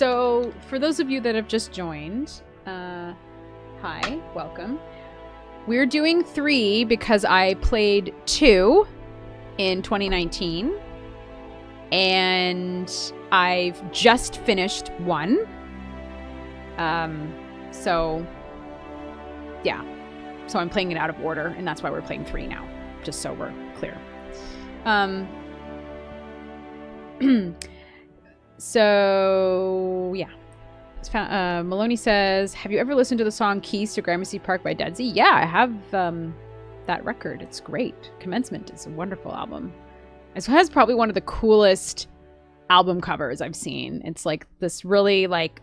So, for those of you that have just joined, hi, welcome. We're doing 3 because I played 2 in 2019, and I've just finished 1. So, yeah. So I'm playing it out of order, and that's why we're playing 3 now, just so we're clear. So, yeah. Maloney says, have you ever listened to the song Keys to Gramercy Park by Deadsy? Yeah, I have that record. It's great. Commencement is a wonderful album. It has probably one of the coolest album covers I've seen. It's like this really like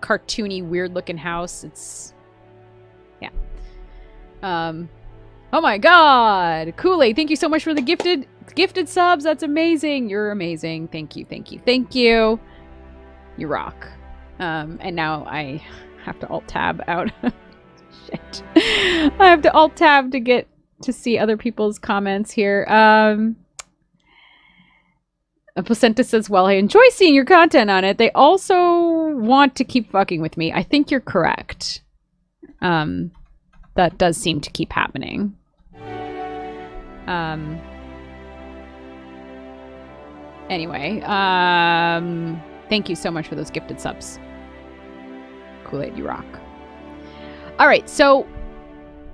cartoony, weird-looking house. It's... yeah. Oh my god! Kool-Aid, thank you so much for the gifted subs. That's amazing. You're amazing. Thank you, thank you, thank you. You rock. And now I have to alt-tab out. Shit. I have to alt-tab to get to see other people's comments here. Placenta says, well, I enjoy seeing your content on it. They also want to keep fucking with me. I think you're correct. That does seem to keep happening. Anyway, thank you so much for those gifted subs. Kool-Aid, you rock. All right, so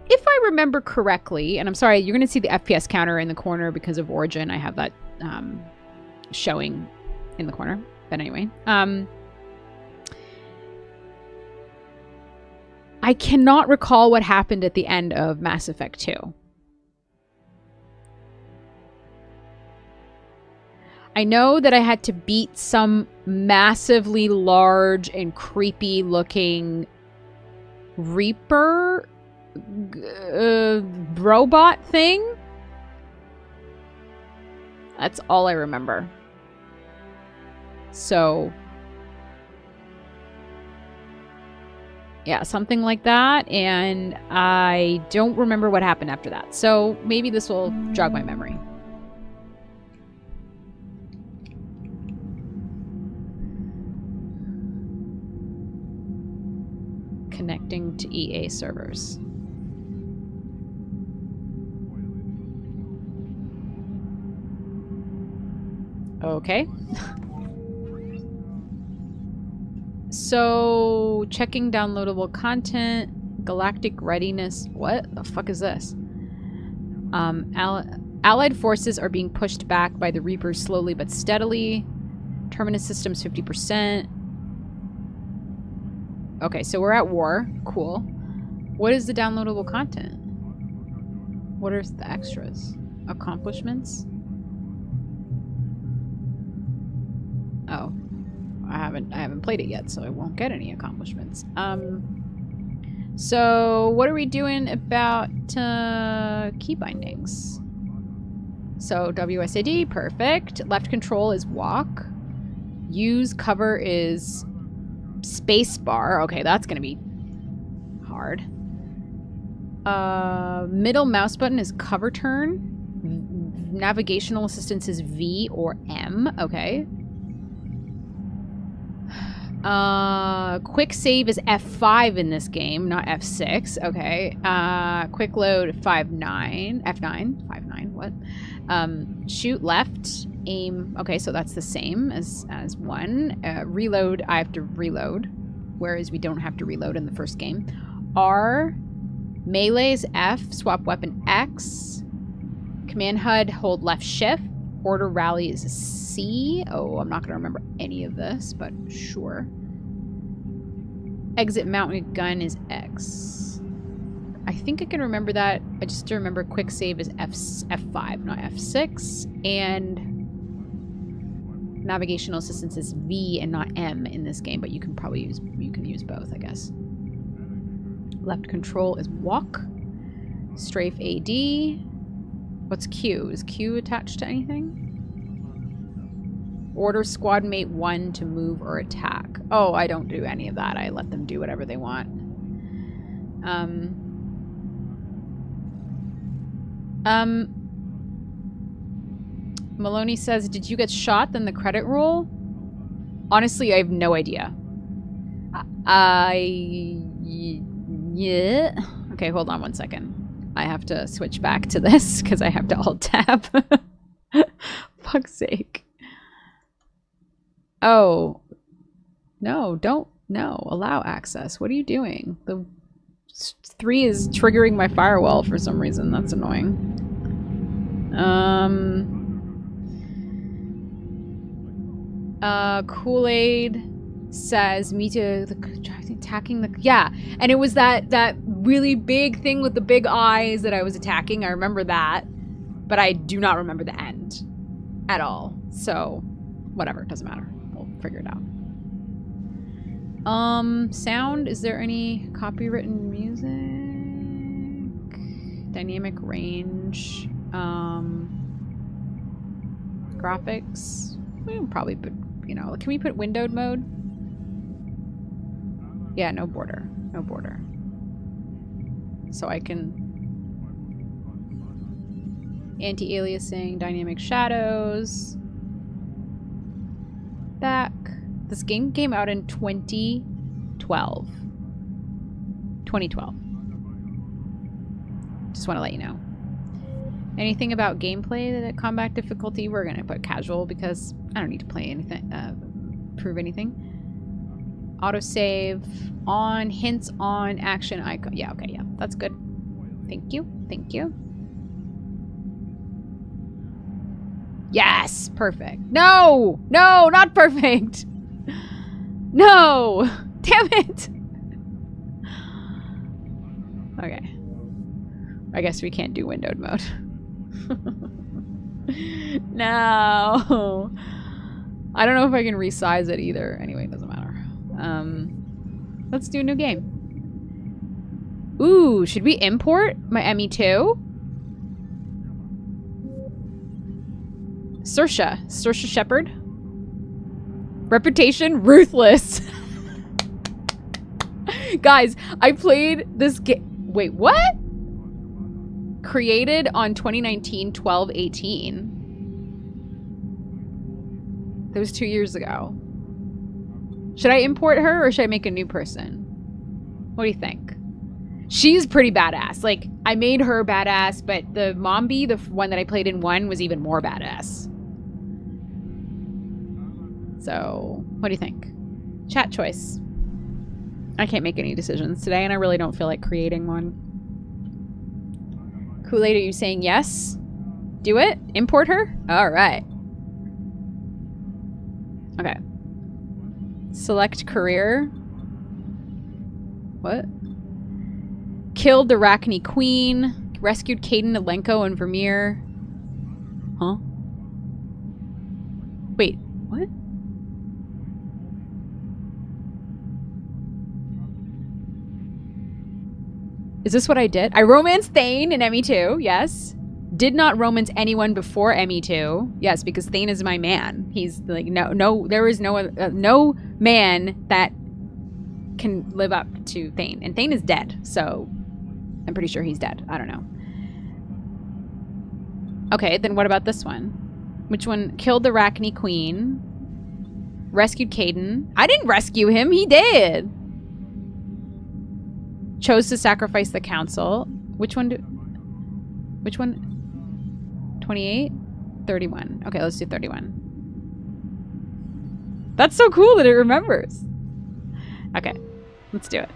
if I remember correctly, and I'm sorry, you're going to see the FPS counter in the corner because of Origin. I have that showing in the corner. But anyway, I cannot recall what happened at the end of Mass Effect 2. I know that I had to beat some massively large and creepy looking Reaper robot thing. That's all I remember. So... yeah, something like that, and I don't remember what happened after that. So maybe this will jog my memory. Connecting to EA servers. Okay. So, checking downloadable content, galactic readiness. What the fuck is this? Allied forces are being pushed back by the Reapers slowly but steadily. Terminus systems 50%. Okay, so we're at war. Cool. What is the downloadable content? What are the extras? Accomplishments? Oh. I haven't played it yet, so I won't get any accomplishments. So what are we doing about key bindings? So WSAD, perfect. Left control is walk. Use cover is space bar. Okay, that's gonna be hard. Middle mouse button is cover turn. Navigational assistance is V or M. Okay. Quick save is F5 in this game, not F6. Okay. Quick load, F9, what? Shoot left, aim. Okay, so that's the same as 1. Reload, I have to reload, whereas we don't have to reload in the first game. R, melee is F, swap weapon X. Command HUD, hold left shift. Order rally is C. Oh, I'm not going to remember any of this, but sure. Exit mounted gun is X. I think I can remember that. I just remember quick save is F5, not F6. And navigational assistance is V and not M in this game, but you can probably use, you can use both, I guess. Left control is walk. Strafe AD. What's Q? Is Q attached to anything? Order squad mate 1 to move or attack. Oh, I don't do any of that. I let them do whatever they want. Maloney says, did you get shot? Then the credit roll? Honestly, I have no idea. Yeah. Okay, hold on one second. I have to switch back to this because I have to alt-tab. Fuck's sake. Oh. No, don't. No, allow access. What are you doing? The 3 is triggering my firewall for some reason. That's annoying. Kool-Aid says, me too, attacking the... Yeah, and it was that really big thing with the big eyes that I was attacking. I remember that, but I do not remember the end at all. So, whatever, it doesn't matter. We'll figure it out. Sound, is there any copywritten music? Dynamic range. Graphics. We'll probably put, you know, can we put windowed mode? Yeah, no border. No border. So I can... Anti-aliasing, dynamic shadows. Back. This game came out in 2012. 2012. Just want to let you know. Anything about gameplay, that combat difficulty, we're going to put casual because I don't need to play anything, prove anything. Autosave on, hints on, action icon. Yeah, okay, yeah, that's good. Thank you, thank you. Yes, perfect. No, no, not perfect. No! Damn it! Okay. I guess we can't do windowed mode. No! I don't know if I can resize it either. Anyway, it doesn't matter. Let's do a new game. Ooh, should we import my ME2? Saoirse Shepard. Reputation ruthless. Guys, I played this game. Wait, what? Created on 2019, 12/18. That was 2 years ago. Should I import her or should I make a new person? What do you think? She's pretty badass. Like, I made her badass, but the Mombi, the one that I played in 1, was even more badass. So, what do you think? Chat choice. I can't make any decisions today, and I really don't feel like creating one. Kool-Aid, are you saying yes? Do it? Import her? All right. Okay. Select career. What? Killed the Rachni Queen. Rescued Kaidan Alenko and Vermeer. Huh? Wait, what? Is this what I did? I romanced Thane in ME2, yes. Did not romance anyone before ME2, yes, because Thane is my man. He's like, no, there is no man that can live up to Thane. And Thane is dead, so I'm pretty sure he's dead. I don't know. Okay, then what about this one? Which one? Killed the Rachni Queen. Rescued Kaidan. I didn't rescue him, he did. Chose to sacrifice the council. Which one do... Which one? 28? 31. Okay, let's do 31. That's so cool that it remembers. Okay, let's do it.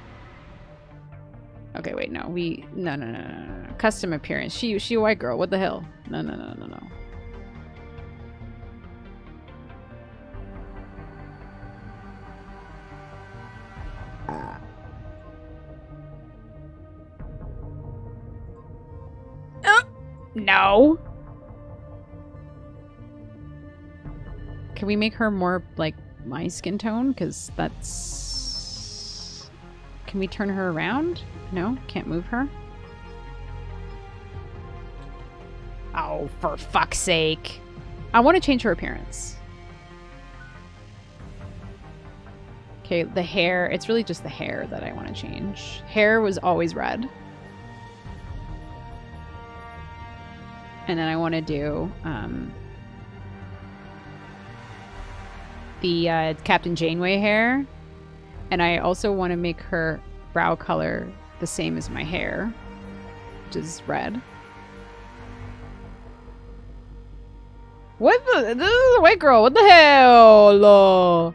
Okay, wait, no. We... No. Custom appearance. She a white girl. What the hell? No. No. Can we make her more like my skin tone? Because that's... Can we turn her around? No, can't move her. Oh, for fuck's sake. I want to change her appearance. Okay, the hair. It's really just the hair that I want to change. Hair was always red. And then I want to do the Captain Janeway hair, and I also want to make her brow color the same as my hair, which is red. What the? This is a white girl. What the hell? Oh.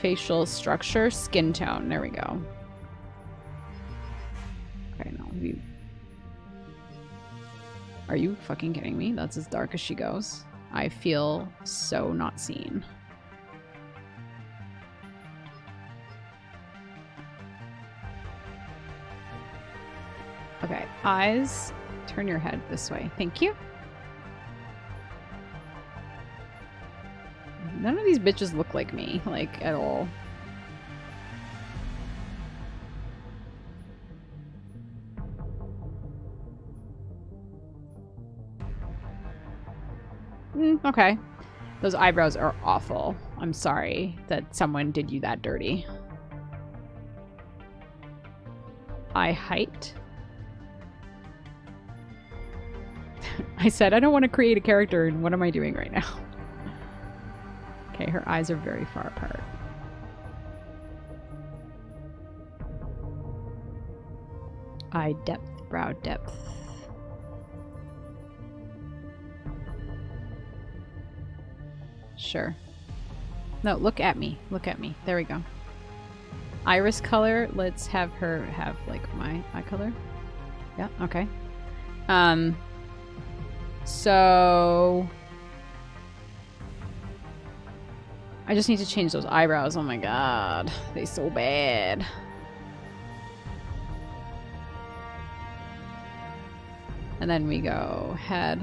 Facial structure, skin tone. There we go. Okay, no. Are you fucking kidding me? That's as dark as she goes. I feel so not seen. Okay, eyes. Turn your head this way. Thank you. None of these bitches look like me, like, at all. Okay. Those eyebrows are awful. I'm sorry that someone did you that dirty. Eye height. I said I don't want to create a character, and what am I doing right now? Okay, her eyes are very far apart. Eye depth, brow depth. Sure. No, look at me. Look at me. There we go. Iris color. Let's have her have, like, my eye color. Yeah, okay. So... I just need to change those eyebrows. Oh my god. They're so bad. And then we go head.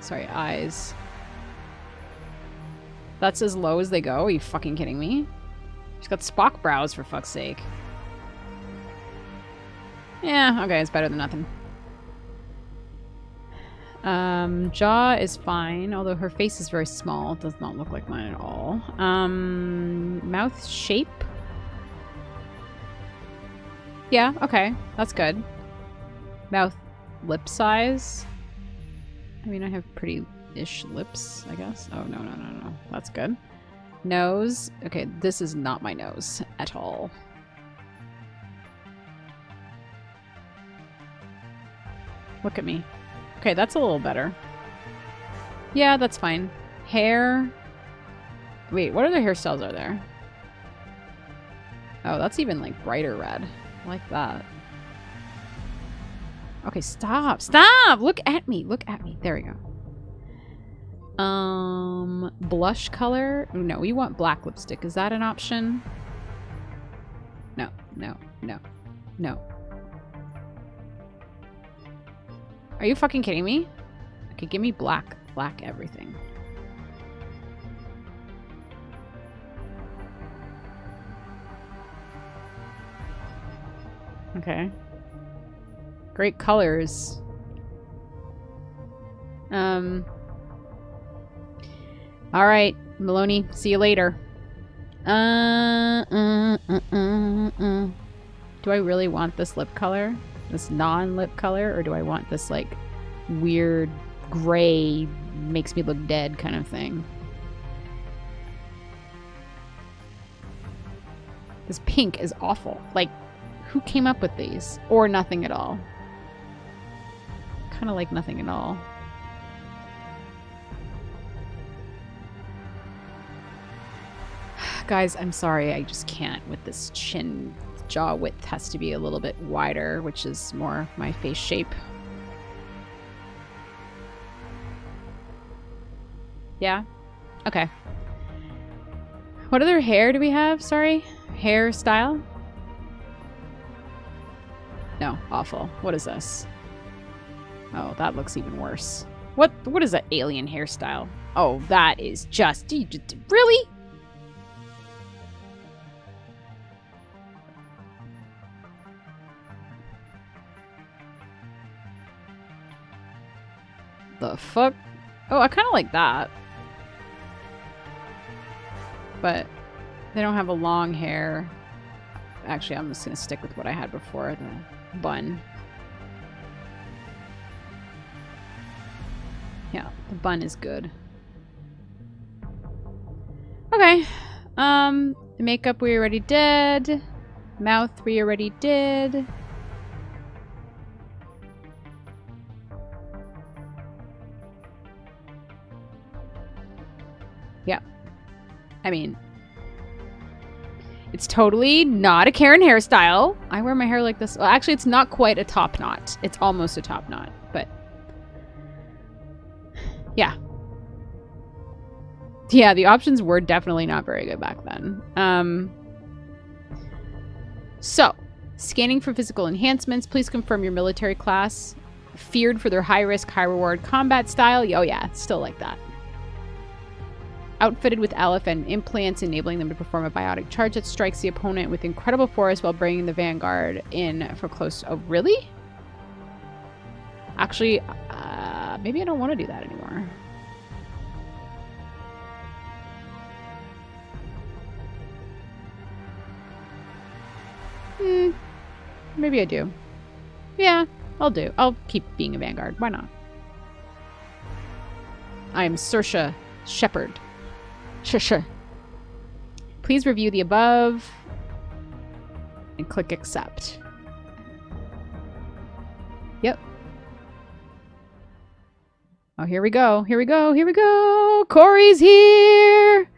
Sorry, eyes. That's as low as they go? Are you fucking kidding me? She's got Spock brows, for fuck's sake. Yeah, okay, it's better than nothing. Jaw is fine, although her face is very small. It does not look like mine at all. Mouth shape? Yeah, okay. That's good. Mouth lip size? I mean, I have pretty-ish lips, I guess. Oh, no, no, no, no. That's good. Nose? Okay, this is not my nose at all. Look at me. Okay, that's a little better. Yeah, that's fine. Hair. Wait, what other hairstyles are there? Oh, that's even, like, brighter red. I like that. Okay, stop. Stop! Look at me. Look at me. There we go. Blush color? No, we want black lipstick. Is that an option? No, no, no, no. Are you fucking kidding me? Okay, give me black. Black everything. Okay. Great colors. Alright, Maloney. See you later. Do I really want this lip color? This non-lip color, or do I want this, like, weird gray makes me look dead kind of thing? This pink is awful. Like, who came up with these? Or nothing at all. Kind of like nothing at all. Guys, I'm sorry, I just can't with this chin. Jaw width has to be a little bit wider, which is more my face shape. Yeah? Okay. What other hair do we have? Sorry? Hair style? No. Awful. What is this? Oh, that looks even worse. What is that alien hairstyle? Oh, that is just... Really? The fuck? Oh, I kind of like that. But they don't have a long hair. Actually, I'm just going to stick with what I had before, the bun. Yeah, the bun is good. Okay. The makeup we already did. Mouth we already did. Yeah. I mean, it's totally not a Karen hairstyle. I wear my hair like this. Well, actually, it's not quite a top knot. It's almost a top knot, but yeah. Yeah, the options were definitely not very good back then. So, scanning for physical enhancements. Please confirm your military class. Feared for their high-risk, high-reward combat style. Oh yeah, still like that. Outfitted with LFN implants, enabling them to perform a biotic charge that strikes the opponent with incredible force while bringing the vanguard in for close... Oh, really? Actually, maybe I don't want to do that anymore. Hmm. Maybe I do. Yeah, I'll do. I'll keep being a vanguard. Why not? I am Saoirse Shepard. Sure. Please review the above and click accept. Yep. Oh, here we go. Here we go. Here we go. Corey's here.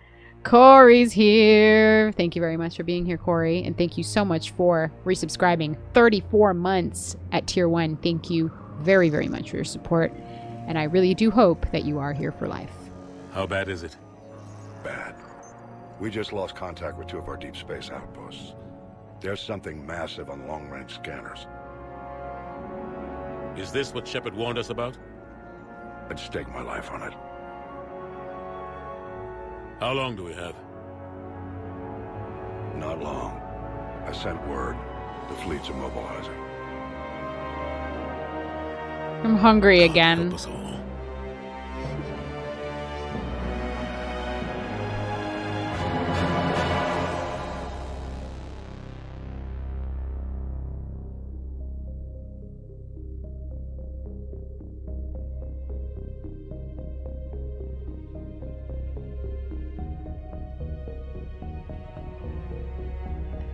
Corey's here. Thank you very much for being here, Corey. And thank you so much for resubscribing. 34 months at tier 1. Thank you very, very much for your support. And I really do hope that you are here for life. How bad is it? Bad. We just lost contact with two of our deep space outposts. There's something massive on long-range scanners. Is this what Shepard warned us about? I'd stake my life on it. How long do we have? Not long. I sent word. The fleets are mobilizing. I'm hungry again. God help us all.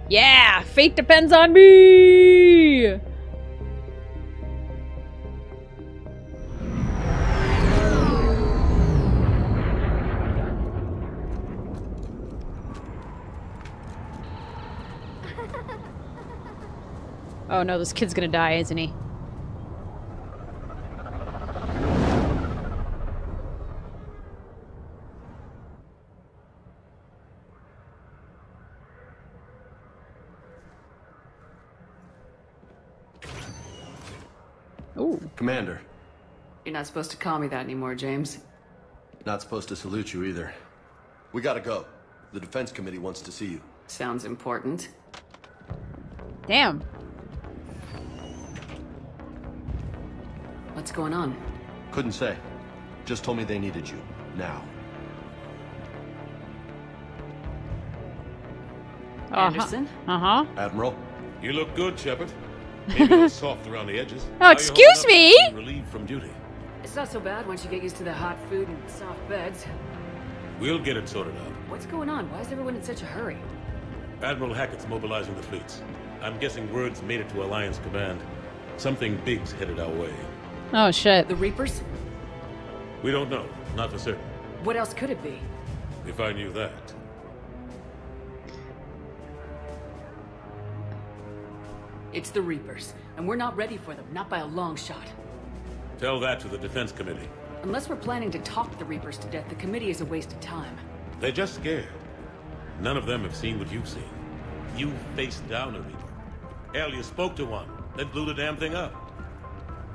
Yeah! Fate depends on me! Oh no, this kid's gonna die, isn't he? Commander. You're not supposed to call me that anymore, James. Not supposed to salute you either. We gotta go. The Defense Committee wants to see you. Sounds important. Damn. What's going on? Couldn't say. Just told me they needed you. Now. Anderson? Uh-huh. Admiral? You look good, Shepard. Soft around the edges. Oh, excuse me! Relieved from duty. It's not so bad once you get used to the hot food and soft beds. We'll get it sorted out. What's going on? Why is everyone in such a hurry? Admiral Hackett's mobilizing the fleets. I'm guessing word's made it to Alliance Command. Something big's headed our way. Oh, shit. The Reapers? We don't know. Not for certain. What else could it be? If I knew that... It's the Reapers, and we're not ready for them, not by a long shot. Tell that to the Defense Committee. Unless we're planning to talk the Reapers to death, the committee is a waste of time. They're just scared. None of them have seen what you've seen. You faced down a Reaper. Hell, you spoke to one, then blew the damn thing up.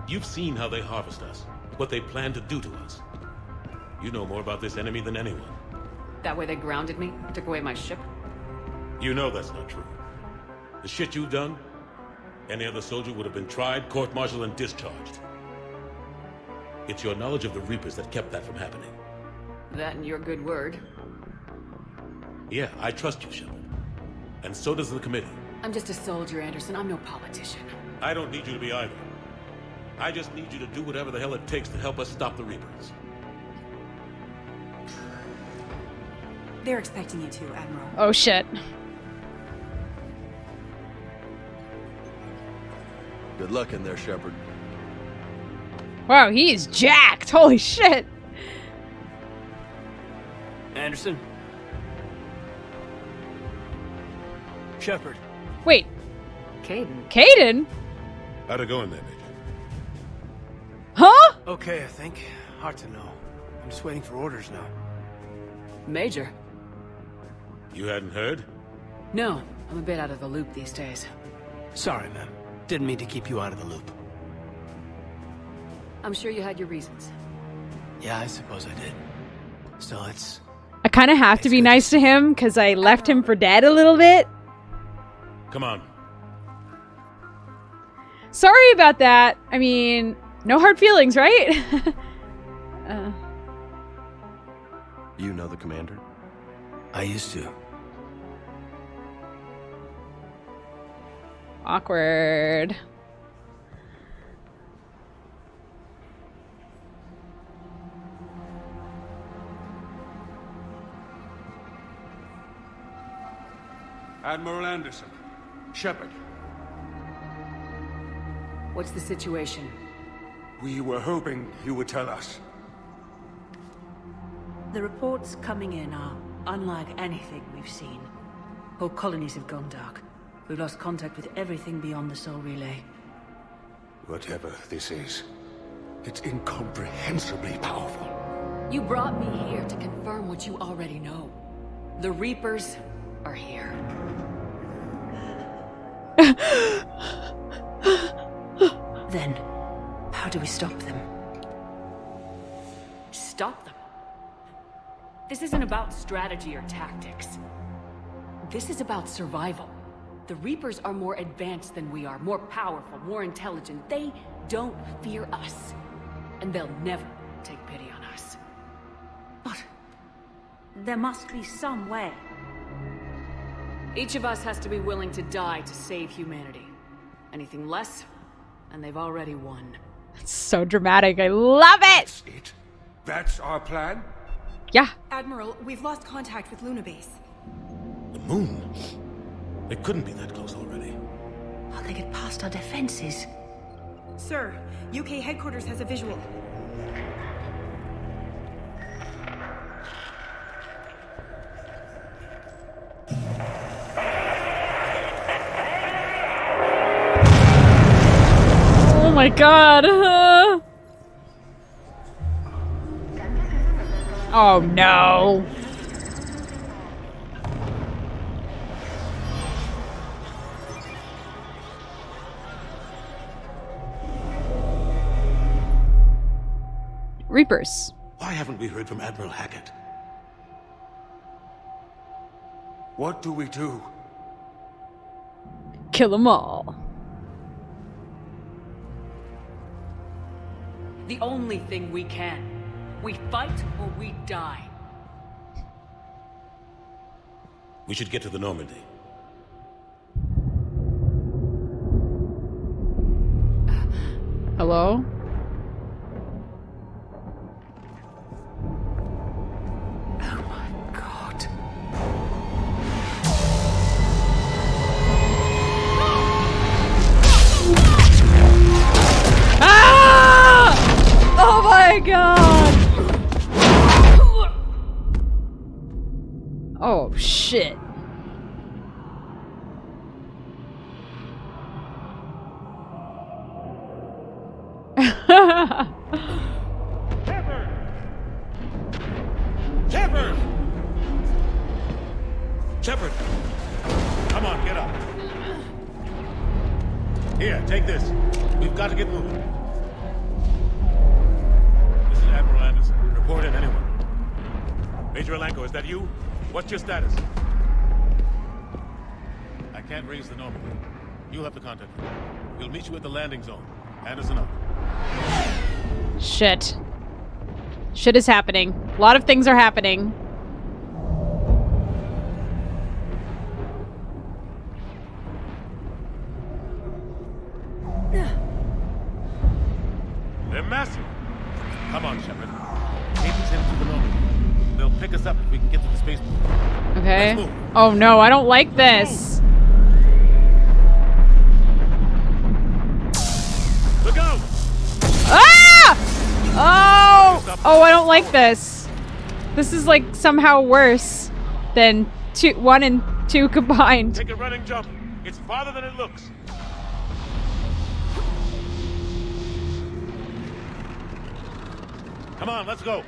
You've seen how they harvest us, what they plan to do to us. You know more about this enemy than anyone. That way they grounded me, took away my ship? You know that's not true. The shit you've done? Any other soldier would have been tried, court-martialed, and discharged. It's your knowledge of the Reapers that kept that from happening. That and your good word. Yeah, I trust you, Shepard. And so does the committee. I'm just a soldier, Anderson. I'm no politician. I don't need you to be either. I just need you to do whatever the hell it takes to help us stop the Reapers. They're expecting you to, Admiral. Oh, shit. Good luck in there, Shepard. Wow, he is jacked. Holy shit. Anderson. Shepard. Wait. Kaidan. Kaidan? How'd it go in there, Major? Huh? Okay, I think. Hard to know. I'm just waiting for orders now. Major. You hadn't heard? No. I'm a bit out of the loop these days. Sorry, ma'am. Didn't mean to keep you out of the loop. I'm sure you had your reasons. Yeah, I suppose I did. Still, it's... I kind of have to be nice to him, because I left him for dead a little bit. Come on. Sorry about that. I mean, no hard feelings, right? You know the commander? I used to. Awkward. Admiral Anderson. Shepard. What's the situation? We were hoping you would tell us. The reports coming in are unlike anything we've seen. Whole colonies have gone dark. We've lost contact with everything beyond the Soul Relay. Whatever this is, it's incomprehensibly powerful. You brought me here to confirm what you already know. The Reapers are here. Then, how do we stop them? Stop them? This isn't about strategy or tactics. This is about survival. The Reapers are more advanced than we are, more powerful, more intelligent. They don't fear us, and they'll never take pity on us. But there must be some way. Each of us has to be willing to die to save humanity. Anything less, and they've already won. That's so dramatic. I love it! That's it? That's our plan? Yeah. Admiral, we've lost contact with Luna Base. The moon? It couldn't be that close already. How'd they get past our defenses? Sir, UK headquarters has a visual. Oh my god. Oh no. Reapers. Why haven't we heard from Admiral Hackett? What do we do? Kill them all. The only thing we can. We fight or we die. We should get to the Normandy. Hello? Oh my god. Ah! Oh my god! Oh shit. Shepard! Shepard! Shepard! Come on, get up. Here, take this. We've got to get moving. Report in, anyone. Major Alenko, is that you? What's your status? I can't raise the Normandy. You'll have to contact me. We'll meet you at the landing zone. Anderson up. Shit. Shit is happening. A lot of things are happening. They're massive. Come on, Shepard. They'll pick us up if we can get to the spaceport. Okay. Oh no, I don't like this. Look out! Ah! Oh! Oh, I don't like this. This is like somehow worse than one and two combined. Take a running jump. It's farther than it looks. Come on, let's go.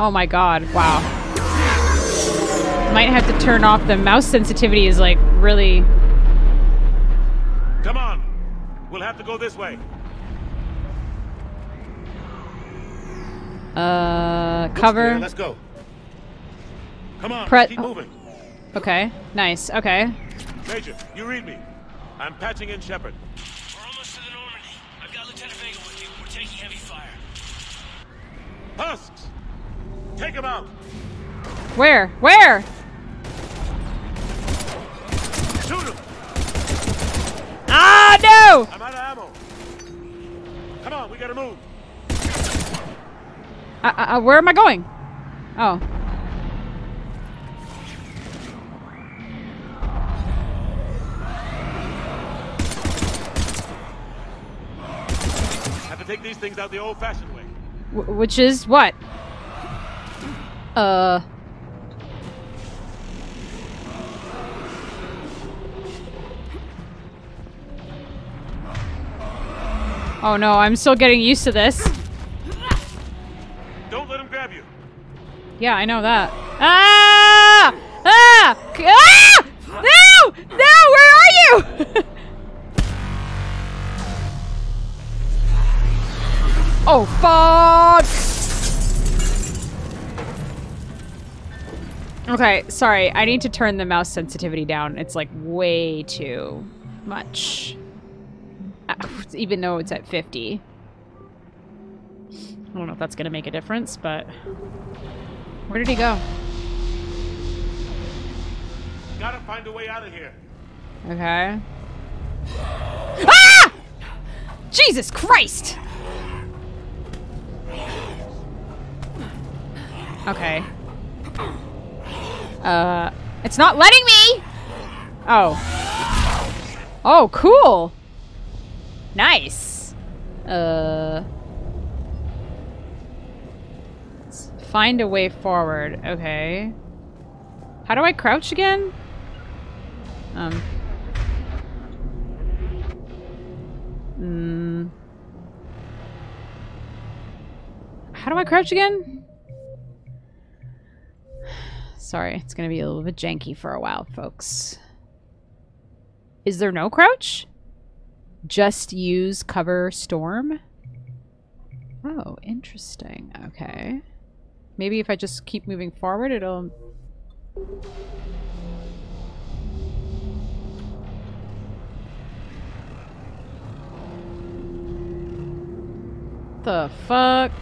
Oh my god, wow. Might have to turn off the mouse sensitivity is like really... Come on, we'll have to go this way. Cover. Let's go. Come on, keep moving. Okay, nice, okay. Major, you read me. I'm patching in Shepard. We're almost to the Normandy. I've got Lieutenant Vega with you. We're taking heavy fire. Husks! Take him out! Where? Where? Shoot him! Ah, no! I'm out of ammo. Come on, we gotta move. Where am I going? Oh. Have to take these things out the old-fashioned way. Which is what? Oh no, I'm still getting used to this. Don't let him grab you. Yeah, I know that. Ah! Ah! Ah! No! No! Where are you? Oh fuck! Okay, sorry. I need to turn the mouse sensitivity down. It's like way too much. Even though it's at 50. I don't know if that's going to make a difference, but... Where did he go? Gotta find a way out of here. Okay. Ah! Jesus Christ! Okay. It's not letting me! Oh. Oh, cool! Nice! Find a way forward, okay. How do I crouch again? How do I crouch again? Sorry, it's going to be a little bit janky for a while, folks. Is there no crouch? Just use cover storm? Oh, interesting. Okay. Maybe if I just keep moving forward, it'll... The fuck?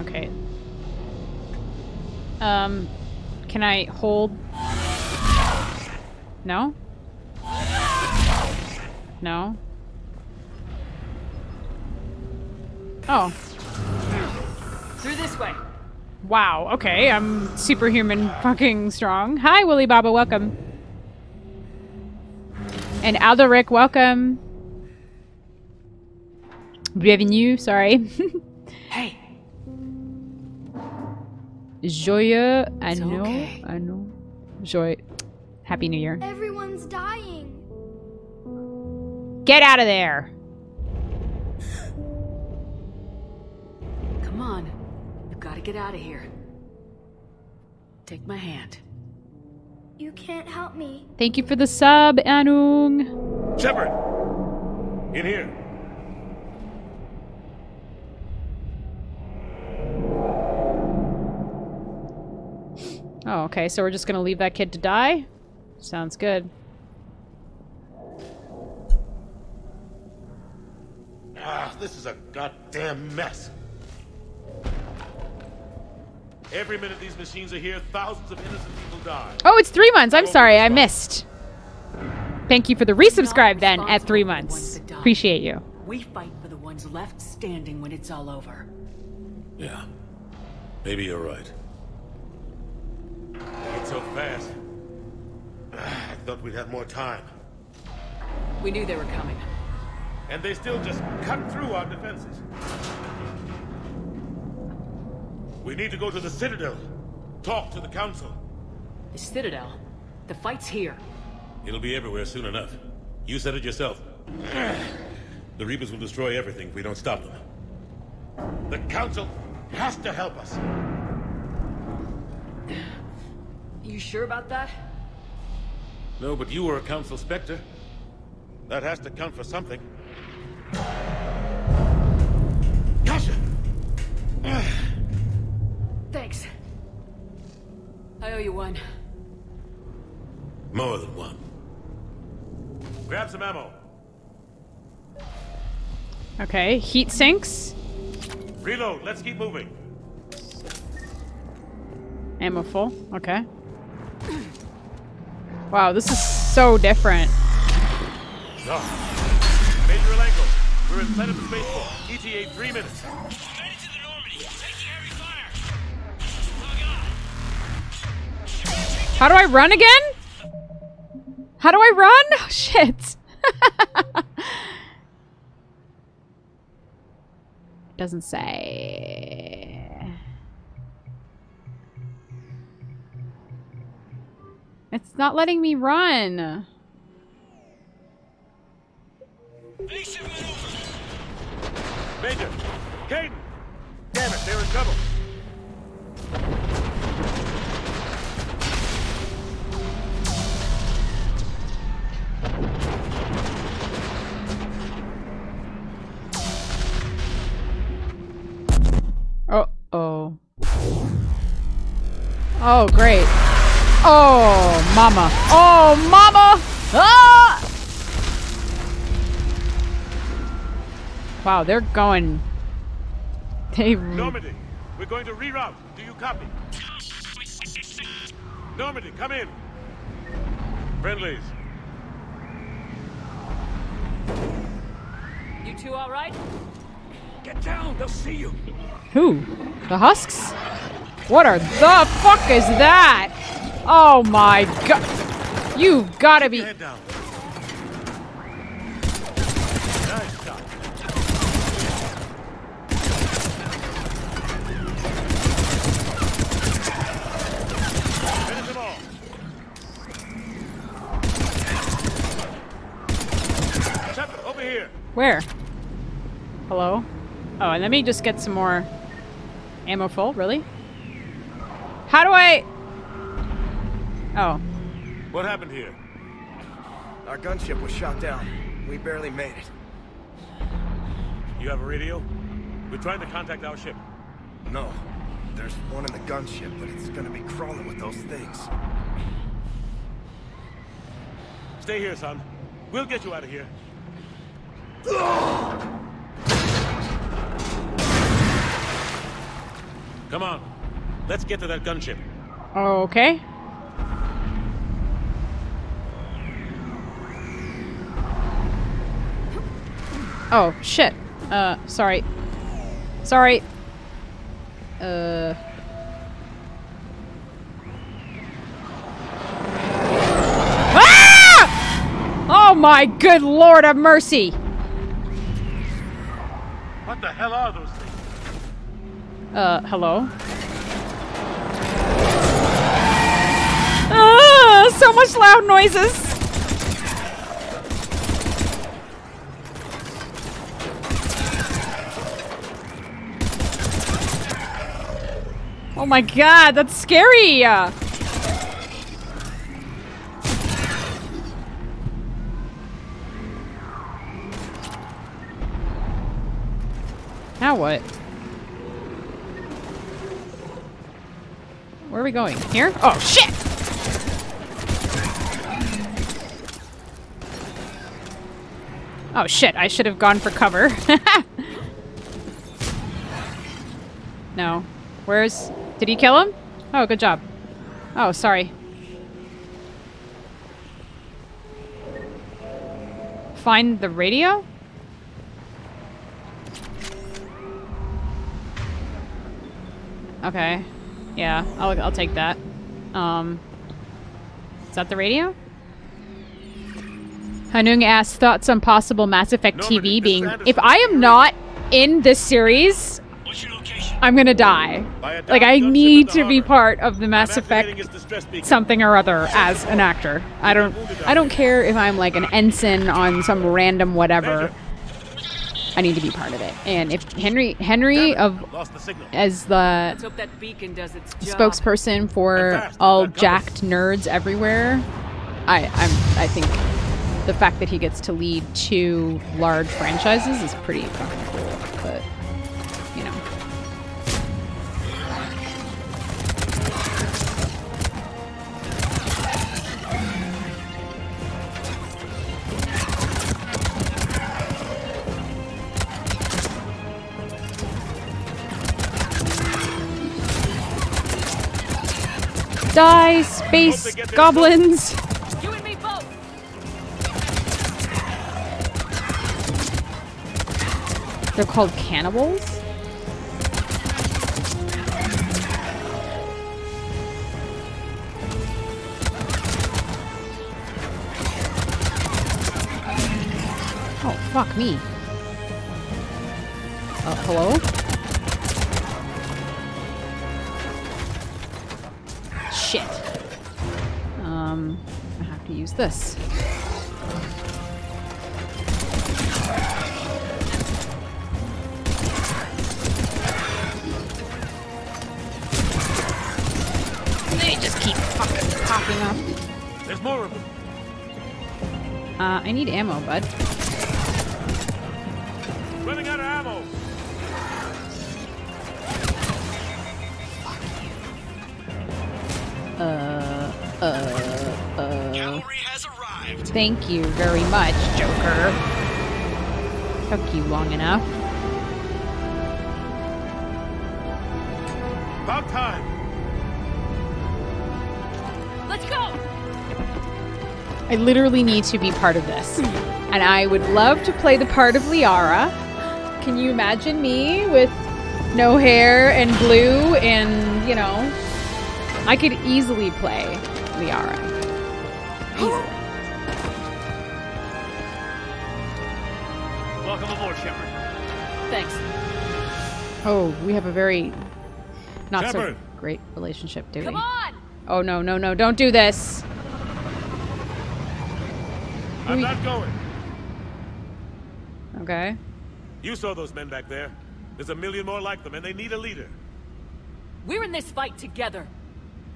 Okay. Can I hold? No? No? Oh. Through this way. Wow, okay, I'm superhuman fucking strong. Hi, Willy Baba, welcome. And Alderic, welcome. Bienvenue, sorry. Hey. Joyeux Anno, okay. Anno, Joy, Happy New Year. Everyone's dying. Get out of there. Come on, you've got to get out of here. Take my hand. You can't help me. Thank you for the sub, Anung. Shepard, in here. Oh, okay, so we're just gonna leave that kid to die? Sounds good. Ah, this is a goddamn mess. Every minute these machines are here, thousands of innocent people die. Oh, it's 3 months. I'm sorry, I missed. Thank you for the resubscribe then at 3 months. Appreciate you. We fight for the ones left standing when it's all over. Yeah. Maybe you're right. It's so fast. I thought we'd have more time. We knew they were coming. And they still just cut through our defenses. We need to go to the Citadel. Talk to the Council. The Citadel? The fight's here. It'll be everywhere soon enough. You said it yourself. The Reapers will destroy everything if we don't stop them. The Council has to help us. You sure about that? No, but you were a Council Spectre. That has to count for something. Gotcha! Thanks. I owe you one. More than one. Grab some ammo. Okay, heat sinks. Reload, let's keep moving. Ammo full, okay. Wow, this is so different. No. Major Alenko, we're in Plenum Spaceport. ETA 3 minutes. Headed to the Normandy. Taking heavy fire. Log on. How do I run again? How do I run? Oh, shit. Doesn't say. It's not letting me run. Major! Kaidan! Damn it, they're in trouble. Uh-oh. Oh, great. Oh, mama. Oh, mama! Ah! Wow, they're going. They. Normandy, we're going to reroute. Do you copy? Normandy, come in. Friendlies. You two all right? Get down, they'll see you. Who? The husks? What are the fuck is that? Oh my god. You've gotta be. Where? Hello? Oh, and let me just get some more ammo full, really? How do I... Oh. What happened here? Our gunship was shot down. We barely made it. You have a radio? We're trying to contact our ship. No. There's one in the gunship, but it's gonna be crawling with those things. Stay here, son. We'll get you out of here. Come on, let's get to that gunship. Okay. Oh shit. Sorry. Sorry. Ah! Oh my good lord of mercy. What the hell are those things? Hello? Ah, so much loud noises! Oh my god, that's scary! Now what? Where are we going? Here? Oh, shit! Oh, shit. I should have gone for cover. No. Where's... Did he kill him? Oh, good job. Oh, sorry. Find the radio? Okay. Yeah, I'll take that. Is that the radio? Hanung asks, thoughts on possible Mass Effect TV being... If I am not in this series, I'm gonna die. Like, I need to be part of the Mass Effect something or other as an actor. I don't care if I'm like an ensign on some random whatever. I need to be part of it. And if Henry as the spokesperson for all jacked nerds everywhere, I think the fact that he gets to lead two large franchises is pretty fucking cool. But you know, die, space goblins! You and me both. They're called cannibals? Oh, fuck me. Hello? Shit. I have to use this. They just keep fucking popping up. There's more of them. I need ammo, bud. Running out of ammo. Gallery has arrived. Thank you very much, Joker. Took you long enough. About time. Let's go. I literally need to be part of this. And I would love to play the part of Liara. Can you imagine me with no hair and blue and, you know, I could easily play Liara. Easily. Welcome aboard, Shepard. Thanks. Oh, we have a very not Shepard. So great relationship, do Come we? On! Oh no, no, no! Don't do this. I'm not going. Okay. You saw those men back there. There's a million more like them, and they need a leader. We're in this fight together.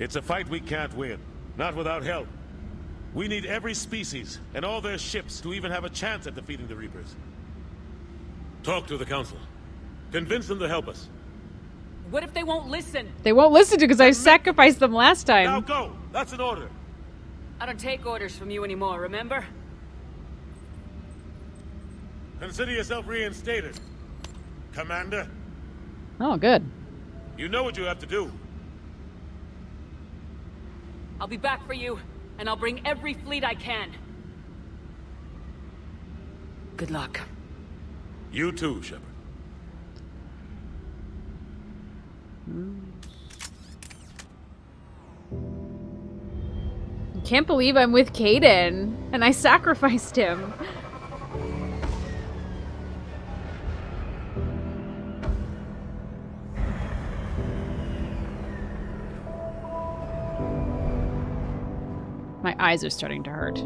It's a fight we can't win. Not without help. We need every species and all their ships to even have a chance at defeating the Reapers. Talk to the Council. Convince them to help us. What if they won't listen? They won't listen to because I sacrificed them last time. Now go! That's an order. I don't take orders from you anymore, remember? Consider yourself reinstated, Commander. Oh, good. You know what you have to do. I'll be back for you, and I'll bring every fleet I can. Good luck. You too, Shepard. I can't believe I'm with Kaidan, and I sacrificed him. My eyes are starting to hurt.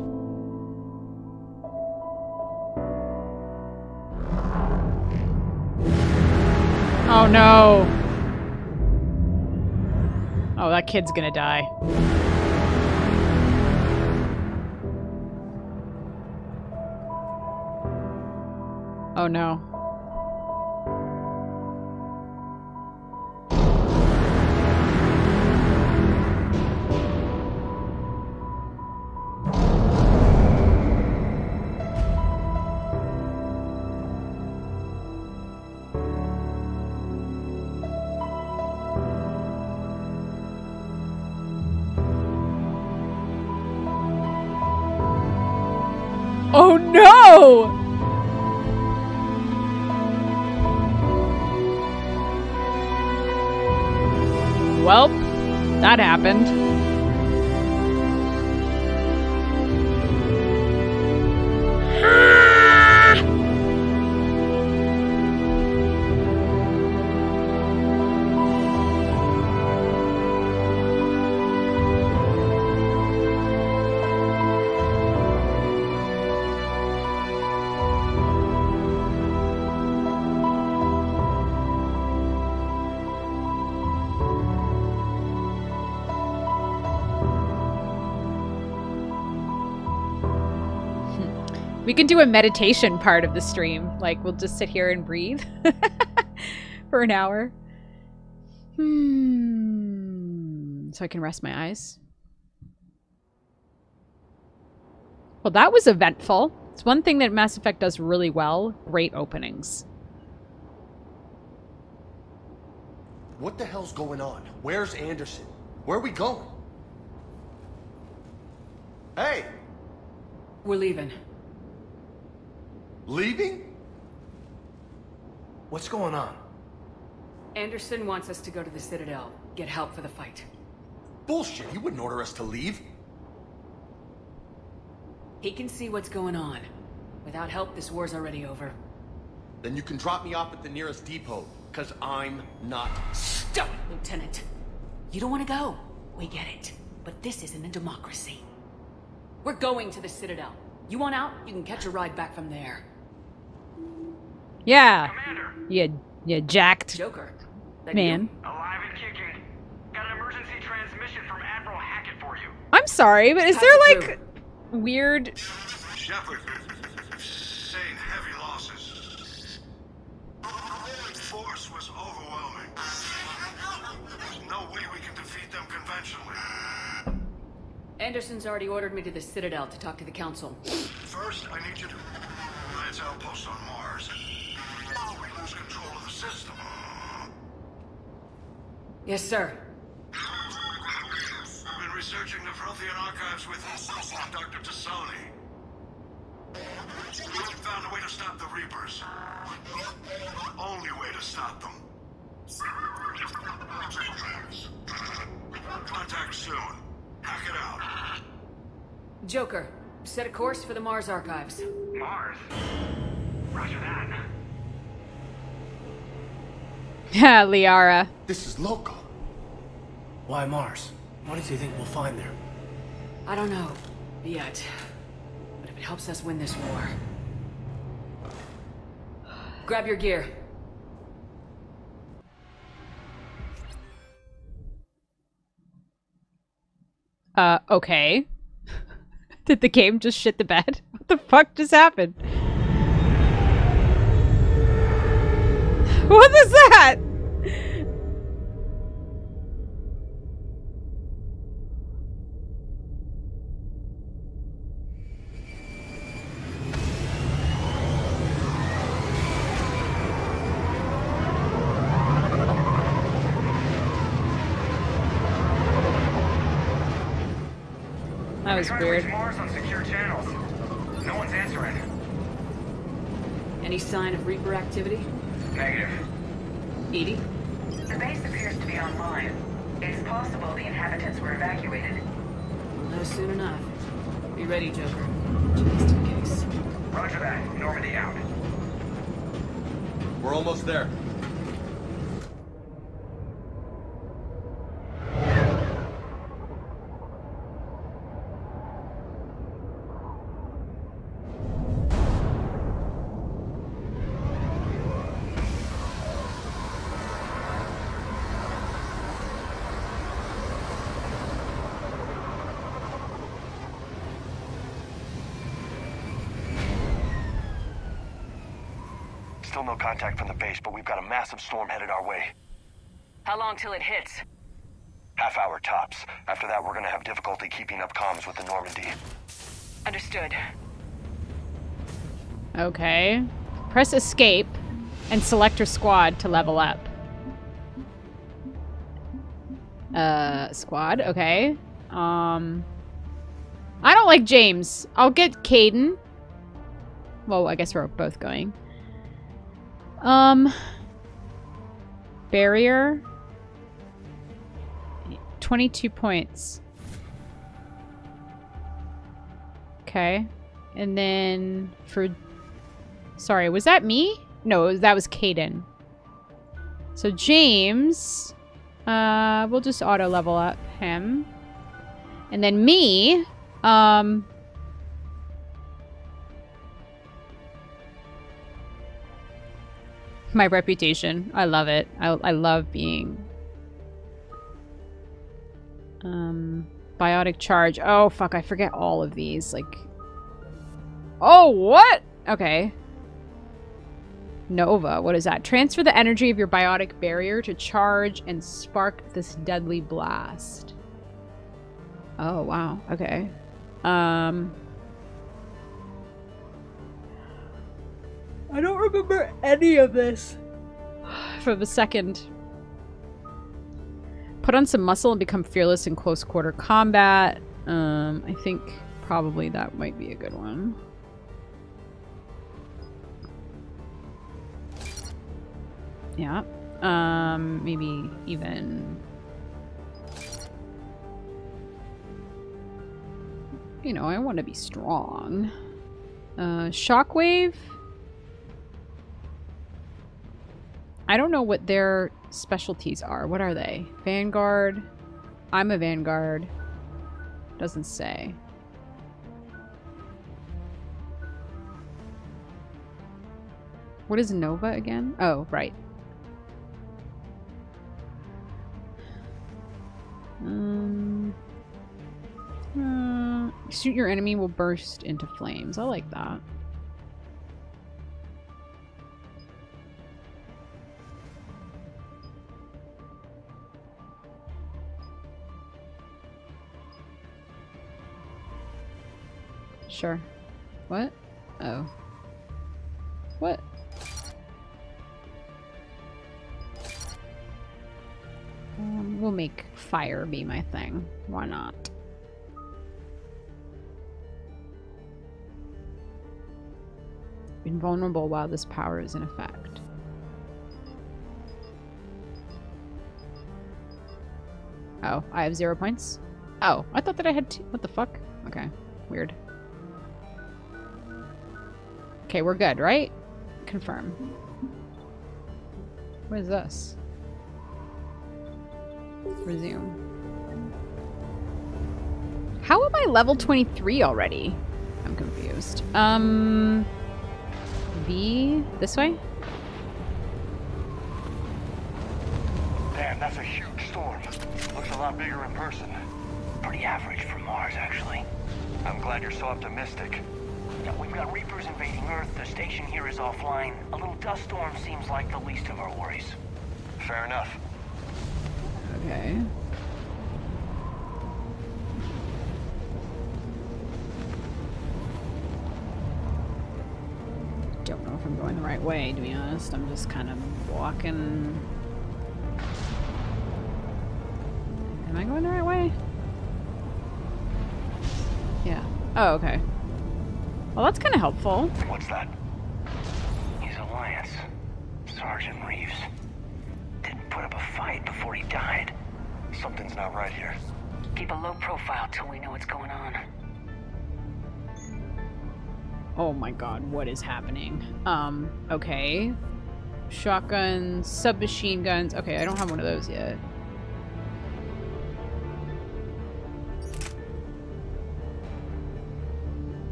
Oh no! Oh, that kid's gonna die. Oh no. Oh no! Well, that happened. We can do a meditation part of the stream. Like, we'll just sit here and breathe for an hour. So I can rest my eyes. Well, that was eventful. It's one thing that Mass Effect does really well. Great openings. What the hell's going on? Where's Anderson? Where are we going? Hey! We're leaving. Leaving? What's going on? Anderson wants us to go to the Citadel, get help for the fight. Bullshit, he wouldn't order us to leave. He can see what's going on. Without help, this war's already over. Then you can drop me off at the nearest depot, because I'm not stuck, Lieutenant. You don't want to go. We get it. But this isn't a democracy. We're going to the Citadel. You want out? You can catch a ride back from there. Yeah. Commander. You jacked. Joker. Man. Alive and kicking. Got an emergency transmission from Admiral Hackett for you. I'm sorry, but is there like weird Shepard sustained heavy losses. The Roman force was overwhelming. There's no way we can defeat them conventionally. Anderson's already ordered me to the Citadel to talk to the Council. First, I need you to Alliance outpost on Mars. We lose control of the system. Yes, sir. I've been researching the Prothean archives with Dr. T'Soni. We haven't found a way to stop the Reapers. The only way to stop them. Contact soon. Knock it out. Joker, set a course for the Mars archives. Mars? Roger that. Yeah, Liara. This is local. Why Mars? What do you think we'll find there? I don't know yet. But if it helps us win this war. Grab your gear. Okay. Did the game just shit the bed? What the fuck just happened? What is that? That was weird. Mars on secure channels. No one's answering. Any sign of Reaper activity? Negative. EDI? The base appears to be online. It's possible the inhabitants were evacuated. We'll know soon enough. Be ready, Joker. Just in case. Roger that. Normandy out. We're almost there. Contact from the base, but we've got a massive storm headed our way. How long till it hits? Half hour tops. After that, we're gonna have difficulty keeping up comms with the Normandy. Understood. Okay. Press escape and select your squad to level up. Squad, okay. I don't like James. I'll get Kaidan Well, I guess we're both going. Barrier. 22 points. Okay. And then for... Sorry, was that me? No, that was Kaidan. So James... we'll just auto-level up him. And then me... my reputation. I love it. I love being... biotic charge. Oh, fuck. I forget all of these. Like... Oh, what? Okay. Nova. What is that? Transfer the energy of your biotic barrier to charge and spark this deadly blast. Oh, wow. Okay. I don't remember any of this. For the second. Put on some muscle and become fearless in close quarter combat. I think probably that might be a good one. Yeah. Maybe even... You know, I want to be strong. Shockwave? I don't know what their specialties are. What are they? Vanguard? I'm a Vanguard. Doesn't say. What is Nova again? Oh, right. Shoot your enemy will burst into flames. I like that. Sure. What? Oh. What? We'll make fire be my thing. Why not? Invulnerable while this power is in effect. Oh, I have 0 points? Oh, I thought that I had 2. What the fuck? Okay. Weird. Okay, we're good, right? Confirm. What is this? Resume. How am I level 23 already? I'm confused. V? This way? Damn, that's a huge storm. Looks a lot bigger in person. Pretty average for Mars, actually. I'm glad you're so optimistic. We've got Reapers invading Earth. The station here is offline. A little dust storm seems like the least of our worries. Fair enough. Okay. Don't know if I'm going the right way, to be honest. I'm just kind of walking. Am I going the right way? Yeah. Oh, okay. Well, that's kind of helpful. What's that? He's Alliance. Sergeant Reeves. Didn't put up a fight before he died. Something's not right here. Keep a low profile till we know what's going on. Oh my god, what is happening? Okay. Shotguns, submachine guns. Okay, I don't have one of those yet.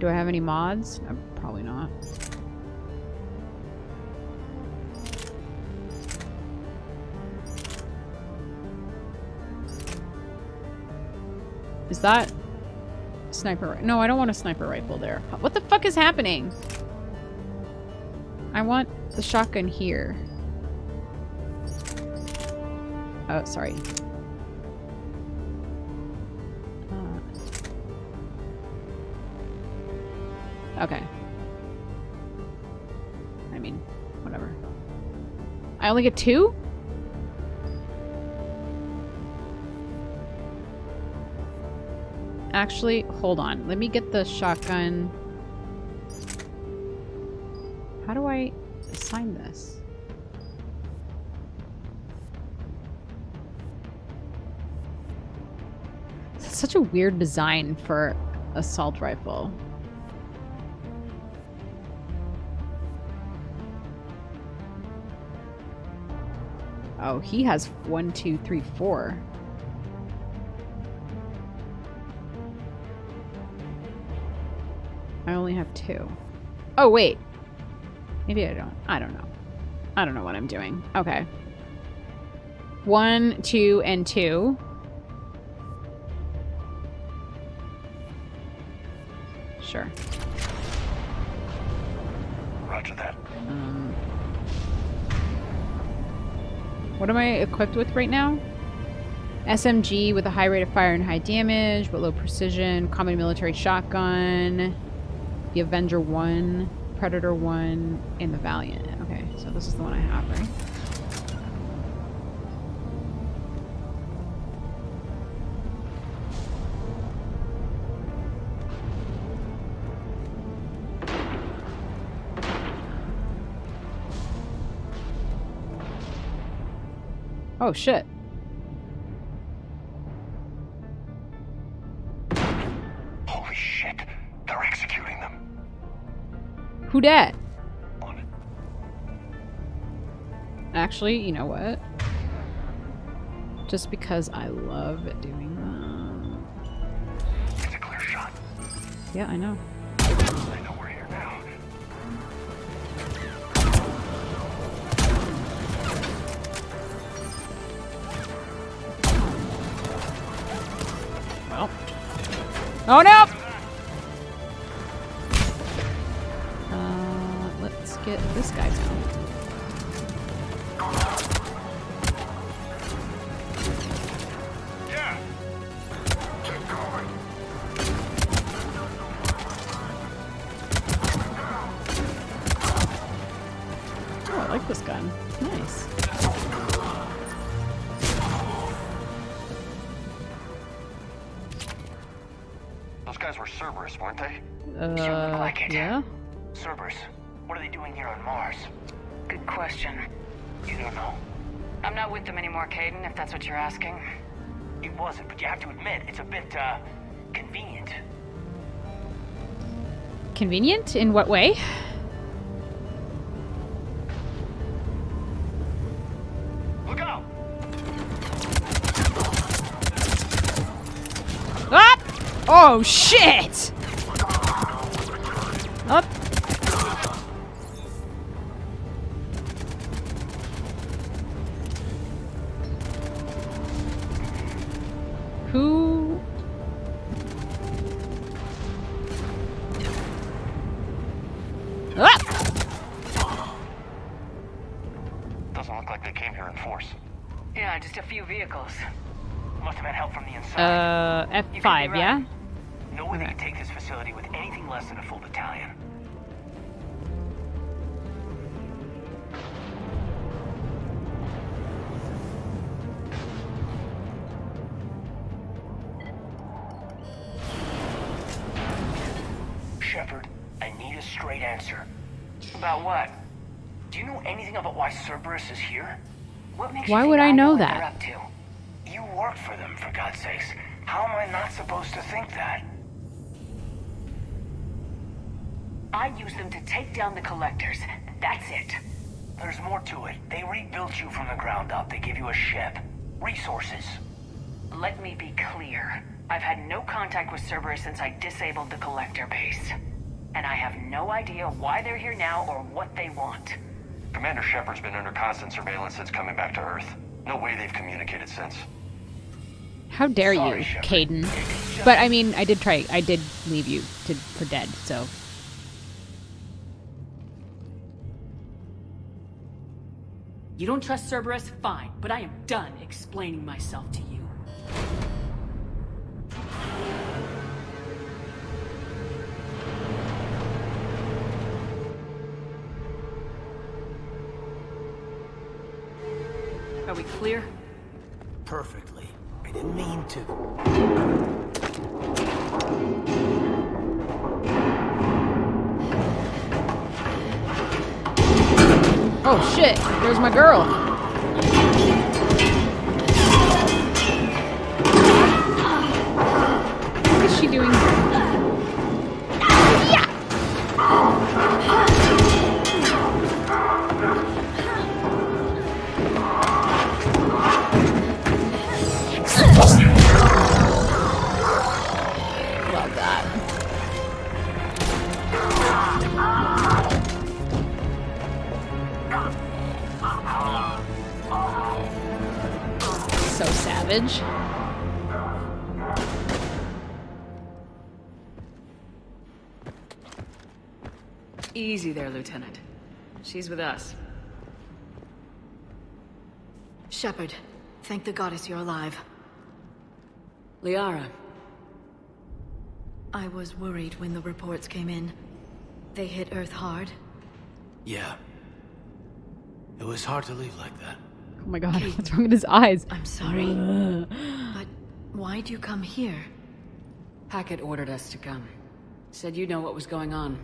Do I have any mods? Probably not. Is that... Sniper... No, I don't want a sniper rifle there. What the fuck is happening? I want the shotgun here. Oh, sorry. Okay. I mean, whatever. I only get 2? Actually, hold on. Let me get the shotgun. How do I assign this? It's such a weird design for assault rifle. Oh, he has 1, 2, 3, 4. I only have 2. Oh, wait. Maybe I don't. I don't know. I don't know what I'm doing. Okay. 1, 2, and 2. Sure. Roger that. What am I equipped with right now? SMG with a high rate of fire and high damage, but low precision. Common military shotgun. The Avenger 1, Predator 1, and the Valiant. Okay, so this is the one I have, right? Oh, shit. Holy shit. They're executing them. Who dat? Actually, you know what? Just because I love doing that. It's a clear shot. Yeah, I know. I know we're here now. Oh no! Let's get this guy down. Yeah. Keep going. Oh, I like this gun. Nice. Cerberus, weren't they? Sure, like it. Yeah. Cerberus, what are they doing here on Mars? Good question. You don't know? I'm not with them anymore, Kaidan, if that's what you're asking. It wasn't, but you have to admit, it's a bit, convenient. Convenient? In what way? Look out! Ah! Oh shit! Up. Who? Up. Doesn't look like they came here in force. Yeah, just a few vehicles. Must have had help from the inside. F5, right. Yeah? No way they can take this facility with anything less than a full battalion. Shepard, I need a straight answer. About what? Do you know anything about why Cerberus is here? What makes you think I know that? What they're up to? You work for them, for God's sakes. How am I not supposed to think that? I use them to take down the Collectors. That's it. There's more to it. They rebuilt you from the ground up. They give you a ship. Resources. Let me be clear. I've had no contact with Cerberus since I disabled the Collector base. And I have no idea why they're here now or what they want. Commander Shepard's been under constant surveillance since coming back to Earth. No way they've communicated since. How dare you, Kaidan. But I mean, I did leave you for dead, so... You don't trust Cerberus? Fine, but I am done explaining myself to you. Are we clear? Perfectly. I didn't mean to. Oh shit, there's my girl. What is she doing? Easy there, Lieutenant. She's with us. Shepard, thank the goddess you're alive. Liara. I was worried when the reports came in. They hit Earth hard. Yeah. It was hard to leave like that. Oh my god, what's wrong with his eyes? I'm sorry, but why'd you come here? Hackett ordered us to come. Said you know what was going on.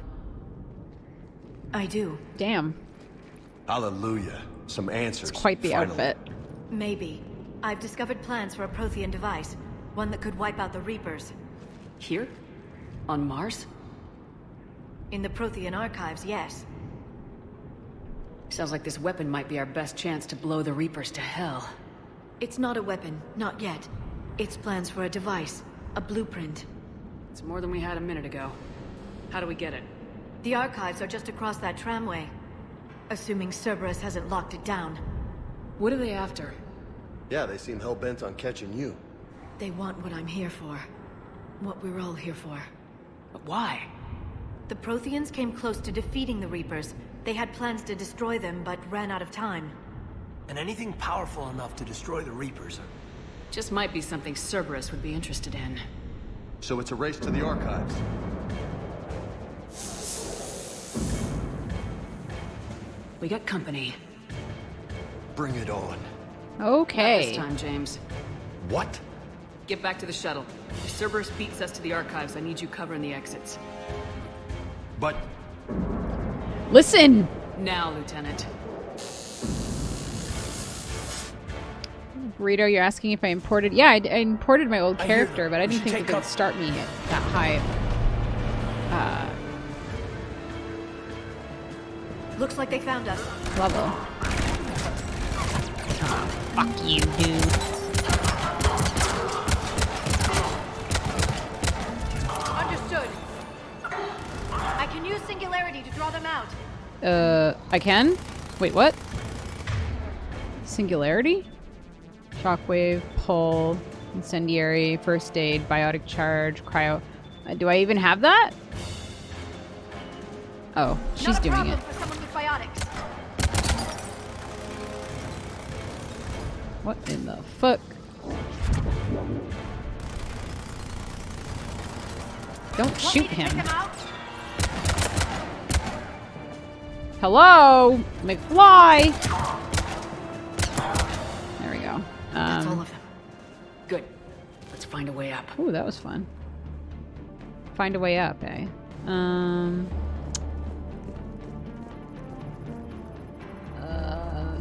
I do. Damn. Hallelujah. Some answers. It's quite the outfit. Maybe. I've discovered plans for a Prothean device. One that could wipe out the Reapers. Here? On Mars? In the Prothean archives, yes. Sounds like this weapon might be our best chance to blow the Reapers to hell. It's not a weapon, not yet. It's plans for a device, a blueprint. It's more than we had a minute ago. How do we get it? The archives are just across that tramway. Assuming Cerberus hasn't locked it down. What are they after? Yeah, they seem hell-bent on catching you. They want what I'm here for. What we're all here for. But why? The Protheans came close to defeating the Reapers. They had plans to destroy them, but ran out of time. And anything powerful enough to destroy the Reapers just might be something Cerberus would be interested in. So it's a race to the archives. We got company. Bring it on. Okay. Not this time, James. What? Get back to the shuttle. If Cerberus beats us to the archives, I need you covering the exits. But... Listen! Now, Lieutenant. Rito, you're asking if I imported... Yeah, I imported my old character, but I didn't think it could start me at that high. Looks like they found us. Level. Oh, fuck you, dude. Singularity to draw them out. I can? Wait, what? Singularity? Shockwave, pull, incendiary, first aid, biotic charge, cryo. Do I even have that? Oh, she's doing it. For someone with biotics. What in the fuck? Don't shoot him. Hello, McFly. There we go. That's all of them. Good. Let's find a way up. Ooh, that was fun. Find a way up, eh?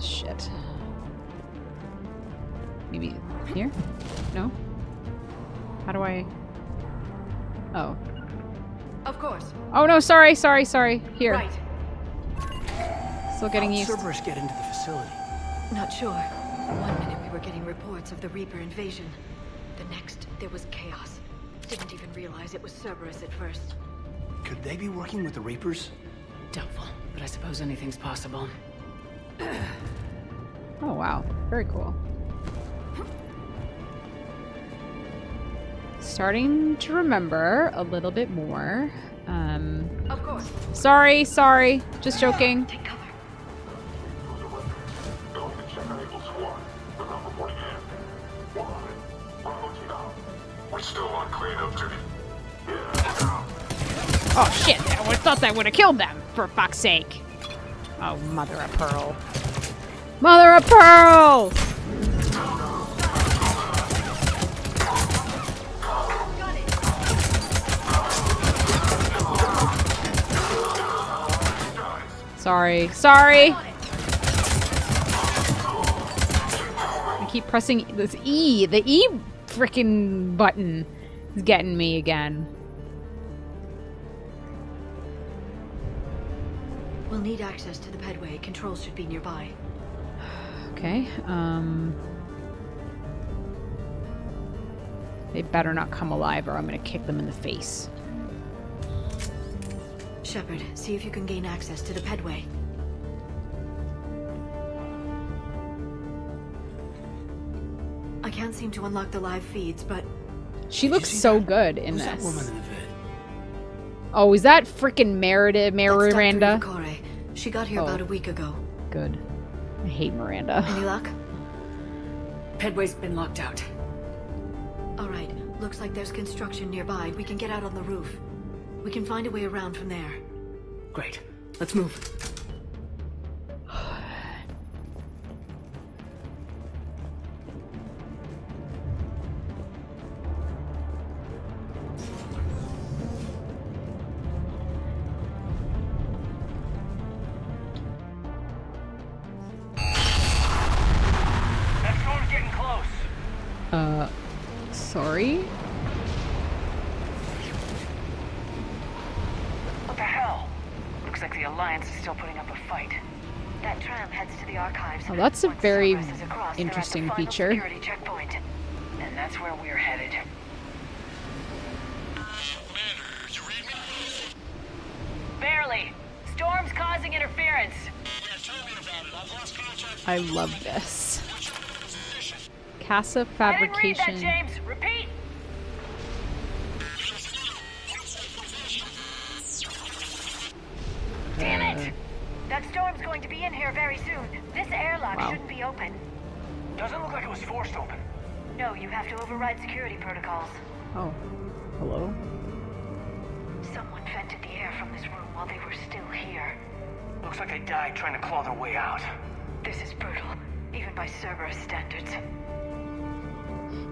Shit. Maybe here? No. How do I? Oh. Of course. Oh no! Sorry, sorry, sorry. Here. Right. Still getting used. How did Cerberus get into the facility? Not sure. One minute we were getting reports of the Reaper invasion. The next, there was chaos. Didn't even realize it was Cerberus at first. Could they be working with the Reapers? Doubtful, but I suppose anything's possible. Oh wow, very cool. Starting to remember a little bit more. Of course. Sorry, sorry. Just joking. Take cover. We're still on cleanup duty. Oh shit, I would have thought that would have killed them, for fuck's sake. Oh, mother of pearl. Mother of pearl! Sorry, sorry! keep pressing this E. The E frickin' button is getting me again. We'll need access to the pedway. Controls should be nearby. Okay, they better not come alive or I'm gonna kick them in the face. Shepard, see if you can gain access to the pedway. I can't seem to unlock the live feeds, but... She looks so good in this. That woman in the bed? Oh, is that freaking Miranda? She got here about a week ago. Good. I hate Miranda. Any luck? Pedway's been locked out. Alright, looks like there's construction nearby. We can get out on the roof. We can find a way around from there. Great. Let's move. What the hell? Looks like the Alliance is still putting up a fight. That tram heads to the archives. Oh, that's a very interesting feature. And that's where we're headed. Commander, you read me? Barely. Storm's causing interference. Yeah, tell me about it. I've lost contact. I love this. Casa Fabrication. I didn't read that, James. Repeat. Damn it! That storm's going to be in here very soon. This airlock shouldn't be open. Doesn't look like it was forced open. No, you have to override security protocols. Oh. Hello? Someone vented the air from this room while they were still here. Looks like they died trying to claw their way out. This is brutal, even by Cerberus standards.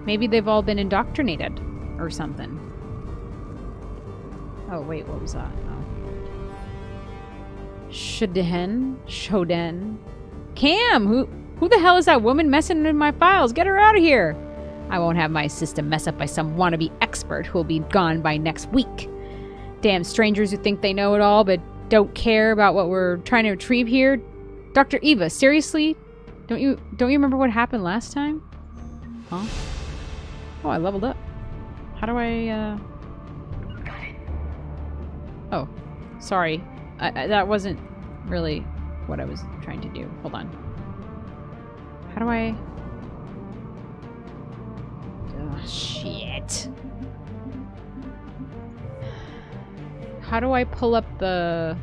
Maybe they've all been indoctrinated or something. Oh, wait, what was that? Oh. Shoden. Cam, who the hell is that woman messing with my files? Get her out of here. I won't have my system mess up by some wannabe expert who'll be gone by next week. Damn strangers who think they know it all but don't care about what we're trying to retrieve here. Dr. Eva, seriously? Don't you remember what happened last time? Huh? Oh, I leveled up. How do I, Got it. Oh, sorry. That wasn't really what I was trying to do. Hold on. How do I... Oh, shit. How do I pull up the...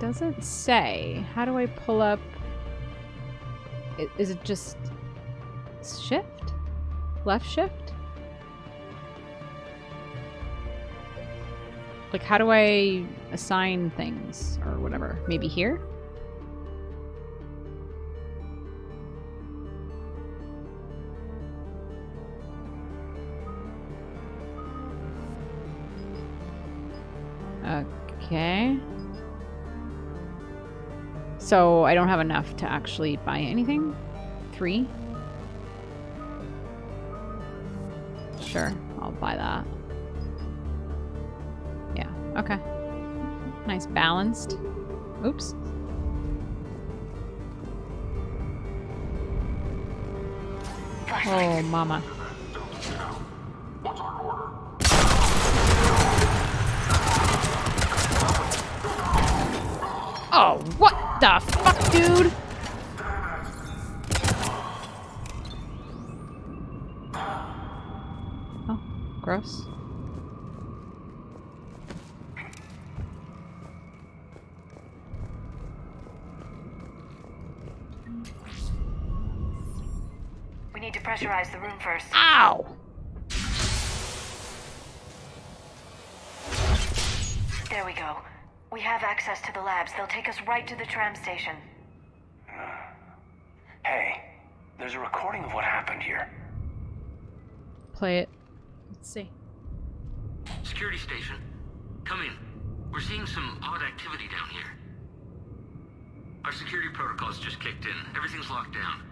Doesn't say. How do I pull up? Is it just shift? Left shift? Like, how do I assign things or whatever? Maybe here? Okay. So I don't have enough to actually buy anything? 3? Sure, I'll buy that. Yeah, okay. Nice balanced. Oops. Oh, mama. Oh, what the fuck, dude? Oh, gross. We need to pressurize the room first. Ow! There we go. We have access to the labs. They'll take us right to the tram station. Hey, there's a recording of what happened here. Play it. Let's see. Security station. Come in. We're seeing some odd activity down here. Our security protocols just kicked in. Everything's locked down.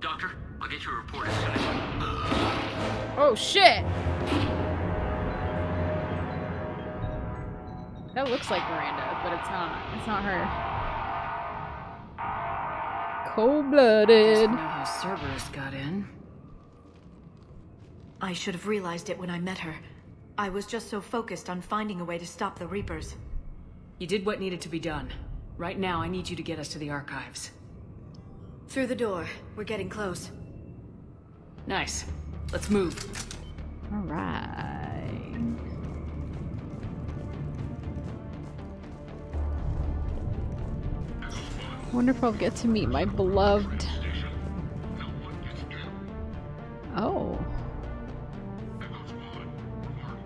Doctor, I'll get you a report as soon as... Oh, shit! That looks like Miranda, but it's not. It's not her. Cold-blooded. I just know how Cerberus got in. I should have realized it when I met her. I was just so focused on finding a way to stop the Reapers. You did what needed to be done. Right now, I need you to get us to the archives. Through the door. We're getting close. Nice. Let's move. All right. Wonder if I'll get to meet my beloved. Oh.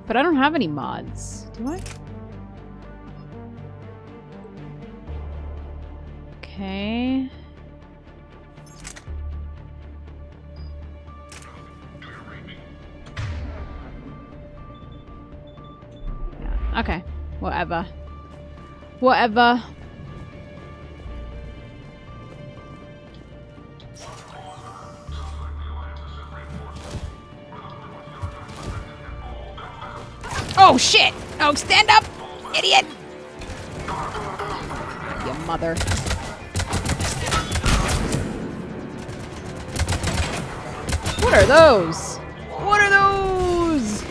But I don't have any mods. Do I? Okay. Okay, whatever. Whatever. Oh shit! Oh, stand up, idiot! Your mother. What are those? What are those?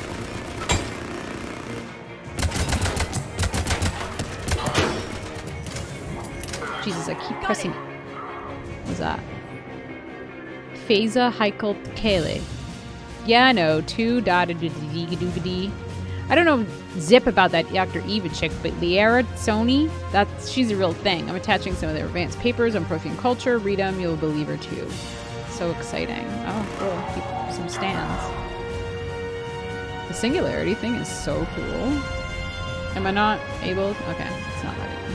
Jesus, I keep pressing. What's that? Feza Heikel Kele. Yeah, I know. Two dotted. I don't know zip about that Dr. Eva chick, but Liara T'Soni, that's she's a real thing. I'm attaching some of their advanced papers on Prothean culture. Read them, you'll believe her too. So exciting. Oh, cool. Keep some stands. The singularity thing is so cool. Am I not able? Okay, it's not letting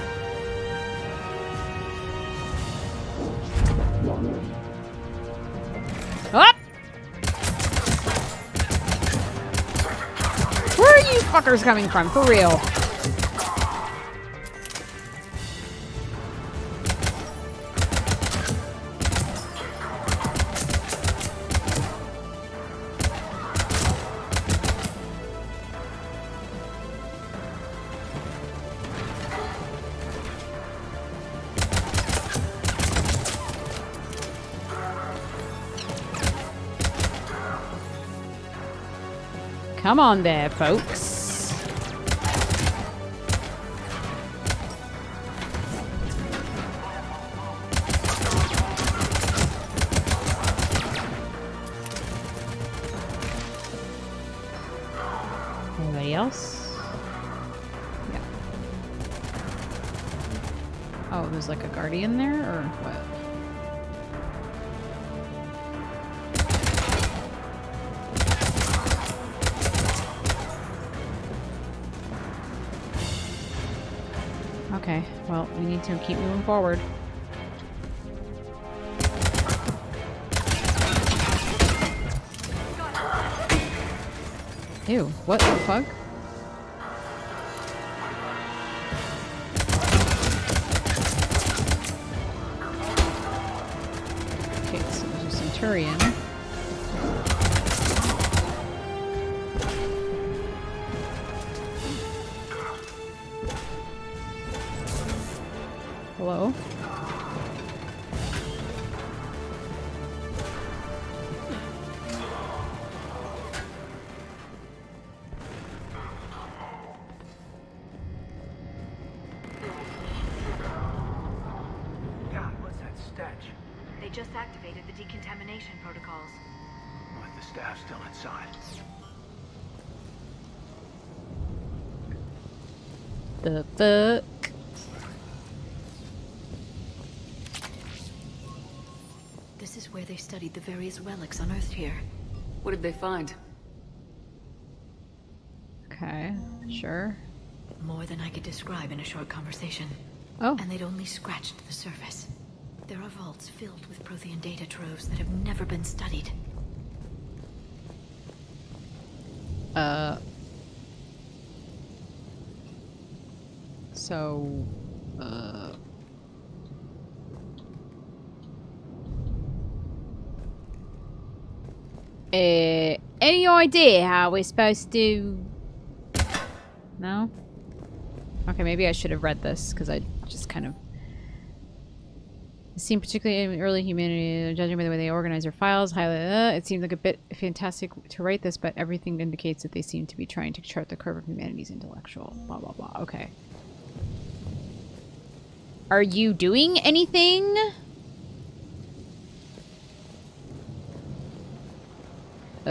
me. Up! Where are you fuckers coming from? For real. Come on there, folks. Anybody else? Yeah. Oh, there's like a guardian there, or what? Okay, well, we need to keep moving forward. Ew, what the fuck? Okay, so there's a Centurion. Hello? God, what's that statue? They just activated the decontamination protocols. With the staff still inside. The fuck? Where they studied the various relics unearthed here. What did they find? Okay, sure. More than I could describe in a short conversation. Oh. And they'd only scratched the surface. There are vaults filled with Prothean data troves that have never been studied. Any idea how we're supposed to... No? Okay, maybe I should have read this, because I just kind of... It seemed particularly in early humanity, judging by the way they organize their files, it seemed like a bit fantastic to write this, but everything indicates that they seem to be trying to chart the curve of humanity's intellectual, blah, blah, blah. Okay. Are you doing anything? Oh,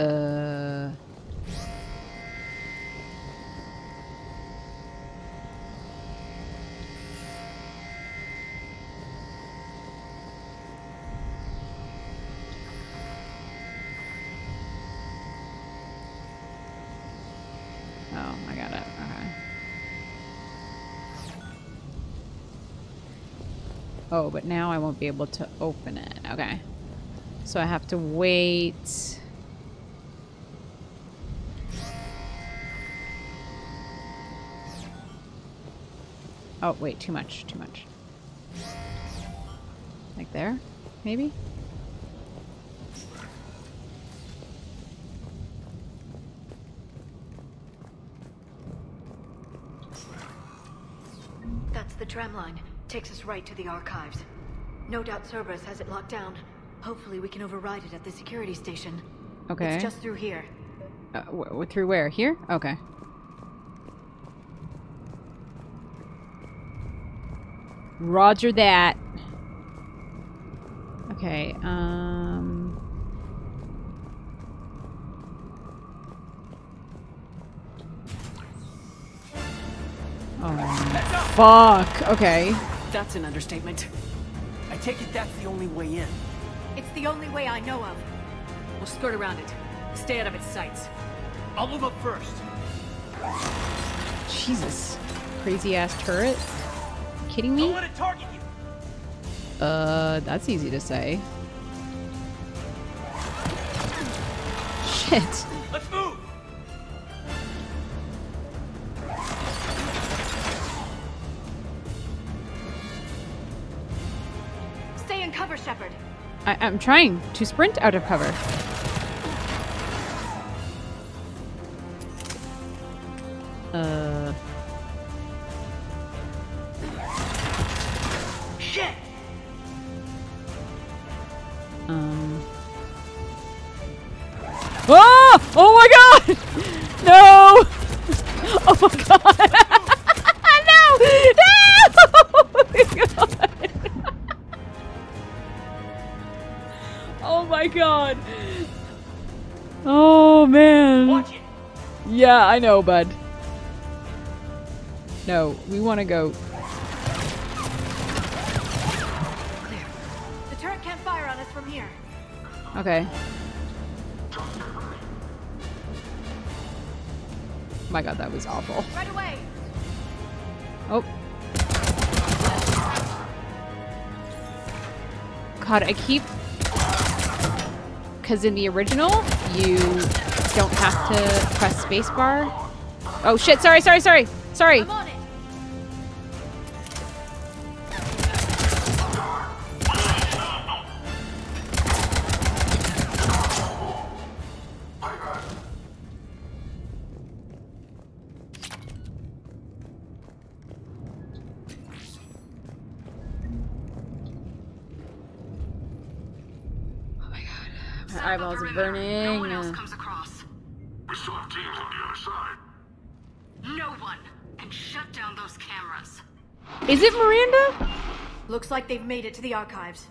I got it. Okay. Oh, but now I won't be able to open it. Okay. So I have to wait. Oh, wait, too much, too much. Like there, maybe? That's the tramline. Takes us right to the archives. No doubt Cerberus has it locked down. Hopefully we can override it at the security station. Okay. It's just through here. Through where? Here? Okay. Roger that. Okay, Oh, fuck. Okay. That's an understatement. I take it that's the only way in. It's the only way I know of. We'll skirt around it. Stay out of its sights. I'll move up first. Jesus. Crazy-ass turret. Kidding me? That's easy to say. Shit. Let's move. Stay in cover, Shepard. I'm trying to sprint out of cover. Yeah, I know, bud. No, we want to go. Clear. The turret can't fire on us from here. Okay. My God, that was awful. Right away. Oh. God, I keep. Because in the original, you. Don't have to press spacebar. Oh shit, sorry. I'm on it. Oh my God. My eyeballs are burning. No one else comes across. We still have teams on the other side. No one can shut down those cameras. Is it Miranda? Looks like they've made it to the archives.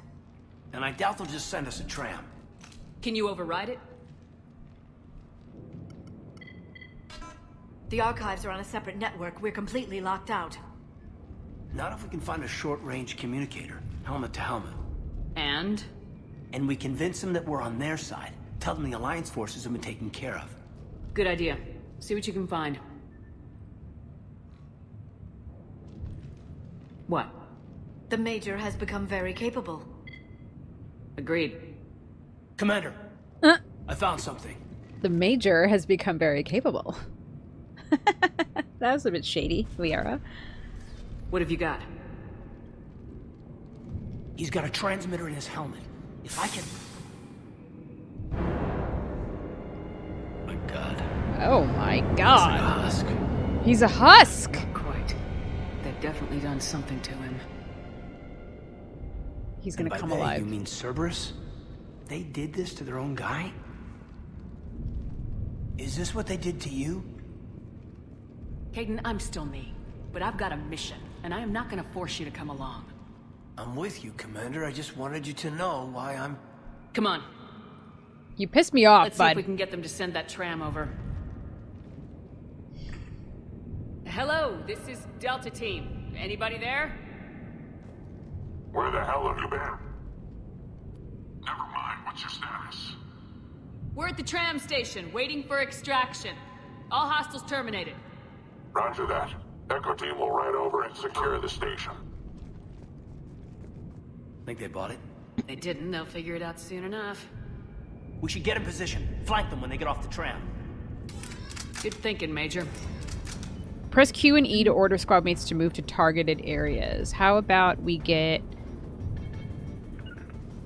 And I doubt they'll just send us a tram. Can you override it? The archives are on a separate network. We're completely locked out. Not if we can find a short-range communicator, helmet to helmet. And? And we convince them that we're on their side. Tell them the Alliance forces have been taken care of. Good idea. See what you can find. What? The Major has become very capable. Agreed. Commander, I found something. The Major has become very capable. That was a bit shady, Liara. What have you got? He's got a transmitter in his helmet. If I can... My God. Oh my God. He's a husk. He's a husk! Not quite. They've definitely done something to him. He's gonna come alive. You mean Cerberus? They did this to their own guy? Is this what they did to you? Kaidan, I'm still me, but I've got a mission, and I am not gonna force you to come along. I'm with you, Commander. I just wanted you to know why I'm... Come on. You pissed me off, bud. Let's see if we can get them to send that tram over. Hello, this is Delta Team. Anybody there? Where the hell have you been? Never mind, what's your status? We're at the tram station, waiting for extraction. All hostiles terminated. Roger that. Echo Team will ride over and secure the station. Think they bought it? They didn't. They'll figure it out soon enough. We should get in position. Flank them when they get off the tram. Good thinking, Major. Press Q and E to order squad mates to move to targeted areas. How about we get...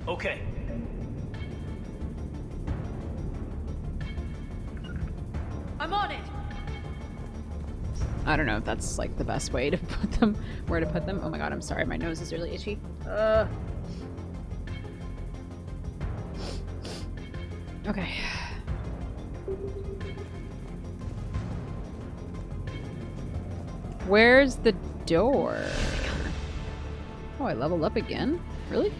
Okay. I'm on it! I don't know if that's, like, the best way to put them. Where to put them? Oh my God, I'm sorry. My nose is really itchy. Okay. Where's the door? Oh, I leveled up again? Really?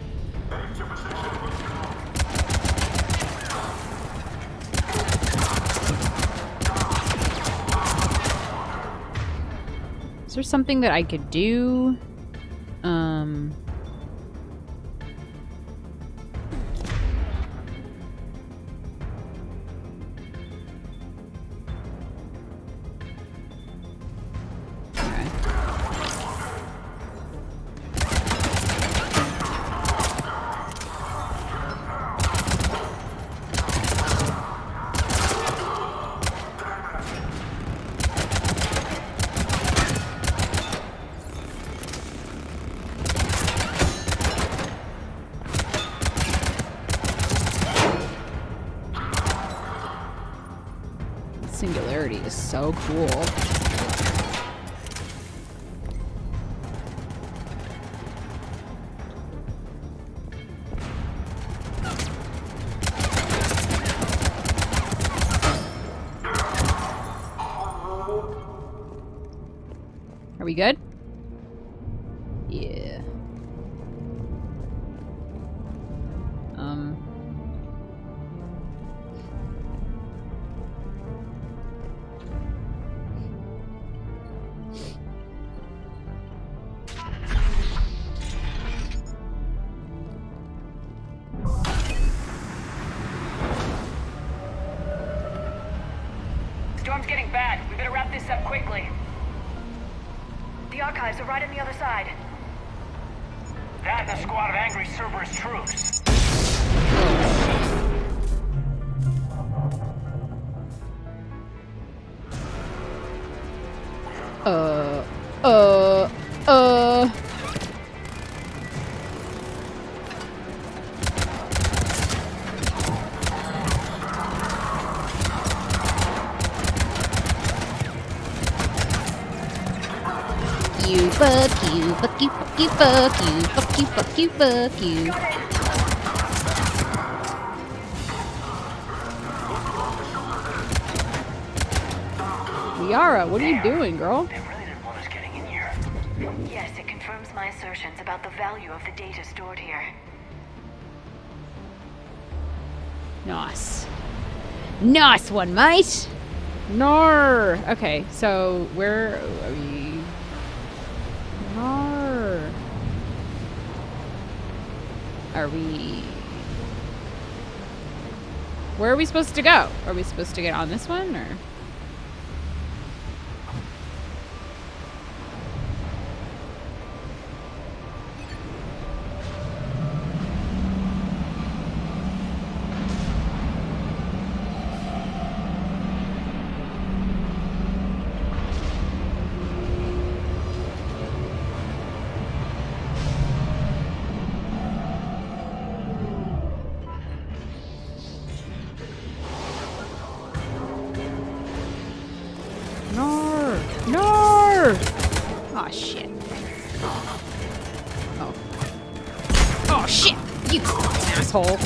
Is there something that I could do? So cool. Are we good? Yeah. Fuck you, fuck you, fuck you, fuck you. Liara, what are you doing, girl? They really didn't want us getting in here. Yes, it confirms my assertions about the value of the data stored here. Nice. Nice one, mate! Nar! Okay, so where are we? Nar. Are we... Where are we supposed to go? Are we supposed to get on this one, or...? asshole.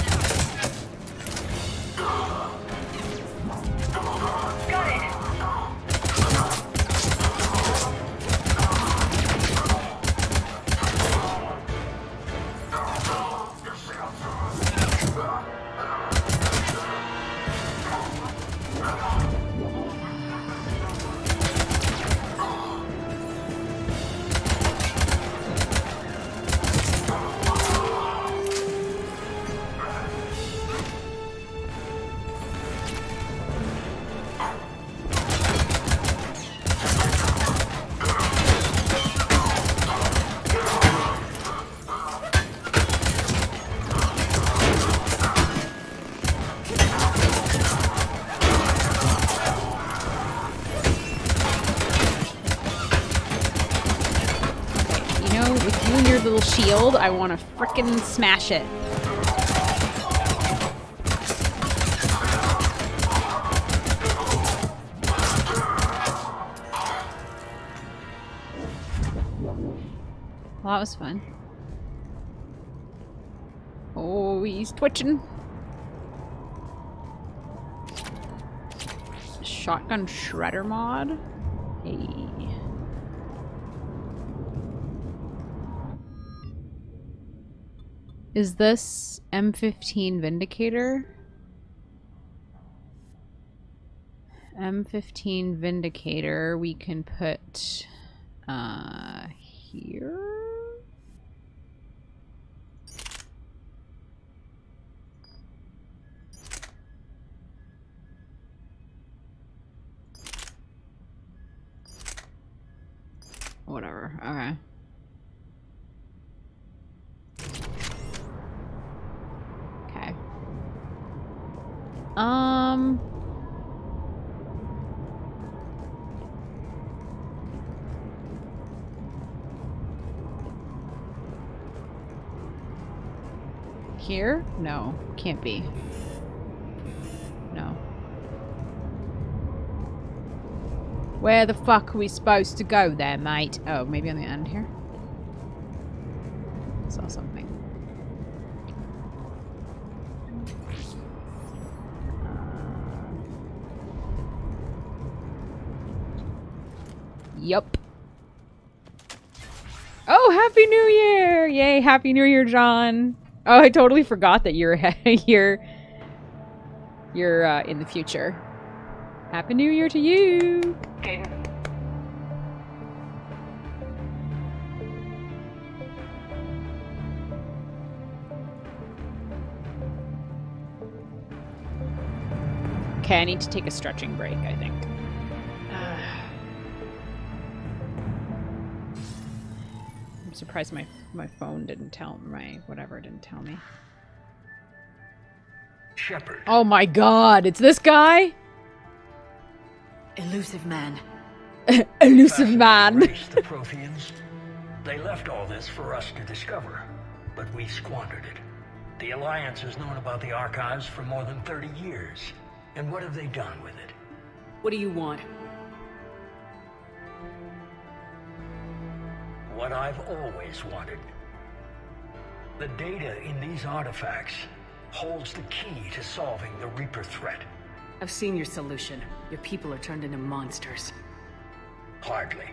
Shield, I want to frickin' smash it. Well, that was fun. Oh, he's twitching. Shotgun shredder mod. Hey. Is this M15 Vindicator? M15 Vindicator we can put here. Whatever, okay. Here? No, can't be. No. Where the fuck are we supposed to go there, mate? Oh, maybe on the end here? I saw something. Yup. Oh, Happy New Year! Yay, Happy New Year, John. Oh, I totally forgot that you're in the future. Happy New Year to you, Kaidan. Okay, I need to take a stretching break, I think. Surprised my phone didn't tell me. Shepard. Oh my God! It's this guy. Elusive man. Elusive man. The Protheans. They left all this for us to discover, but we squandered it. The Alliance has known about the archives for more than 30 years, and what have they done with it? What do you want? What I've always wanted. The data in these artifacts holds the key to solving the Reaper threat. I've seen your solution. Your people are turned into monsters. Hardly.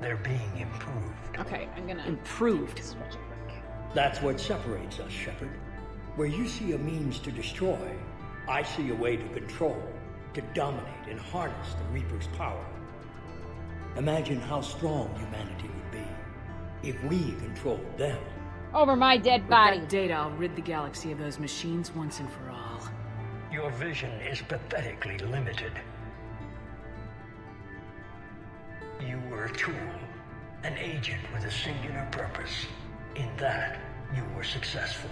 They're being improved. Okay, I'm gonna... Improved? That's what separates us, Shepard. Where you see a means to destroy, I see a way to control, to dominate and harness the Reaper's power. Imagine how strong humanity would be. If we controlled them. Over my dead body. With that data, I'll rid the galaxy of those machines once and for all. Your vision is pathetically limited. You were a tool, an agent with a singular purpose. In that, you were successful.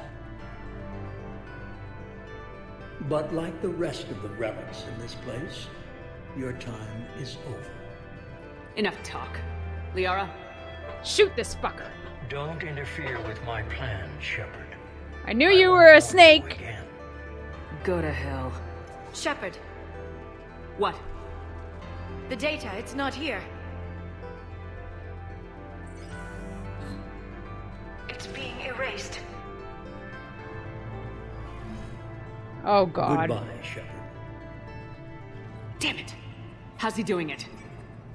But like the rest of the relics in this place, your time is over. Enough talk. Liara. Shoot this fucker. Don't interfere with my plan, Shepard. I knew you were a snake. Go to hell. Shepard. What? The data, it's not here. It's being erased. Oh, God. Goodbye, Shepard. Damn it! How's he doing it?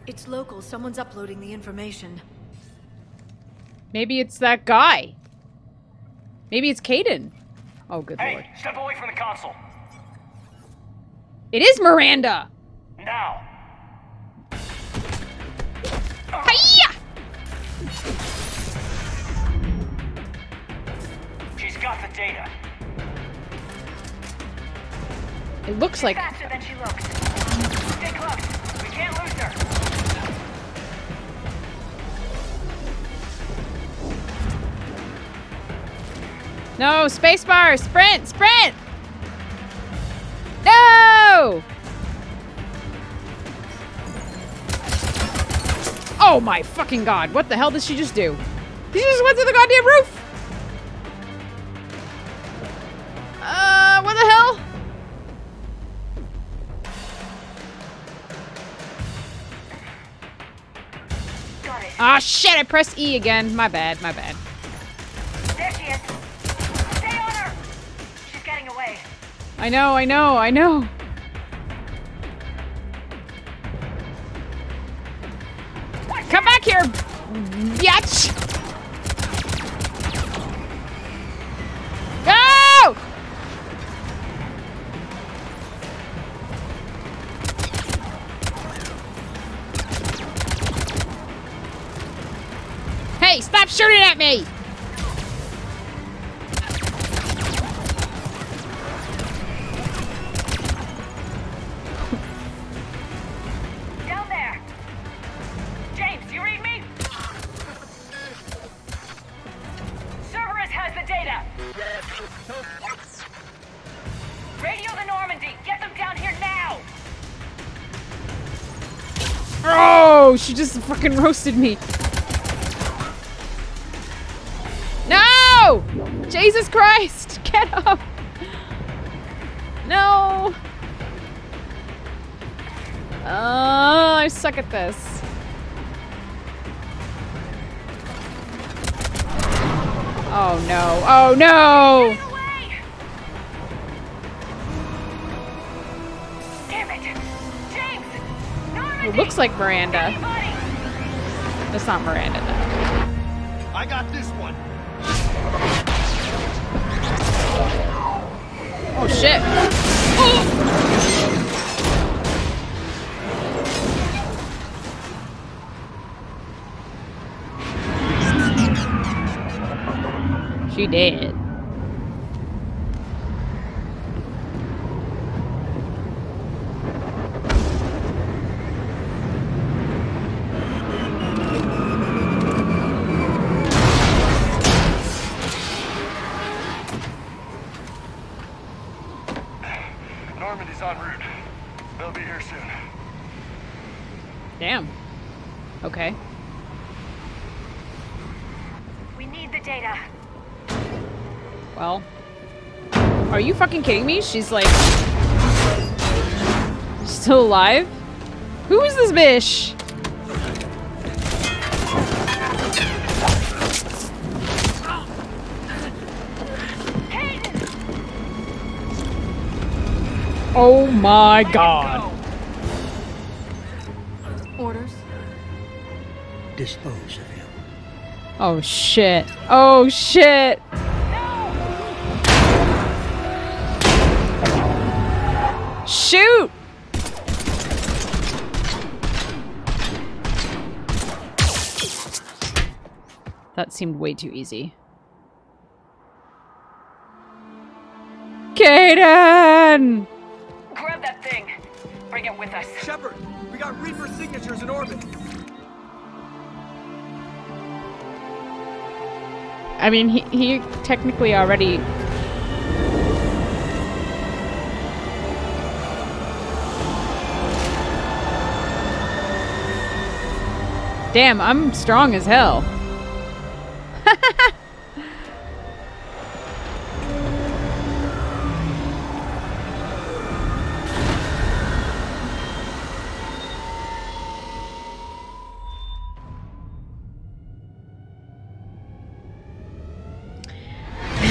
It's local. Someone's uploading the information. Maybe it's that guy. Maybe it's Kaidan. Oh, good Lord. Hey, step away from the console. It is Miranda! Now! Hi-ya! She's got the data. It looks like faster than she looks. Stay close. We can't lose her. No, spacebar, sprint, sprint. No. Oh my fucking god! What the hell did she just do? She just went to the goddamn roof. What the hell? Ah, shit, I pressed E again. My bad, my bad. There she is. Stay on her. She's getting away. I know, I know, I know. What's Come that? Back here, bitch. Go! Hey, stop shooting at me! Down there! James, do you read me? Cerberus has the data! Radio the Normandy! Get them down here now! Oh, she just fucking roasted me. Jesus Christ! Get up! No! I suck at this. Oh no! Oh no! Damn it! James! Normandy! It looks like Miranda. That's not Miranda though. I got this one. Oh shit. Oh! She dead. Fucking kidding me? She's like still alive? Who is this bitch? Oh my god. Orders. Dispose of him. Oh shit. Oh shit. Shoot! That seemed way too easy. Kaidan! Grab that thing. Bring it with us. Shepard, we got Reaper signatures in orbit. I mean, he technically already... Damn, I'm strong as hell.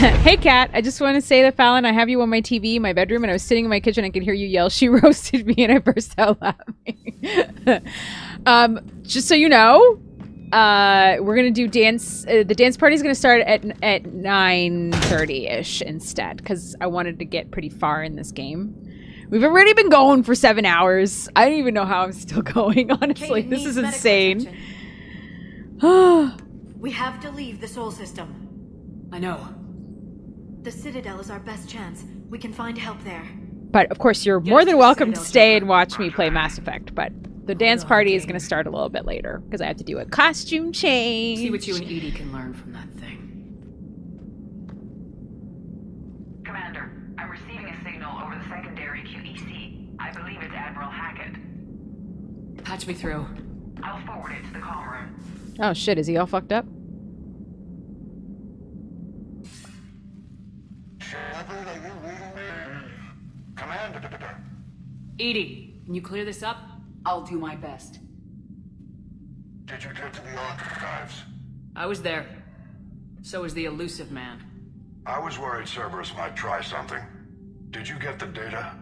Hey, Kat. I just want to say that, Fallon, I have you on my TV in my bedroom, and I was sitting in my kitchen. I could hear you yell, "She roasted me," and I burst out laughing. Just so you know, we're going to do dance. The dance party is going to start at 9:30-ish instead, because I wanted to get pretty far in this game. We've already been going for 7 hours. I don't even know how I'm still going, honestly. Kaidan, this is insane. We have to leave the Sol system. I know. The Citadel is our best chance. We can find help there. But, of course, you're more than welcome to stay and watch me play Mass Effect, but the dance party is going to start a little bit later, because I have to do a costume change. See what you and Edie can learn from that thing. Commander, I'm receiving a signal over the secondary QEC. I believe it's Admiral Hackett. Patch me through. I'll forward it to the comm room. Oh shit, is he all fucked up? Shepard, are you reading me? Commander. Edie, can you clear this up? I'll do my best. Did you get to the archives? I was there. So was the elusive man. I was worried Cerberus might try something. Did you get the data?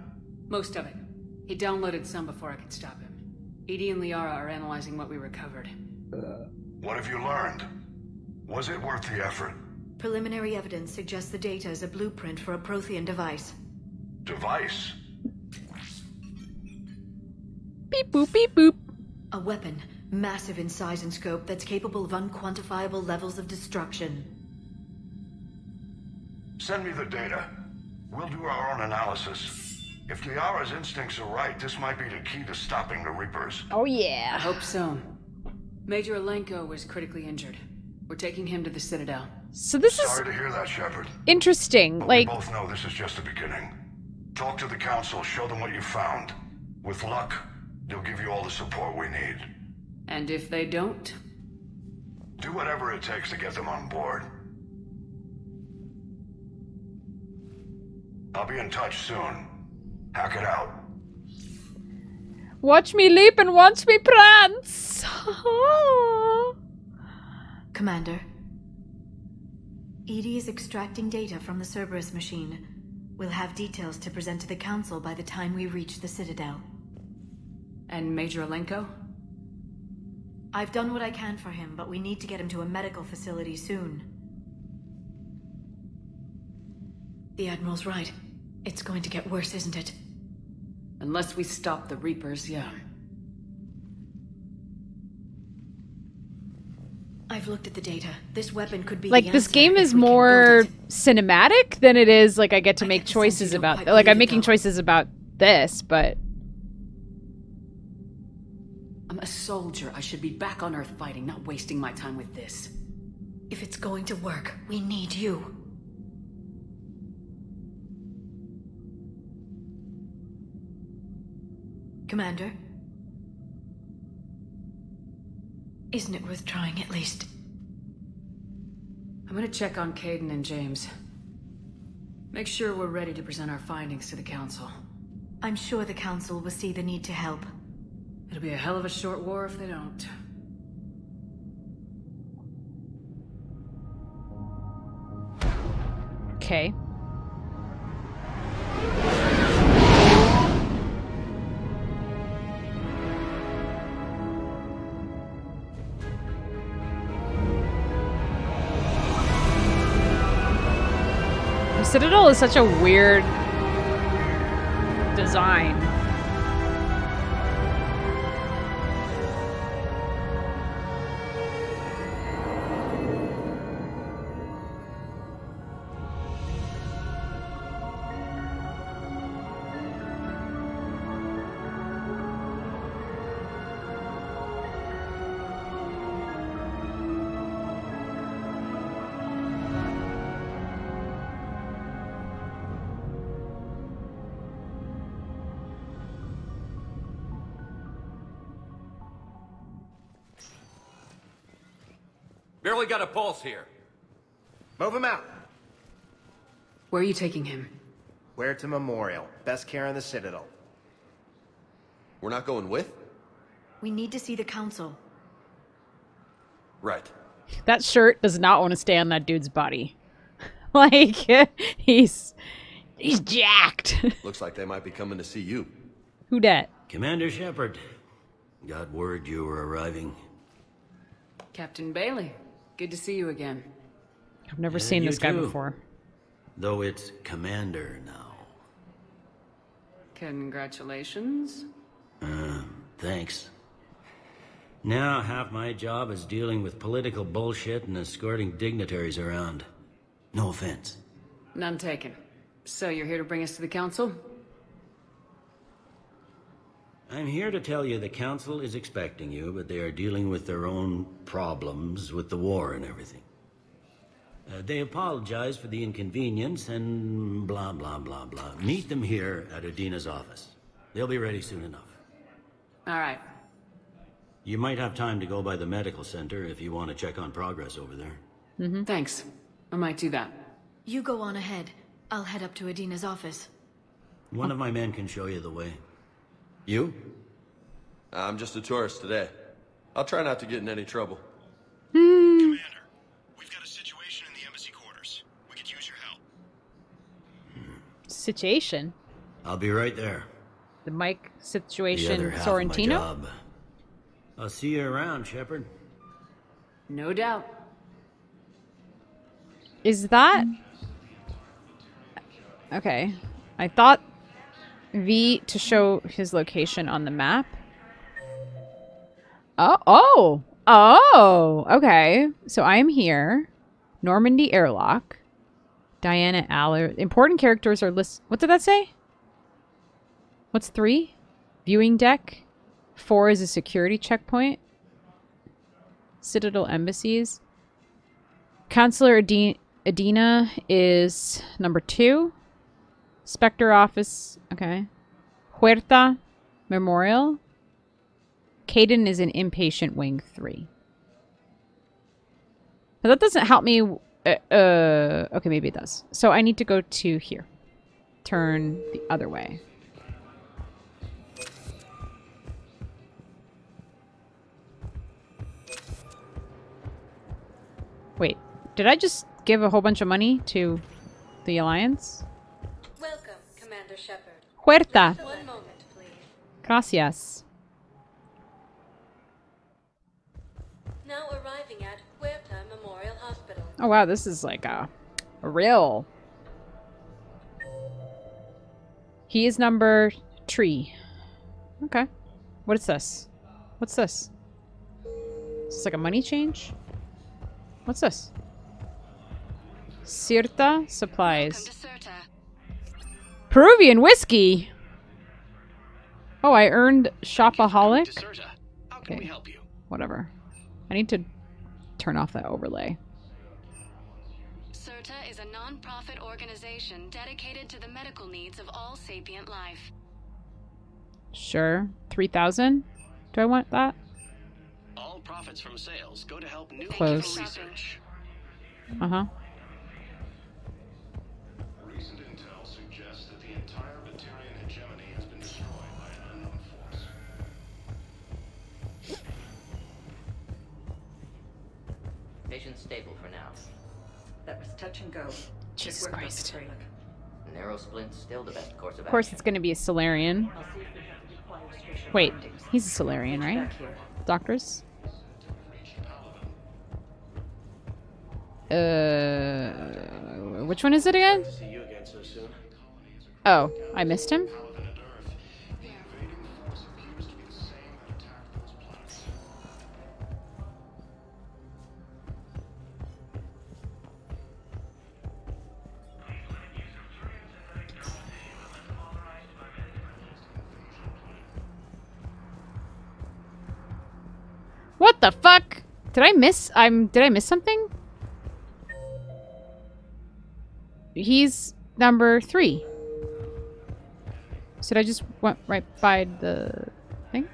Most of it. He downloaded some before I could stop him. Edie and Liara are analyzing what we recovered. What have you learned? Was it worth the effort? Preliminary evidence suggests the data is a blueprint for a Prothean device. Device? Beep boop, beep boop. A weapon, massive in size and scope, that's capable of unquantifiable levels of destruction. Send me the data. We'll do our own analysis. If Liara's instincts are right, this might be the key to stopping the Reapers. Oh yeah. I hope so. Major Alenko was critically injured. We're taking him to the Citadel. So this is... Sorry to hear that, Shepard. Interesting, but like... we both know this is just the beginning. Talk to the Council, show them what you found. With luck, they'll give you all the support we need. And if they don't? Do whatever it takes to get them on board. I'll be in touch soon. Hack it out. Watch me leap and watch me prance. Commander, Edie is extracting data from the Cerberus machine. We'll have details to present to the Council by the time we reach the Citadel. And Major Alenko? I've done what I can for him, but we need to get him to a medical facility soon. The Admiral's right. It's going to get worse, isn't it? Unless we stop the Reapers, yeah. I've looked at the data. This weapon could be like the answer. This game is more cinematic than it is like I get to make choices about. Like I'm making choices about this, but I'm a soldier. I should be back on Earth fighting, not wasting my time with this. If it's going to work, we need you. Commander? Isn't it worth trying, at least? I'm gonna check on Kaidan and James. Make sure we're ready to present our findings to the Council. I'm sure the Council will see the need to help. It'll be a hell of a short war if they don't. Okay. Citadel is such a weird design. Barely got a pulse here. Move him out. Where are you taking him? Huerta Memorial. Best care in the Citadel. We're not going with? We need to see the Council. Right. That shirt does not want to stay on that dude's body. Like, he's jacked. Looks like they might be coming to see you. Who dat? Commander Shepard. Got word you were arriving. Captain Bailey, good to see you again. I've never seen this guy before. Though it's Commander now. Congratulations. Thanks. Now half my job is dealing with political bullshit and escorting dignitaries around. No offense. None taken. So you're here to bring us to the Council? I'm here to tell you the Council is expecting you, but they are dealing with their own problems with the war and everything. They apologize for the inconvenience and blah, blah, blah, blah. Meet them here at Udina's office. They'll be ready soon enough. All right. You might have time to go by the medical center if you want to check on progress over there. Mm-hmm. Thanks. I might do that. You go on ahead. I'll head up to Udina's office. One of my men can show you the way. You? I'm just a tourist today. I'll try not to get in any trouble. Commander, we've got a situation in the embassy quarters. We could use your help. Situation? I'll be right there. The mic situation, the other half Sorrentino? Of my job. I'll see you around, Shepard. No doubt. Is that... Okay. I thought V to show his location on the map. Oh! Oh! Oh! Okay. So I'm here. Normandy Airlock. Diana Aller. Important characters are listed. What did that say? What's 3? Viewing deck. 4 is a security checkpoint. Citadel embassies. Consular Udina is number 2. Spectre office. Okay. Huerta Memorial. Kaidan is an inpatient wing 3. Now that doesn't help me. Okay, maybe it does. So I need to go to here. Turn the other way. Wait, did I just give a whole bunch of money to the Alliance? Welcome, Commander Shepard. Huerta. One moment, please. Gracias. Now arriving at Huerta Memorial Hospital. Oh wow, this is like a real. He is number 3. Okay. What is this? What's this? Is this like a money change? What's this? Sirta supplies. Peruvian whiskey. Oh, I earned shopaholic. Okay, whatever. I need to turn off that overlay. Sirta is a non-profit organization dedicated to the medical needs of all sapient life. Sure, 3,000. Do I want that? All profits from sales go to help new research. Uh-huh. Recent intel suggests that the entire Batarian hegemony has been destroyed by an unknown force. Patient's stable for now. That was touch and go. Jesus Christ. Narrow splint's still the best course of action. Of course it's going to be a Salarian. Wait, he's a Salarian, right? Doctors? Which one is it again? Oh, I missed him? What the fuck? Did I miss? Did I miss something? He's number 3. So I just went right by the thing?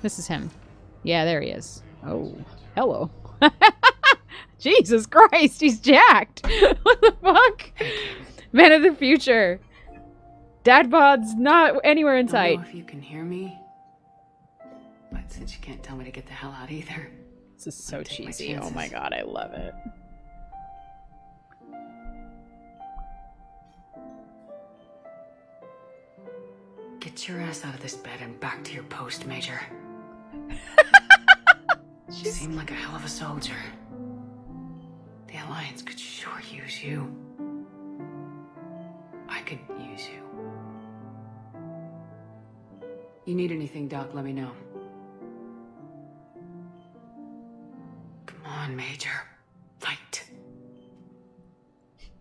This is him. Yeah, there he is. Oh, hello. Jesus Christ, he's jacked. What the fuck? Man of the future. Dad bod's not anywhere in sight. I don't know if you can hear me. But since you can't tell me to get the hell out either. This is so cheesy. Oh my god, I love it. Get your ass out of this bed and back to your post, Major. You seem like a hell of a soldier. The Alliance could sure use you. I could use you. You need anything, Doc, let me know. Come on, Major. Fight.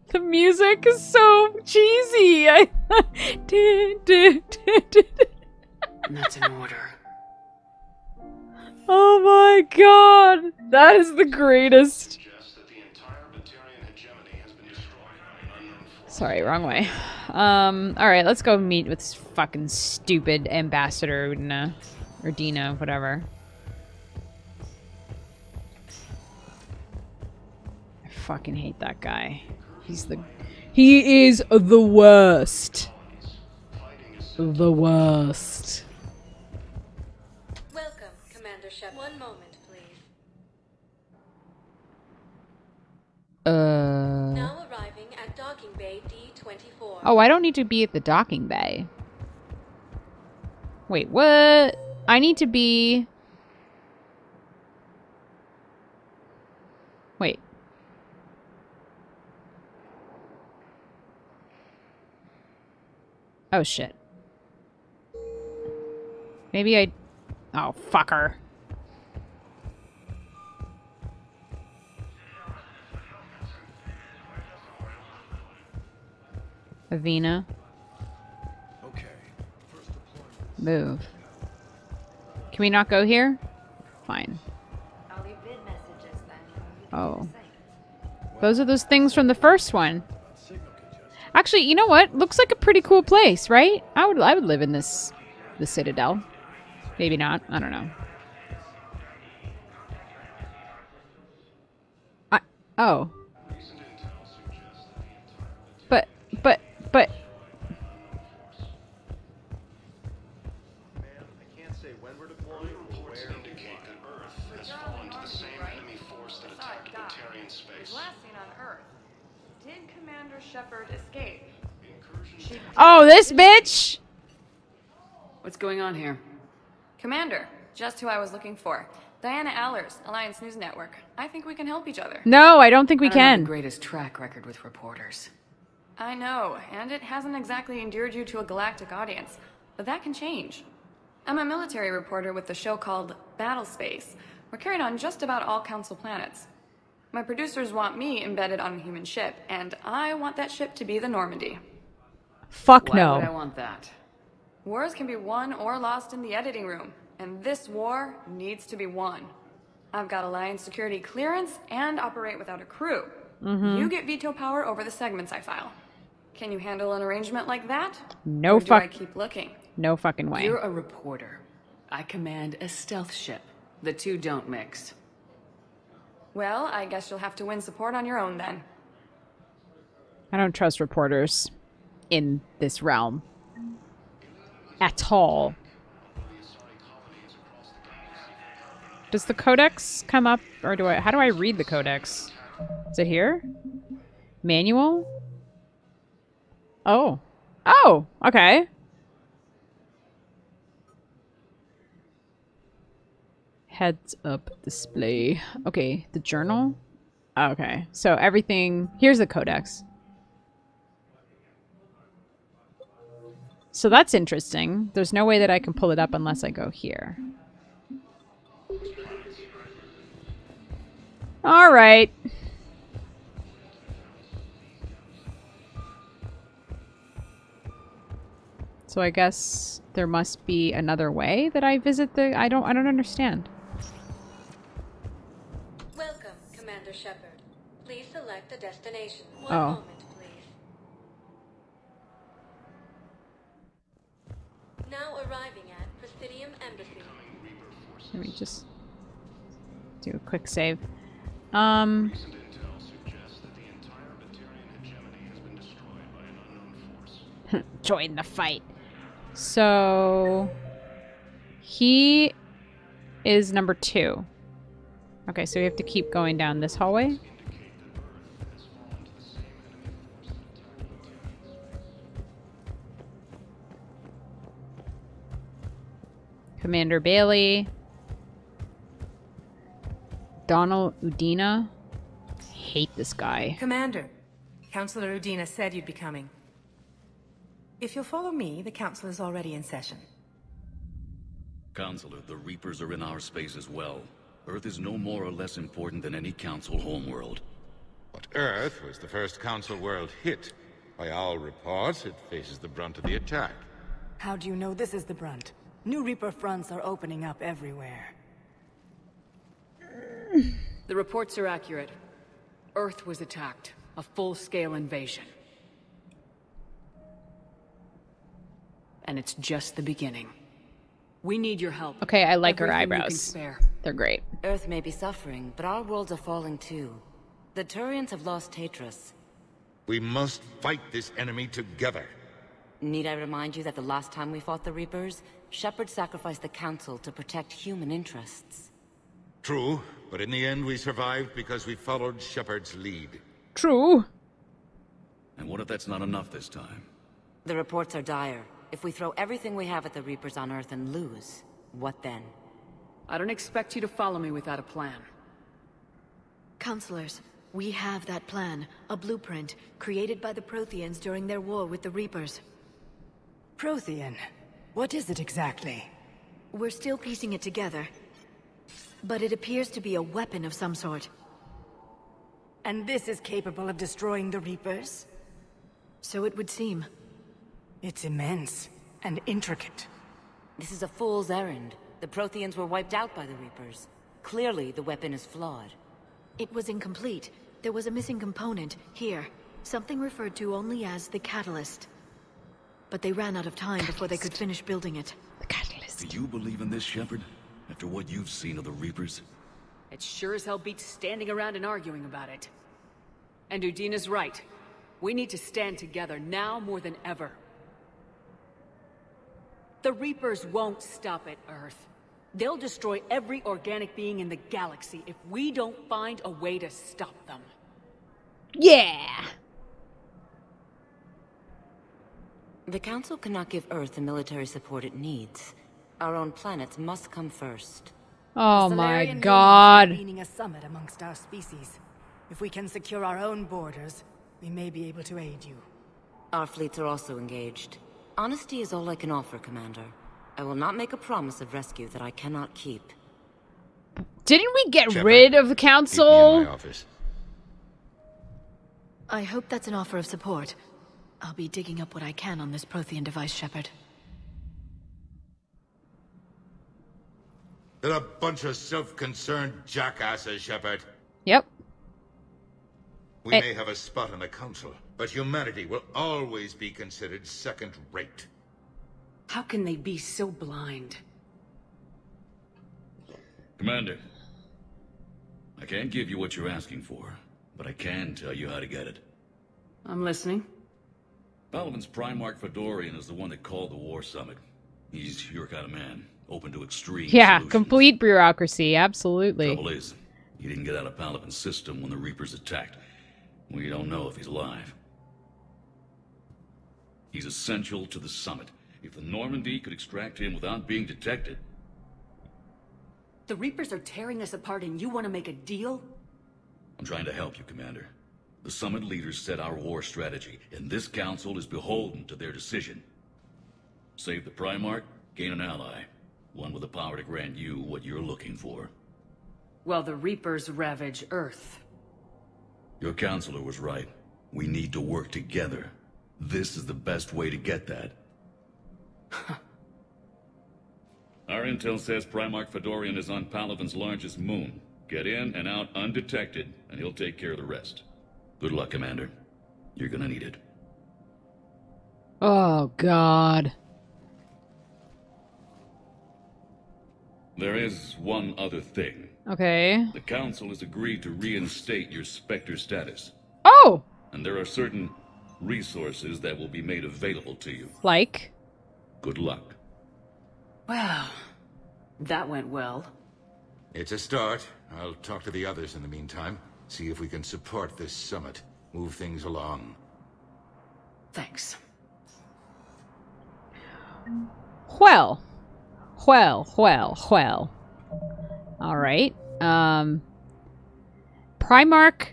The music is so cheesy. I And that's an order. Oh my god! That is the greatest. Sorry, wrong way. Alright, let's go meet with this fucking stupid ambassador Udina. Or Dina, whatever. I fucking hate that guy. He is the worst. The worst. Welcome, Commander Shepard. One moment, please. Now arriving at docking bay D24. Oh, I don't need to be at the docking bay. Wait, what? I need to be... Wait. Oh, shit. Maybe I... Oh, fucker. Avena. Okay. Move. Can we not go here? Fine. Oh. Those are those things from the first one. Actually, you know what? Looks like a pretty cool place, right? I would live in the Citadel. Maybe not. I don't know. Oh. But. Shepard escape. Oh, this bitch! What's going on here? Commander, just who I was looking for. Diana Allers, Alliance News Network. I think we can help each other. No, I don't think we can. I don't have the greatest track record with reporters. I know, and it hasn't exactly endeared you to a galactic audience, but that can change. I'm a military reporter with the show called Battle Space. We're carried on just about all Council planets. My producers want me embedded on a human ship, and I want that ship to be the Normandy. Fuck no. Why would I want that? Wars can be won or lost in the editing room, and this war needs to be won. I've got Alliance security clearance and operate without a crew. Mm-hmm. You get veto power over the segments I file. Can you handle an arrangement like that? No fuck. Do I keep looking? No fucking way. You're a reporter. I command a stealth ship. The two don't mix. Well, I guess you'll have to win support on your own, then. I don't trust reporters in this realm. At all. Does the codex come up, or do I... How do I read the codex? Is it here? Manual? Oh. Oh! Okay. Heads up display. Okay, the journal. Okay, so everything. Here's the codex. So that's interesting. There's no way that I can pull it up unless I go here. All right. So I guess there must be another way that I visit the. I don't understand. Shepard, please select a destination. One moment, please. Now arriving at Presidium Embassy. Let me just do a quick save. Recent intel suggests that the entire Batarian hegemony has been destroyed by an unknown force. Join the fight. So he is number 2. Okay, so we have to keep going down this hallway. Commander Bailey. Donald Udina. Hate this guy. Commander, Counselor Udina said you'd be coming. If you'll follow me, the council is already in session. Counselor, the Reapers are in our space as well. Earth is no more or less important than any council homeworld. But Earth was the first council world hit. By our reports, it faces the brunt of the attack. How do you know this is the brunt? New Reaper fronts are opening up everywhere. The reports are accurate. Earth was attacked. A full-scale invasion. And it's just the beginning. We need your help. Okay, I like her eyebrows. They're great. Earth may be suffering, but our worlds are falling too. The Turians have lost Tetris. We must fight this enemy together. Need I remind you that the last time we fought the Reapers, Shepard sacrificed the Council to protect human interests. True, but in the end we survived because we followed Shepard's lead. True. And what if that's not enough this time? The reports are dire. If we throw everything we have at the Reapers on Earth and lose, what then? I don't expect you to follow me without a plan. Counselors, we have that plan, a blueprint, created by the Protheans during their war with the Reapers. Prothean? What is it exactly? We're still piecing it together, but it appears to be a weapon of some sort. And this is capable of destroying the Reapers? So it would seem. It's immense and intricate. This is a fool's errand. The Protheans were wiped out by the Reapers. Clearly, the weapon is flawed. It was incomplete. There was a missing component here. Something referred to only as the Catalyst. But they ran out of time before they could finish building it. The Catalyst. Do you believe in this, Shepard? After what you've seen of the Reapers? It sure as hell beats standing around and arguing about it. And Udina's right. We need to stand together now more than ever. The Reapers won't stop at Earth. They'll destroy every organic being in the galaxy if we don't find a way to stop them. Yeah! The Council cannot give Earth the military support it needs. Our own planets must come first. Oh my God! Meaning a summit amongst our species. If we can secure our own borders, we may be able to aid you. Our fleets are also engaged. Honesty is all I can offer, Commander. I will not make a promise of rescue that I cannot keep. Didn't we get rid of the Council? Keep me in my office. I hope that's an offer of support. I'll be digging up what I can on this Prothean device, Shepard. They're a bunch of self-concerned jackasses, Shepard. Yep. We may have a spot on the Council, but humanity will always be considered second-rate. How can they be so blind? Commander, I can't give you what you're asking for, but I can tell you how to get it. I'm listening. Palaven's Primarch Fedorian is the one that called the war summit. He's your kind of man, open to extreme solutions. Complete bureaucracy, absolutely. Trouble is, he didn't get out of Palaven's system when the Reapers attacked. We don't know if he's alive. He's essential to the summit. If the Normandy could extract him without being detected... The Reapers are tearing us apart and you want to make a deal? I'm trying to help you, Commander. The summit leaders set our war strategy, and this council is beholden to their decision. Save the Primarch, gain an ally. One with the power to grant you what you're looking for. While the Reapers ravage Earth. Your counselor was right. We need to work together. This is the best way to get that. Our intel says Primarch Fedorian is on Palaven's largest moon. Get in and out undetected, and he'll take care of the rest. Good luck, Commander. You're gonna need it. Oh, God. There is one other thing. Okay. The Council has agreed to reinstate your Spectre status. Oh! And there are certain resources that will be made available to you. Like? Good luck. Well, that went well. It's a start. I'll talk to the others in the meantime. See if we can support this summit. Move things along. Thanks. Well, Well. Alright. Primarch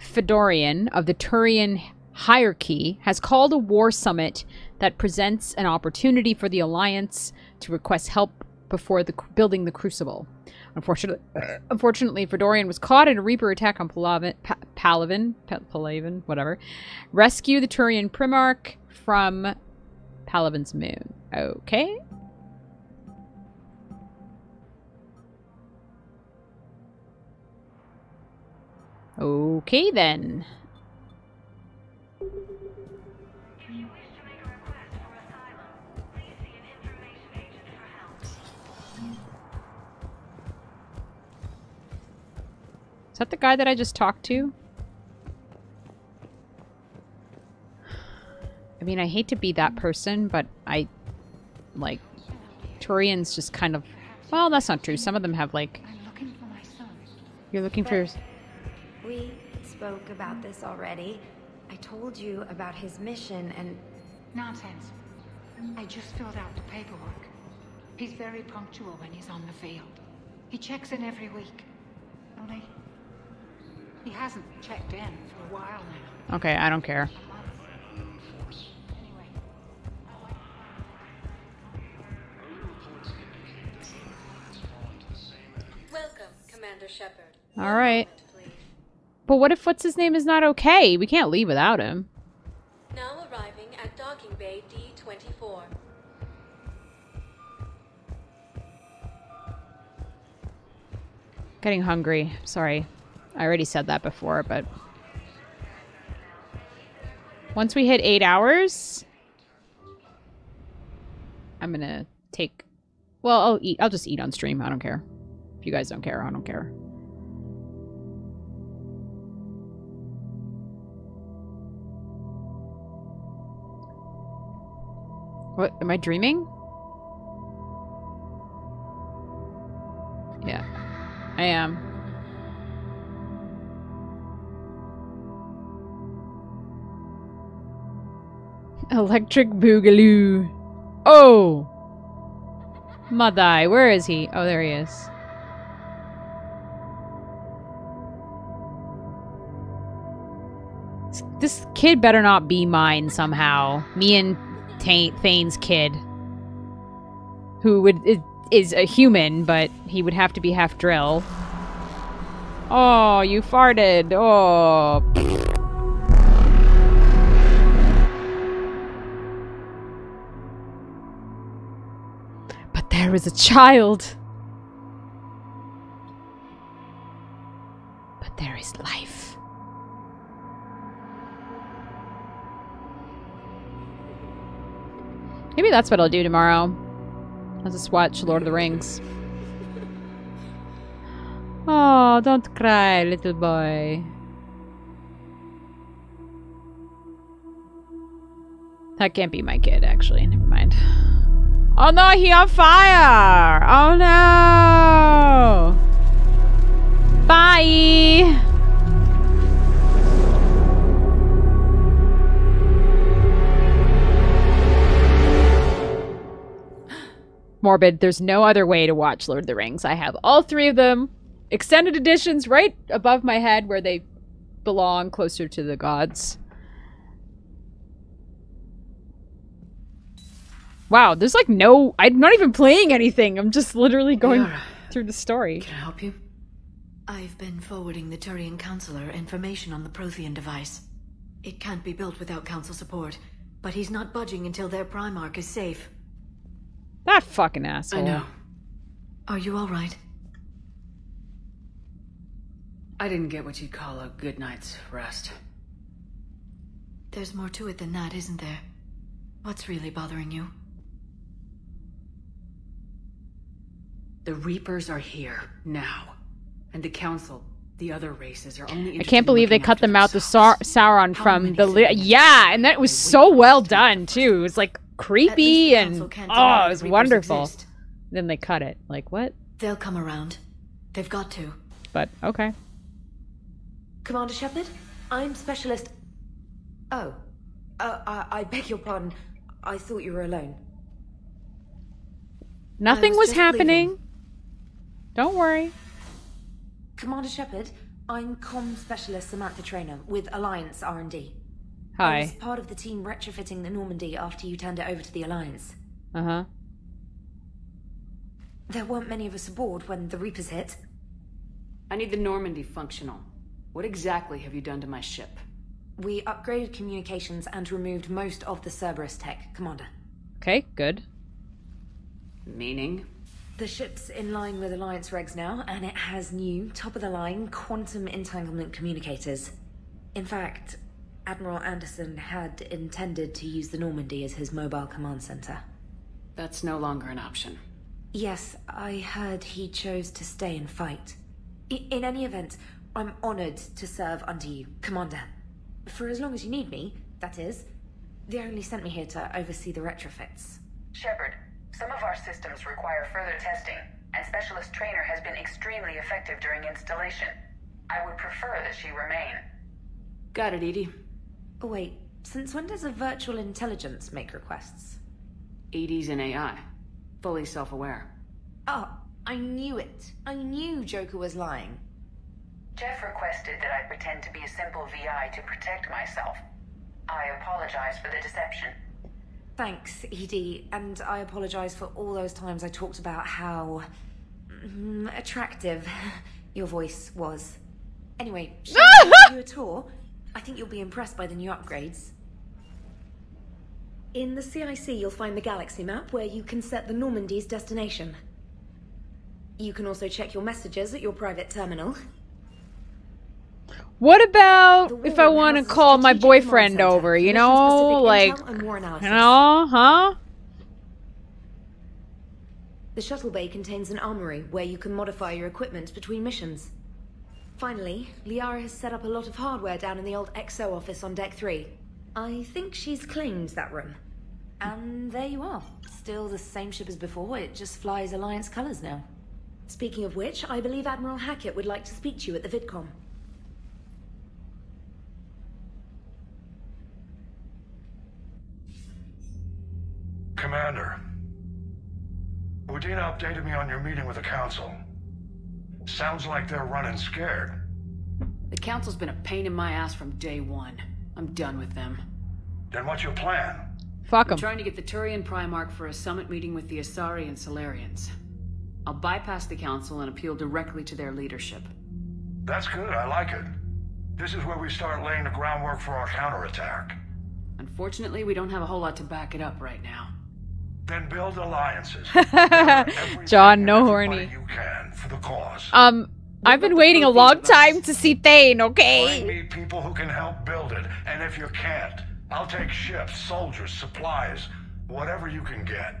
Fedorian of the Turian hierarchy has called a war summit that presents an opportunity for the Alliance to request help before building the Crucible. Unfortunately, Fedorian was caught in a Reaper attack on Palaven, whatever. Rescue the Turian Primarch from Palaven's moon. Okay. Okay, then. Is that the guy that I just talked to? I mean, I hate to be that person, but I... like, Turians just kind of... Well, that's not true. Some of them have, like... I'm looking for my son. You're looking for your... We spoke about this already. I told you about his mission and... Nonsense. I just filled out the paperwork. He's very punctual when he's on the field. He checks in every week. Only... he hasn't checked in for a while now. Okay, I don't care. Welcome, Commander Shepard. All right. But what if what's-his-name is not okay? We can't leave without him. Now arriving at docking bay D24. Getting hungry. Sorry. I already said that before, but... once we hit 8 hours... I'm gonna take... well, I'll eat. I'll just eat on stream. I don't care. If you guys don't care, I don't care. What? Am I dreaming? Yeah, I am. Electric Boogaloo. Oh! Madai, where is he? Oh, there he is. This kid better not be mine somehow. Me and... Thane's kid, who is a human, but he would have to be half drill. Oh, you farted. Oh. But there is a child. But there is life. Maybe that's what I'll do tomorrow. I'll just watch Lord of the Rings. Oh, don't cry, little boy. That can't be my kid, actually. Never mind. Oh no, he's on fire! Oh no! Bye! Morbid, there's no other way to watch Lord of the Rings. I have all three of them, extended editions right above my head where they belong, closer to the gods. Wow, there's like no... I'm not even playing anything. I'm just literally going Liara, through the story. Can I help you? I've been forwarding the Turian counselor information on the Prothean device. It can't be built without council support, but he's not budging until their Primarch is safe. That fucking asshole. I know. Are you alright? I didn't get what you'd call a good night's rest. There's more to it than that, isn't there? What's really bothering you? The Reapers are here, now. And the Council, the other races, are only... I can't believe they cut them out, the Sauron from the... Yeah, and that was so well done, too. It was like... creepy and oh, it was wonderful. Exist. Then they cut it. Like what? They'll come around. They've got to. But okay. Commander Shepard, I'm Specialist. Oh, I beg your pardon. I thought you were alone. Nothing was happening. Leaving. Don't worry. Commander Shepard, I'm Comm Specialist Samantha Traynor with Alliance R&D. Hi. I was part of the team retrofitting the Normandy after you turned it over to the Alliance. Uh-huh. There weren't many of us aboard when the Reapers hit. I need the Normandy functional. What exactly have you done to my ship? We upgraded communications and removed most of the Cerberus tech, Commander. Okay, good. Meaning? The ship's in line with Alliance regs now, and it has new, top-of-the-line quantum entanglement communicators. In fact, Admiral Anderson had intended to use the Normandy as his mobile command center. That's no longer an option. Yes, I heard he chose to stay and fight. In any event, I'm honored to serve under you, Commander. For as long as you need me, that is. They only sent me here to oversee the retrofits. Shepard, some of our systems require further testing, and Specialist Traynor has been extremely effective during installation. I would prefer that she remain. Got it, EDI. Wait, since when does a virtual intelligence make requests? EDI's an AI. Fully self-aware. Oh, I knew it. I knew Joker was lying. Jeff requested that I pretend to be a simple VI to protect myself. I apologize for the deception. Thanks, ED, and I apologize for all those times I talked about how attractive your voice was. Anyway, shall I give you a tour? I think you'll be impressed by the new upgrades. In the CIC, you'll find the galaxy map where you can set the Normandy's destination. You can also check your messages at your private terminal. What about if I want to call my boyfriend over, you know, like, The shuttle bay contains an armory where you can modify your equipment between missions. Finally, Liara has set up a lot of hardware down in the old XO office on Deck 3. I think she's claimed that room. And there you are. Still the same ship as before, it just flies Alliance colors now. Speaking of which, I believe Admiral Hackett would like to speak to you at the VidCom. Commander, Udina updated me on your meeting with the Council. Sounds like they're running scared. The Council's been a pain in my ass from day one. I'm done with them. Then what's your plan? Fuck them. I'm trying to get the Turian Primarch for a summit meeting with the Asari and Salarians. I'll bypass the Council and appeal directly to their leadership. That's good. I like it. This is where we start laying the groundwork for our counterattack. Unfortunately, we don't have a whole lot to back it up right now. Then build alliances. John, no horny. You can for the cause. I've been waiting a long time to see Thane, okay? Bring me people who can help build it, and if you can't, I'll take ships, soldiers, supplies, whatever you can get.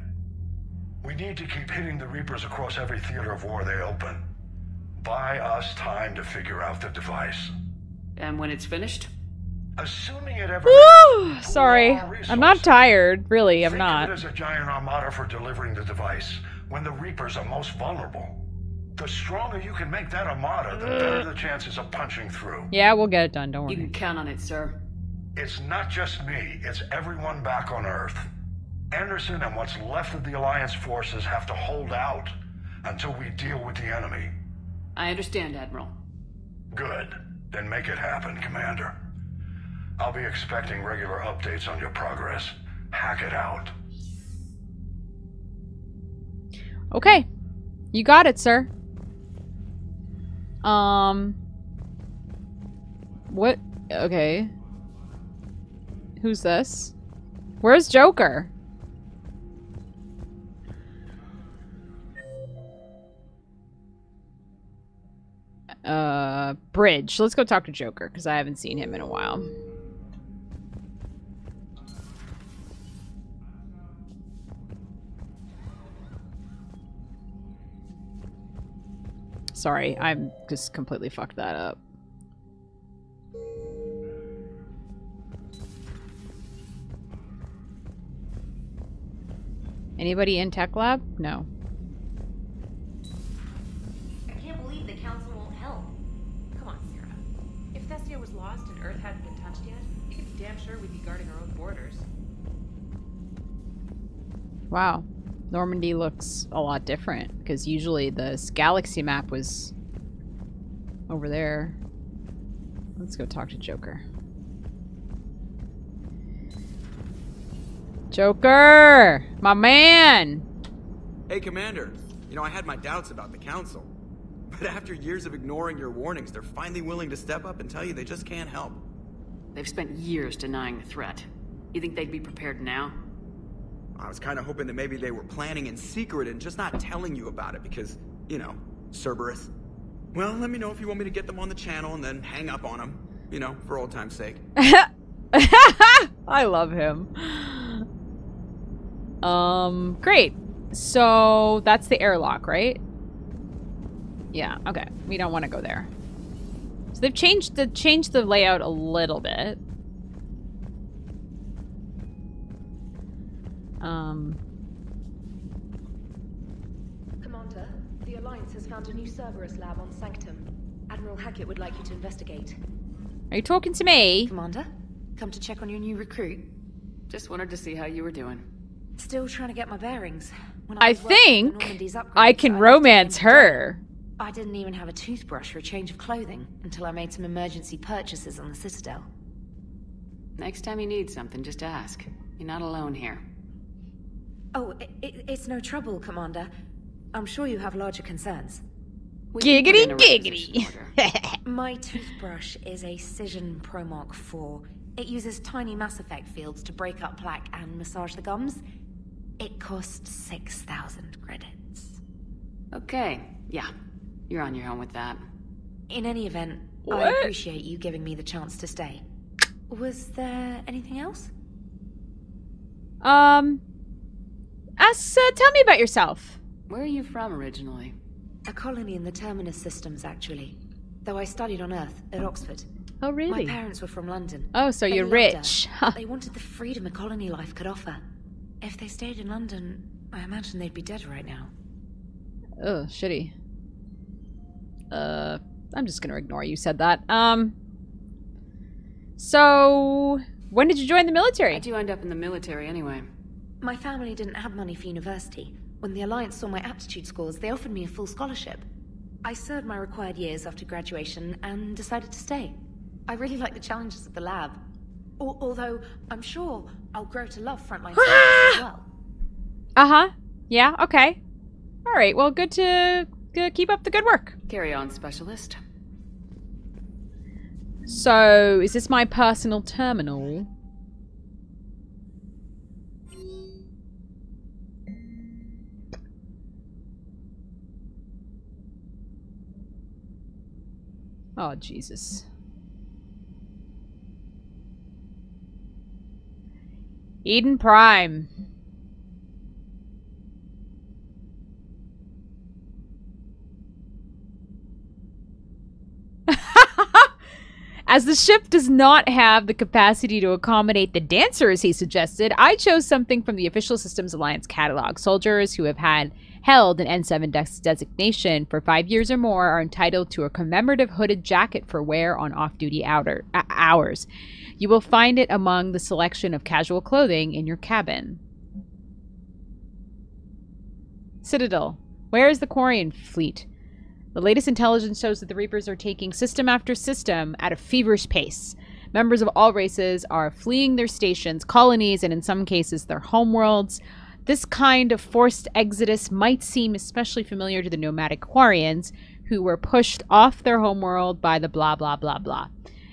We need to keep hitting the Reapers across every theater of war they open. Buy us time to figure out the device. And when it's finished? Assuming it ever is, sorry, I'm not tired. Really, I'm not. Think of it as a giant armada for delivering the device when the Reapers are most vulnerable. The stronger you can make that armada, the better the chances of punching through. Yeah, we'll get it done. Don't worry. You can count on it, sir. It's not just me. It's everyone back on Earth. Anderson and what's left of the Alliance forces have to hold out until we deal with the enemy. I understand, Admiral. Good. Then make it happen, Commander. I'll be expecting regular updates on your progress. Hack it out. Okay. You got it, sir. What? Okay. Who's this? Where's Joker? Bridge. Let's go talk to Joker, because I haven't seen him in a while. Sorry, I'm just completely fucked that up. Anybody in Tech Lab? No. I can't believe the Council won't help. Come on, Sarah. If Thessia was lost and Earth hadn't been touched yet, you could be damn sure we'd be guarding our own borders. Wow. Normandy looks a lot different, because usually this galaxy map was over there. Let's go talk to Joker. Joker! My man! Hey, Commander. You know, I had my doubts about the Council. But after years of ignoring your warnings, they're finally willing to step up and tell you they just can't help. They've spent years denying the threat. You think they'd be prepared now? I was kind of hoping that maybe they were planning in secret and just not telling you about it because, you know, Cerberus. Well, let me know if you want me to get them on the channel and then hang up on them, you know, for old time's sake. I love him. Great. So that's the airlock, right? Yeah, okay. We don't want to go there. So they've changed the layout a little bit. Commander, the Alliance has found a new Cerberus lab on Sanctum. Admiral Hackett would like you to investigate. Are you talking to me? Commander, come to check on your new recruit. Just wanted to see how you were doing. Still trying to get my bearings. When I think I can romance her. I didn't even have a toothbrush or a change of clothing until I made some emergency purchases on the Citadel. Next time you need something, just ask. You're not alone here. Oh, it's no trouble, Commander. I'm sure you have larger concerns. Giggity, giggity. My toothbrush is a Cision Promark 4. It uses tiny Mass Effect fields to break up plaque and massage the gums. It costs 6,000 credits. Okay, yeah. You're on your own with that. In any event, what? I appreciate you giving me the chance to stay. Was there anything else? Tell me about yourself. Where are you from originally? A colony in the Terminus systems, actually. Though I studied on Earth, at Oxford. Oh, really? My parents were from London. Oh, so you're rich. They wanted the freedom a colony life could offer. If they stayed in London, I imagine they'd be dead right now. Oh, shitty. I'm just gonna ignore you said that. So, when did you join the military? How'd you end up in the military anyway? My family didn't have money for university. When the Alliance saw my aptitude scores, they offered me a full scholarship. I served my required years after graduation and decided to stay. I really like the challenges of the lab. Although, I'm sure I'll grow to love frontline service as well. Uh-huh. Yeah, okay. Alright, well, good to keep up the good work. Carry on, Specialist. So, is this my personal terminal? Oh, Jesus. Eden Prime. As the ship does not have the capacity to accommodate the dancers he suggested, I chose something from the official Systems Alliance catalog. Soldiers who have held an N7 designation for 5 years or more are entitled to a commemorative hooded jacket for wear on off-duty hours. You will find it among the selection of casual clothing in your cabin. Citadel. Where is the Quarian fleet? The latest intelligence shows that the Reapers are taking system after system at a feverish pace. Members of all races are fleeing their stations, colonies, and in some cases their homeworlds. This kind of forced exodus might seem especially familiar to the nomadic Quarians, who were pushed off their homeworld by the blah blah blah blah.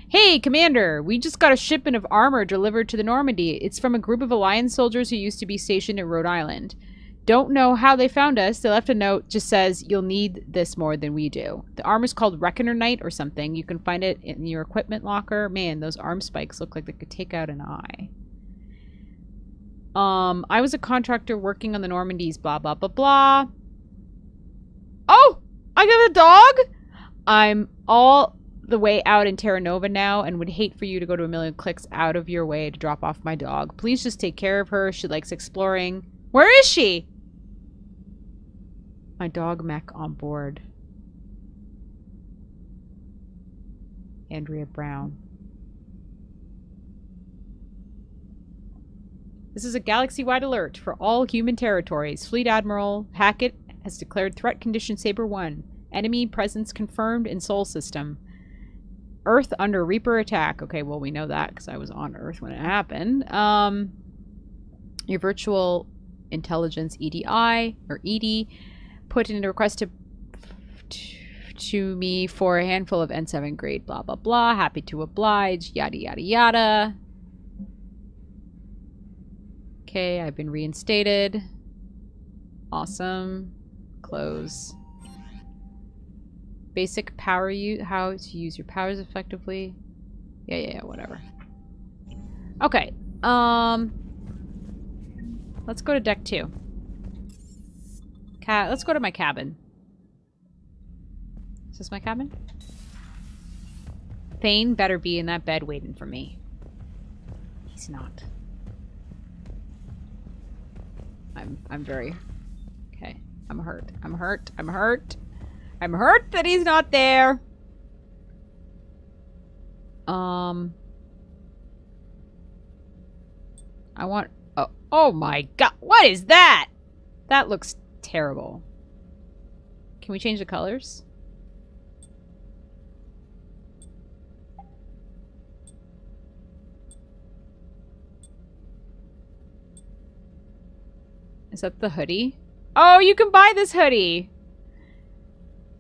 Hey, Commander! We just got a shipment of armor delivered to the Normandy. It's from a group of Alliance soldiers who used to be stationed in Rhode Island. Don't know how they found us. They left a note. Just says, you'll need this more than we do. The armor's called Reckoner Knight or something. You can find it in your equipment locker. Man, those arm spikes look like they could take out an eye. I was a contractor working on the Normandy's blah, blah, blah, blah. Oh! I got a dog? I'm all the way out in Terra Nova now and would hate for you to go to a million clicks out of your way to drop off my dog. Please just take care of her. She likes exploring. Where is she? My dog mech on board. Andrea Brown. This is a galaxy-wide alert for all human territories. Fleet Admiral Hackett has declared threat condition Saber-1. Enemy presence confirmed in Sol System. Earth under Reaper attack. Okay, well, we know that because I was on Earth when it happened. Your virtual intelligence EDI, or ED, put in a request to me for a handful of N7 grade blah blah blah, happy to oblige, yada yada yada. Okay, I've been reinstated. Awesome. Close. Basic power use, how to use your powers effectively. Yeah, whatever. Okay, let's go to deck 2. Let's go to my cabin. Is this my cabin? Thane better be in that bed waiting for me. He's not. I'm very... Okay. I'm hurt. I'm hurt that he's not there! I want... Oh my god! What is that? That looks terrible. Can we change the colors? Is that the hoodie? Oh, you can buy this hoodie!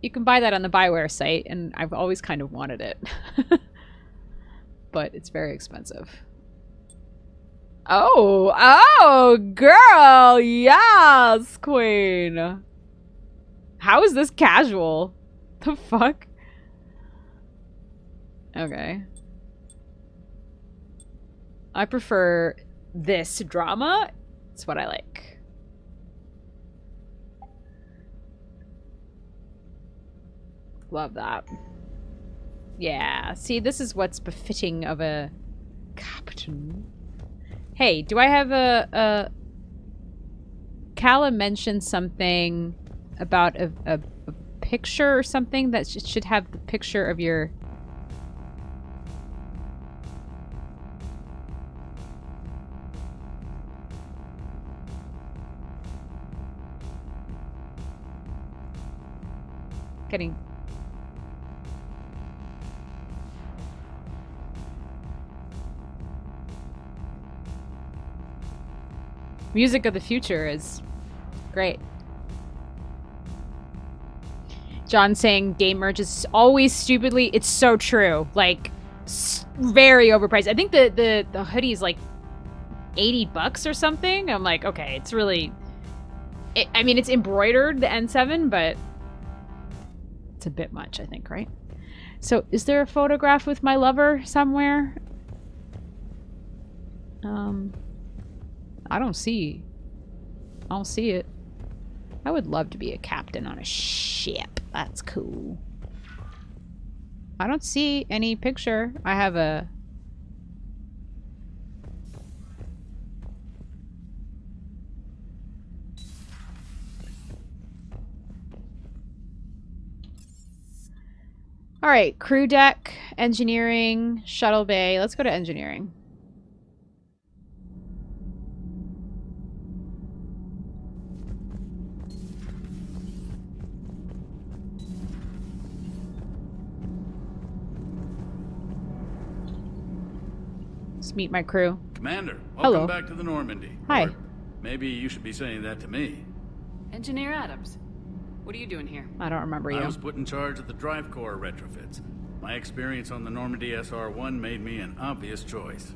You can buy that on the Bioware site, and I've always kind of wanted it. But it's very expensive. Oh, girl, yes, queen. How is this casual? The fuck? Okay. I prefer this drama. It's what I like. Love that. Yeah, see, this is what's befitting of a captain. Hey, do I have a... Kala mentioned something about a picture or something that should have the picture of your... Getting... Music of the future is great. John saying game merch is always stupidly, it's so true, like very overpriced. I think the hoodie is like $80 or something. I'm like, okay, it's really, I mean, it's embroidered, the N7, but it's a bit much, I think, right? So is there a photograph with my lover somewhere? I don't see it. I would love to be a captain on a ship. That's cool. I don't see any picture. I have a... Alright, crew deck, engineering, shuttle bay. Let's go to engineering. Meet my crew. Commander, welcome. Hello. Back to the Normandy. Hi. Or maybe you should be saying that to me. Engineer Adams, what are you doing here? I don't remember you. I was put in charge of the drive core retrofits. My experience on the Normandy SR-1 made me an obvious choice.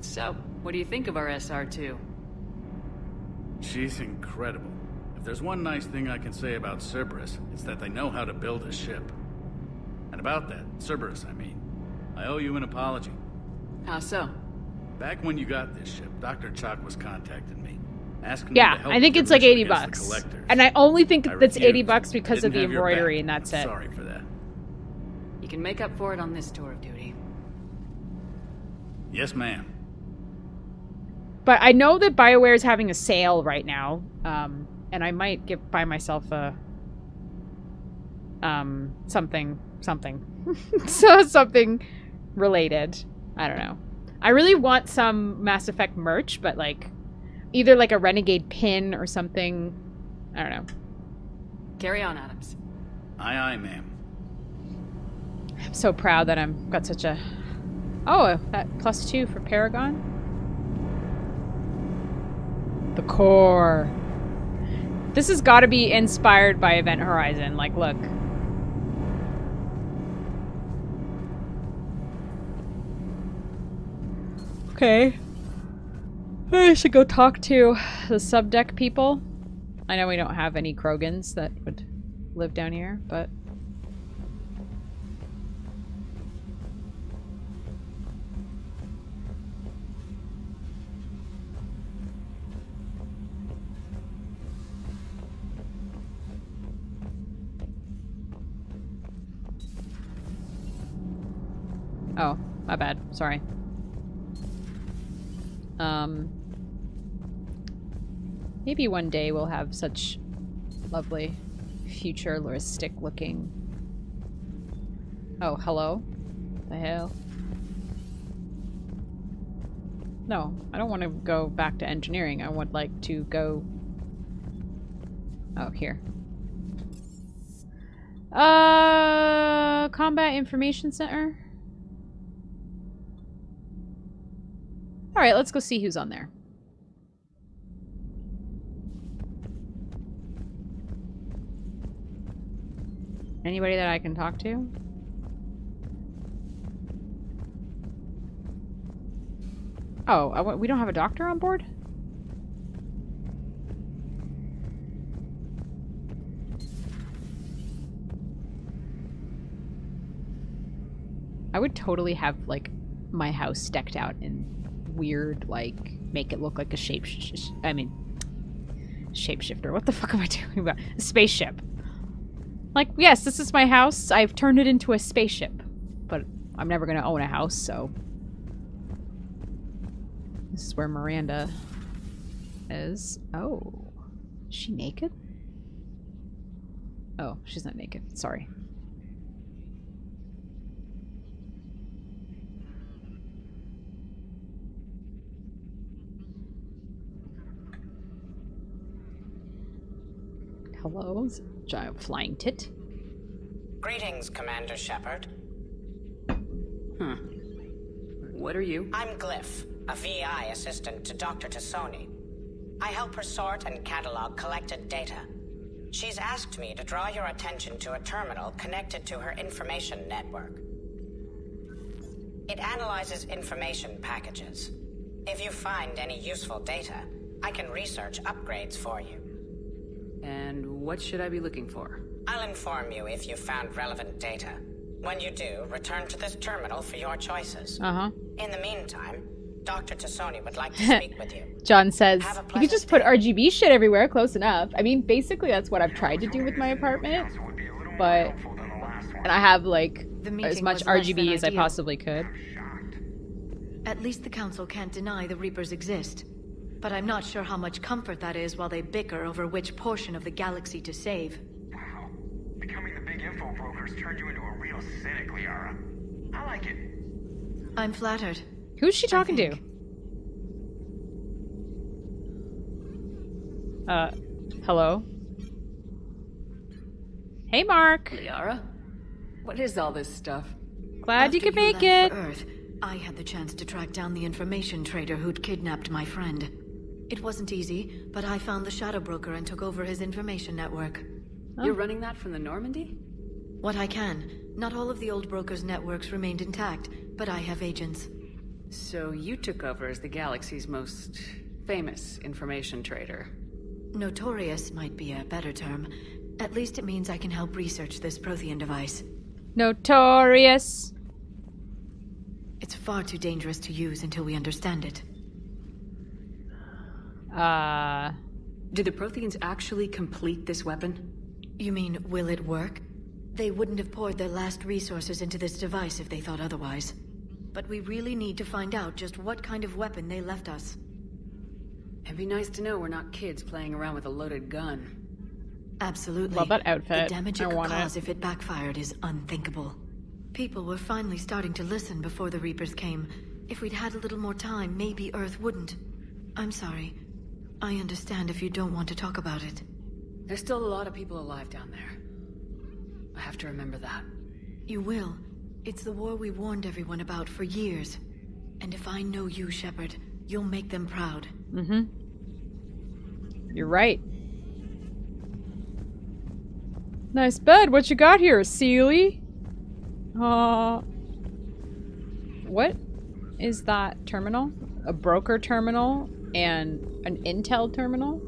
So, what do you think of our SR-2? She's incredible. If there's one nice thing I can say about Cerberus, it's that they know how to build a ship. And about that, Cerberus, I mean. I owe you an apology. How so? Back when you got this ship, Dr. Chalk was contacting me, asking me to help. Yeah, I think it's like $80, and I only think that's $80 because of the embroidery, and that's it. Sorry for that. You can make up for it on this tour of duty. Yes, ma'am. But I know that BioWare is having a sale right now, and I might buy myself a something related. I don't know. I really want some Mass Effect merch, but like either like a renegade pin or something. I don't know. Carry on, Adams. Aye, aye, ma'am. I'm so proud that I've got such a... Oh, that +2 for Paragon. The core. This has got to be inspired by Event Horizon. Like, look. Okay. I should go talk to the subdeck people. I know we don't have any Krogans that would live down here, but... Oh, my bad. Sorry. Maybe one day we'll have such lovely futuristic looking... Oh, hello? The hell? No, I don't want to go back to engineering. I would like to go... Oh, here. Combat Information Center? Alright, let's go see who's on there. Anybody that I can talk to? Oh, we don't have a doctor on board? I would totally have, like, my house decked out in weird, like, make it look like a shapeshifter. What the fuck am I talking about? A spaceship. Like, yes, this is my house. I've turned it into a spaceship. But I'm never gonna own a house, so... This is where Miranda is. Oh. Is she naked? Oh, she's not naked. Sorry. Hello? Giant flying tit. Greetings, Commander Shepard. Huh. What are you? I'm Glyph, a VI assistant to Dr. T'Soni. I help her sort and catalog collected data. She's asked me to draw your attention to a terminal connected to her information network. It analyzes information packages. If you find any useful data, I can research upgrades for you. And what should I be looking for? I'll inform you if you found relevant data. When you do, return to this terminal for your choices. Uh-huh. In the meantime, Dr. T'Soni would like to speak with you. John says, you could just put RGB shit everywhere, close enough. I mean, basically that's what I've tried to do with my apartment, but... And I have, like, as much RGB as I possibly could. At least the Council can't deny the Reapers exist. But I'm not sure how much comfort that is while they bicker over which portion of the galaxy to save. Wow. Becoming the big info brokers turned you into a real cynic, Liara. I like it. I'm flattered. Who's she talking to? Hello? Hey, Mark. Liara? What is all this stuff? Glad you could make it. Earth, I had the chance to track down the information trader who'd kidnapped my friend. It wasn't easy, but I found the Shadow Broker and took over his information network. Oh. You're running that from the Normandy? What I can. Not all of the old broker's networks remained intact, but I have agents. So you took over as the galaxy's most famous information trader. Notorious might be a better term. At least it means I can help research this Prothean device. Notorious. It's far too dangerous to use until we understand it. Do the Protheans actually complete this weapon? You mean, will it work? They wouldn't have poured their last resources into this device if they thought otherwise. But we really need to find out just what kind of weapon they left us. It'd be nice to know we're not kids playing around with a loaded gun. Absolutely. Love that outfit. The damage it could cause if it backfired is unthinkable. People were finally starting to listen before the Reapers came. If we'd had a little more time, maybe Earth wouldn't. I'm sorry. I understand if you don't want to talk about it. There's still a lot of people alive down there. I have to remember that. You will. It's the war we warned everyone about for years. And if I know you, Shepard, you'll make them proud. Mm-hmm. You're right. Nice bed. What you got here, Sealy? What is that terminal? A broker terminal and an intel terminal?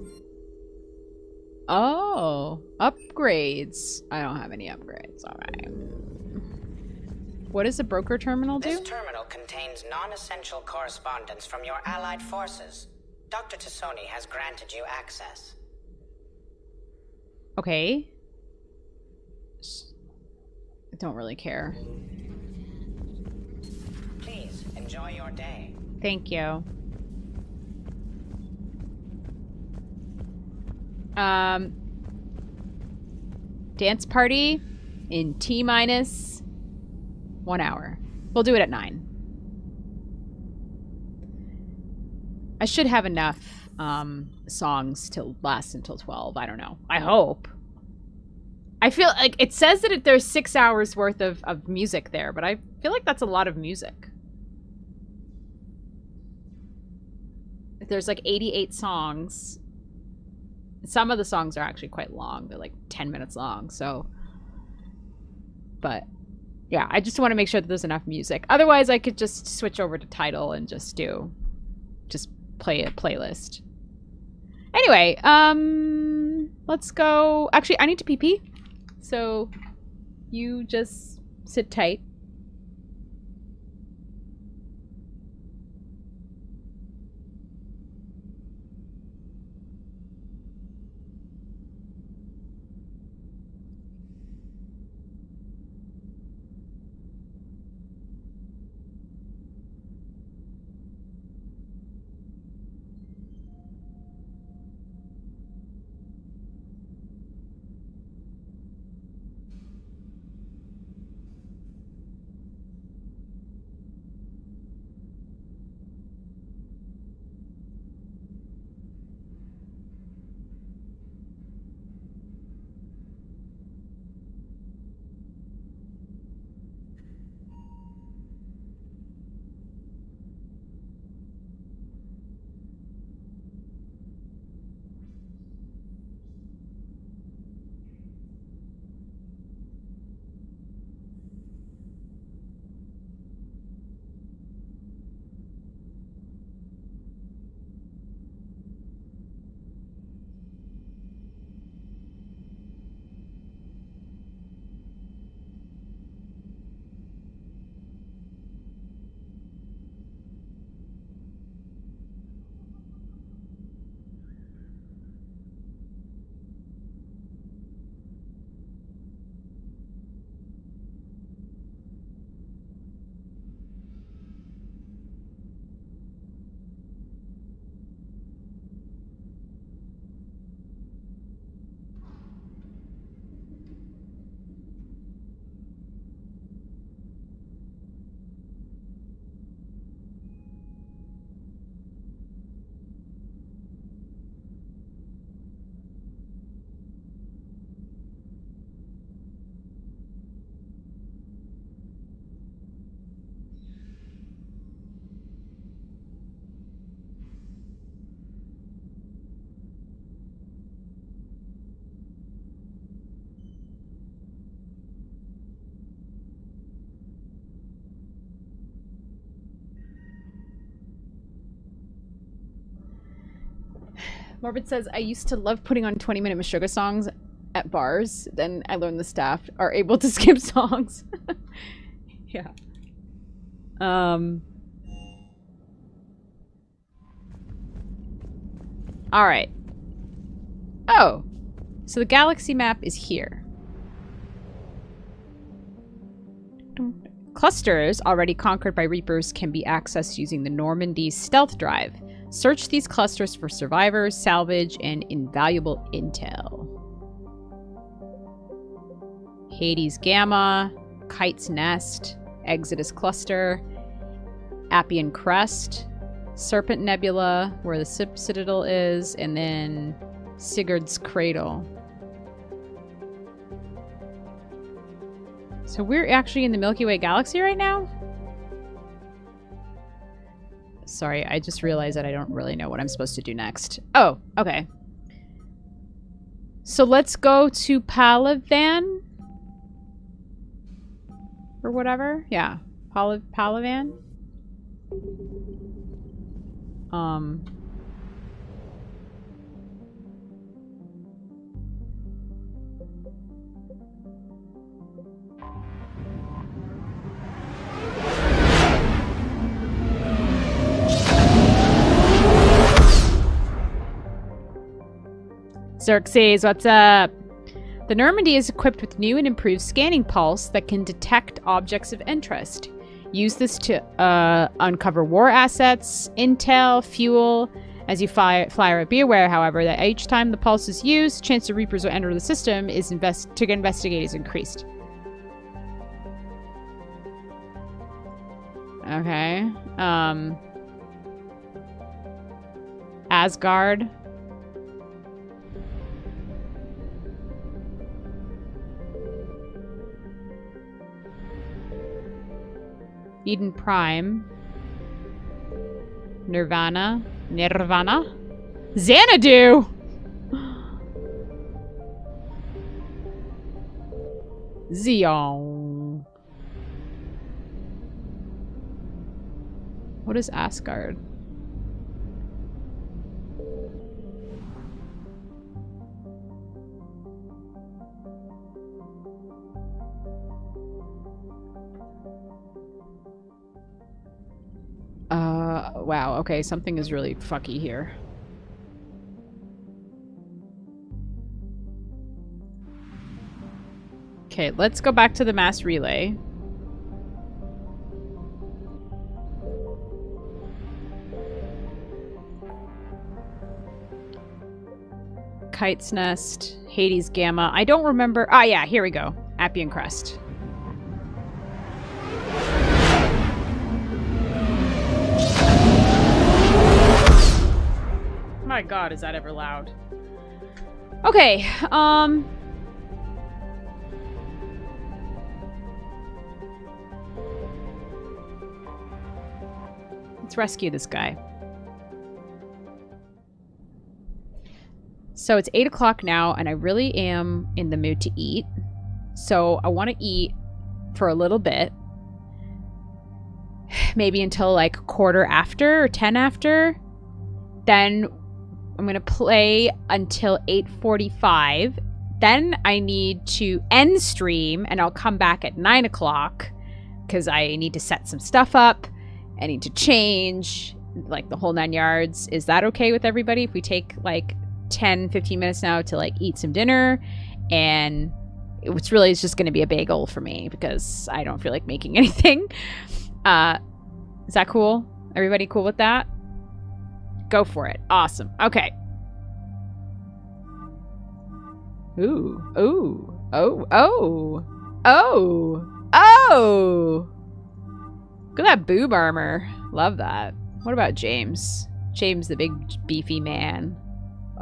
Oh, upgrades. I don't have any upgrades. All right. What does a broker terminal do? This terminal contains non-essential correspondence from your allied forces. Dr. T'Soni has granted you access. Okay. I don't really care. Please enjoy your day. Thank you. Dance party in T-minus 1 hour. We'll do it at 9. I should have enough songs to last until 12. I don't know. I hope. I feel like it says that there's 6 hours worth of music there, but I feel like that's a lot of music. If there's like 88 songs. Some of the songs are actually quite long. They're like 10 minutes long, so... But, yeah, I just want to make sure that there's enough music. Otherwise, I could just switch over to title and just do... Just play a playlist. Anyway, let's go... Actually, I need to pee-pee. So, you just sit tight. Morbid says, I used to love putting on 20-minute Meshuggah songs at bars. Then I learned the staff are able to skip songs. Yeah. All right. Oh. So the galaxy map is here. Clusters already conquered by Reapers can be accessed using the Normandy stealth drive. Search these clusters for survivors, salvage, and invaluable intel. Hades Gamma, Kite's Nest, Exodus Cluster, Appian Crest, Serpent Nebula, where the Citadel is, and then Sigurd's Cradle. So we're actually in the Milky Way galaxy right now? Sorry, I just realized that I don't really know what I'm supposed to do next. Oh, okay. So let's go to Palaven? Or whatever? Yeah. Palaven? Xerxes, what's up? The Normandy is equipped with new and improved scanning pulse that can detect objects of interest. Use this to uncover war assets, intel, fuel. As you fly, be aware, however, that each time the pulse is used, chance the Reapers will enter the system is to investigate is increased. Okay. Asgard. Eden Prime, Nirvana, Xanadu! Zeon. What is Asgard? Wow, okay, something is really fucky here. Okay, let's go back to the mass relay. Kite's Nest, Hades Gamma. I don't remember. Ah, yeah, here we go. Appian Crest. My God, is that ever loud? Okay, let's rescue this guy. So it's 8 o'clock now, and I really am in the mood to eat. So I want to eat for a little bit. Maybe until like 1/4 after or 10 after. Then I'm going to play until 8:45. Then I need to end stream, and I'll come back at 9 o'clock because I need to set some stuff up. I need to change, like, the whole 9 yards. Is that okay with everybody if we take, like, 10, 15 minutes now to, like, eat some dinner? And it's really just going to be a bagel for me because I don't feel like making anything. Is that cool? Everybody cool with that? Go for it. Awesome. Okay. Ooh. Ooh. Oh. Oh. Oh. Oh. Look at that boob armor. Love that. What about James? James, the big beefy man.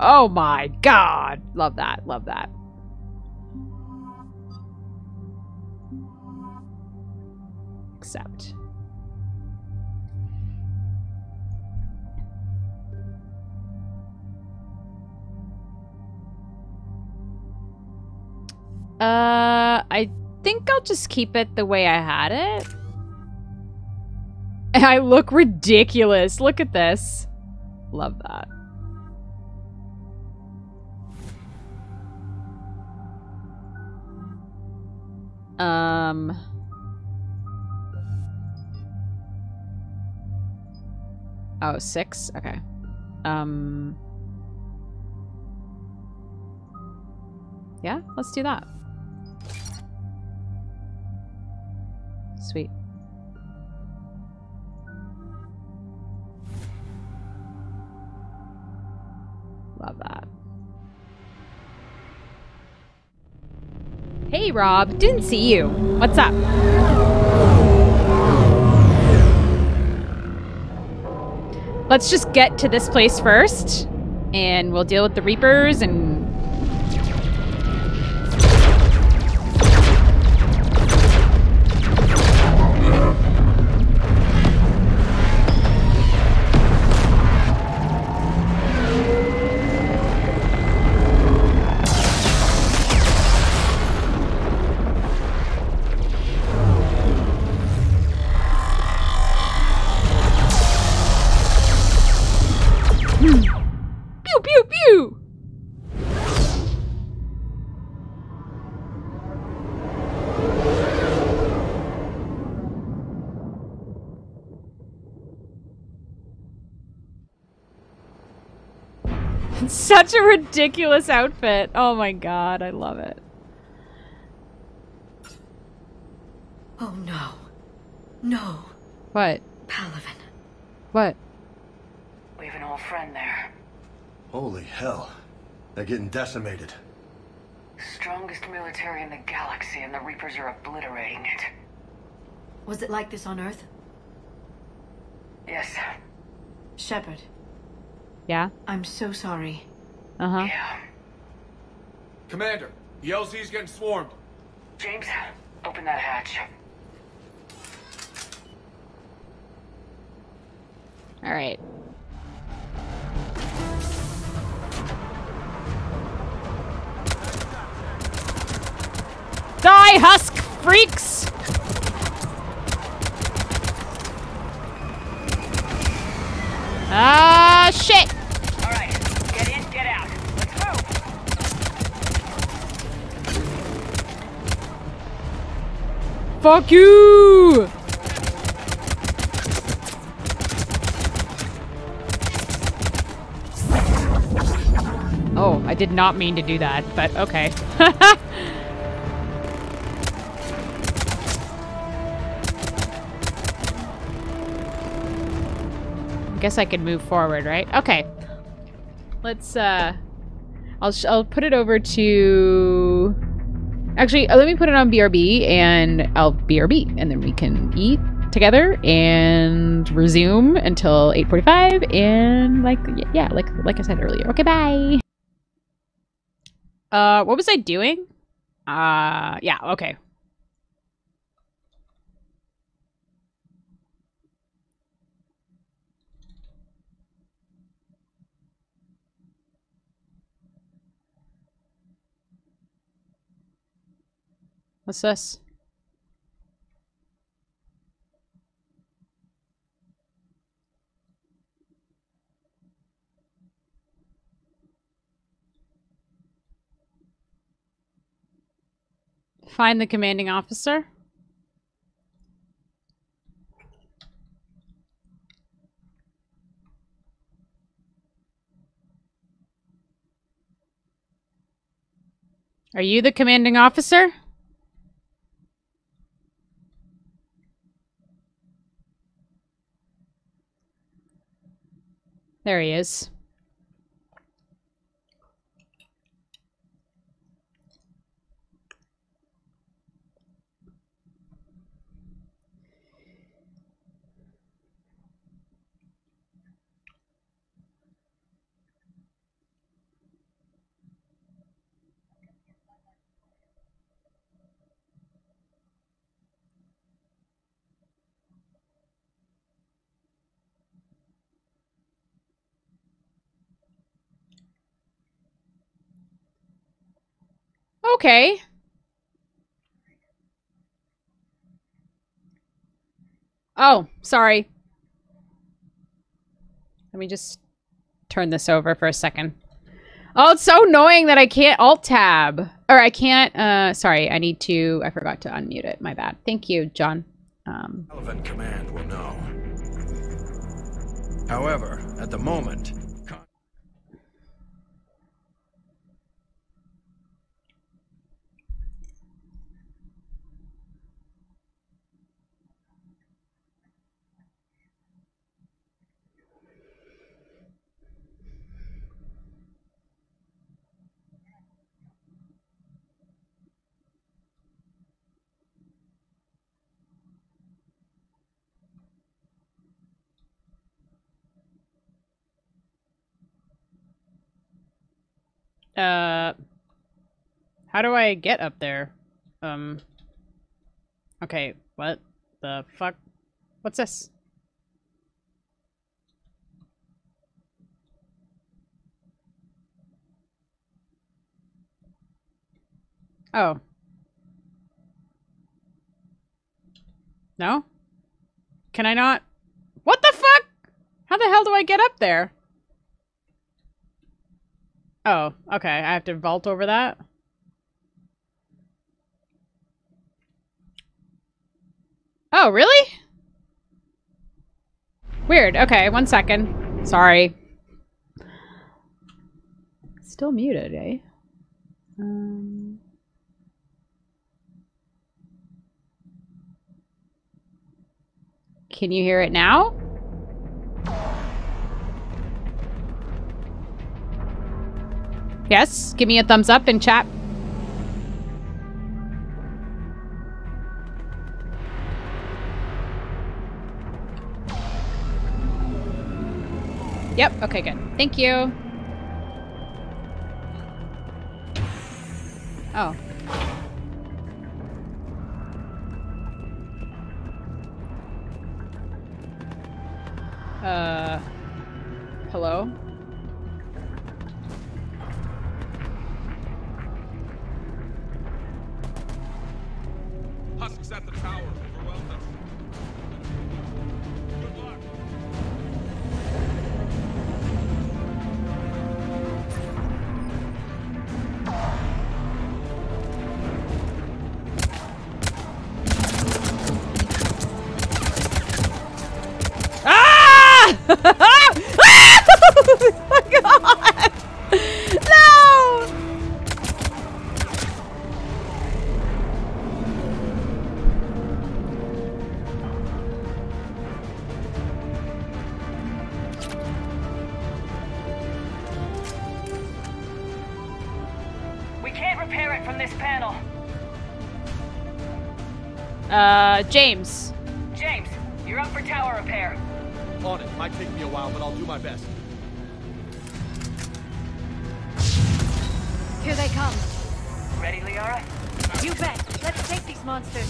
Oh my God. Love that. Love that. Accept. I think I'll just keep it the way I had it. I look ridiculous. Look at this. Love that. Oh, 6? Okay. Yeah, let's do that. Sweet. Love that. Hey, Rob. Didn't see you. What's up? Let's just get to this place first, and we'll deal with the Reapers and... Such a ridiculous outfit. Oh my god, I love it. Oh no. No. What? Palaven. What? We have an old friend there. Holy hell. They're getting decimated. Strongest military in the galaxy, and the Reapers are obliterating it. Was it like this on Earth? Yes. Shepard. Yeah? I'm so sorry. Uh-huh. Yeah. Commander, the LZ's getting swarmed. James, open that hatch. All right. Die, husk freaks! Ah, shit! Fuck you! Oh, I did not mean to do that, but okay. I guess I could move forward, right? Okay. Let's, I'll put it over to... Actually, let me put it on BRB, and I'll BRB, and then we can eat together and resume until 8:45, and like, yeah, like I said earlier. Okay, bye! What was I doing? Yeah, okay. What's this? Find the commanding officer. Are you the commanding officer? There he is. Okay. Oh, sorry. Let me just turn this over for a second. Oh, it's so annoying that I can't alt-tab. Or I can't, sorry, I need to, I forgot to unmute it. My bad. Thank you, John. Relevant command will know. However, at the moment... How do I get up there? Okay, what the fuck? What's this? Oh. No? Can I not? What the fuck? How the hell do I get up there? Oh, okay. I have to vault over that? Oh, really? Weird. Okay, 1 second. Sorry. Still muted, eh? Can you hear it now? Yes, give me a thumbs up in chat. Yep, okay, good. Thank you. Oh. Hello? Husks at the tower overwhelmed us. Good luck. James. James, you're up for tower repair. On it. Might take me a while, but I'll do my best. Here they come. Ready, Liara? You bet. Let's take these monsters.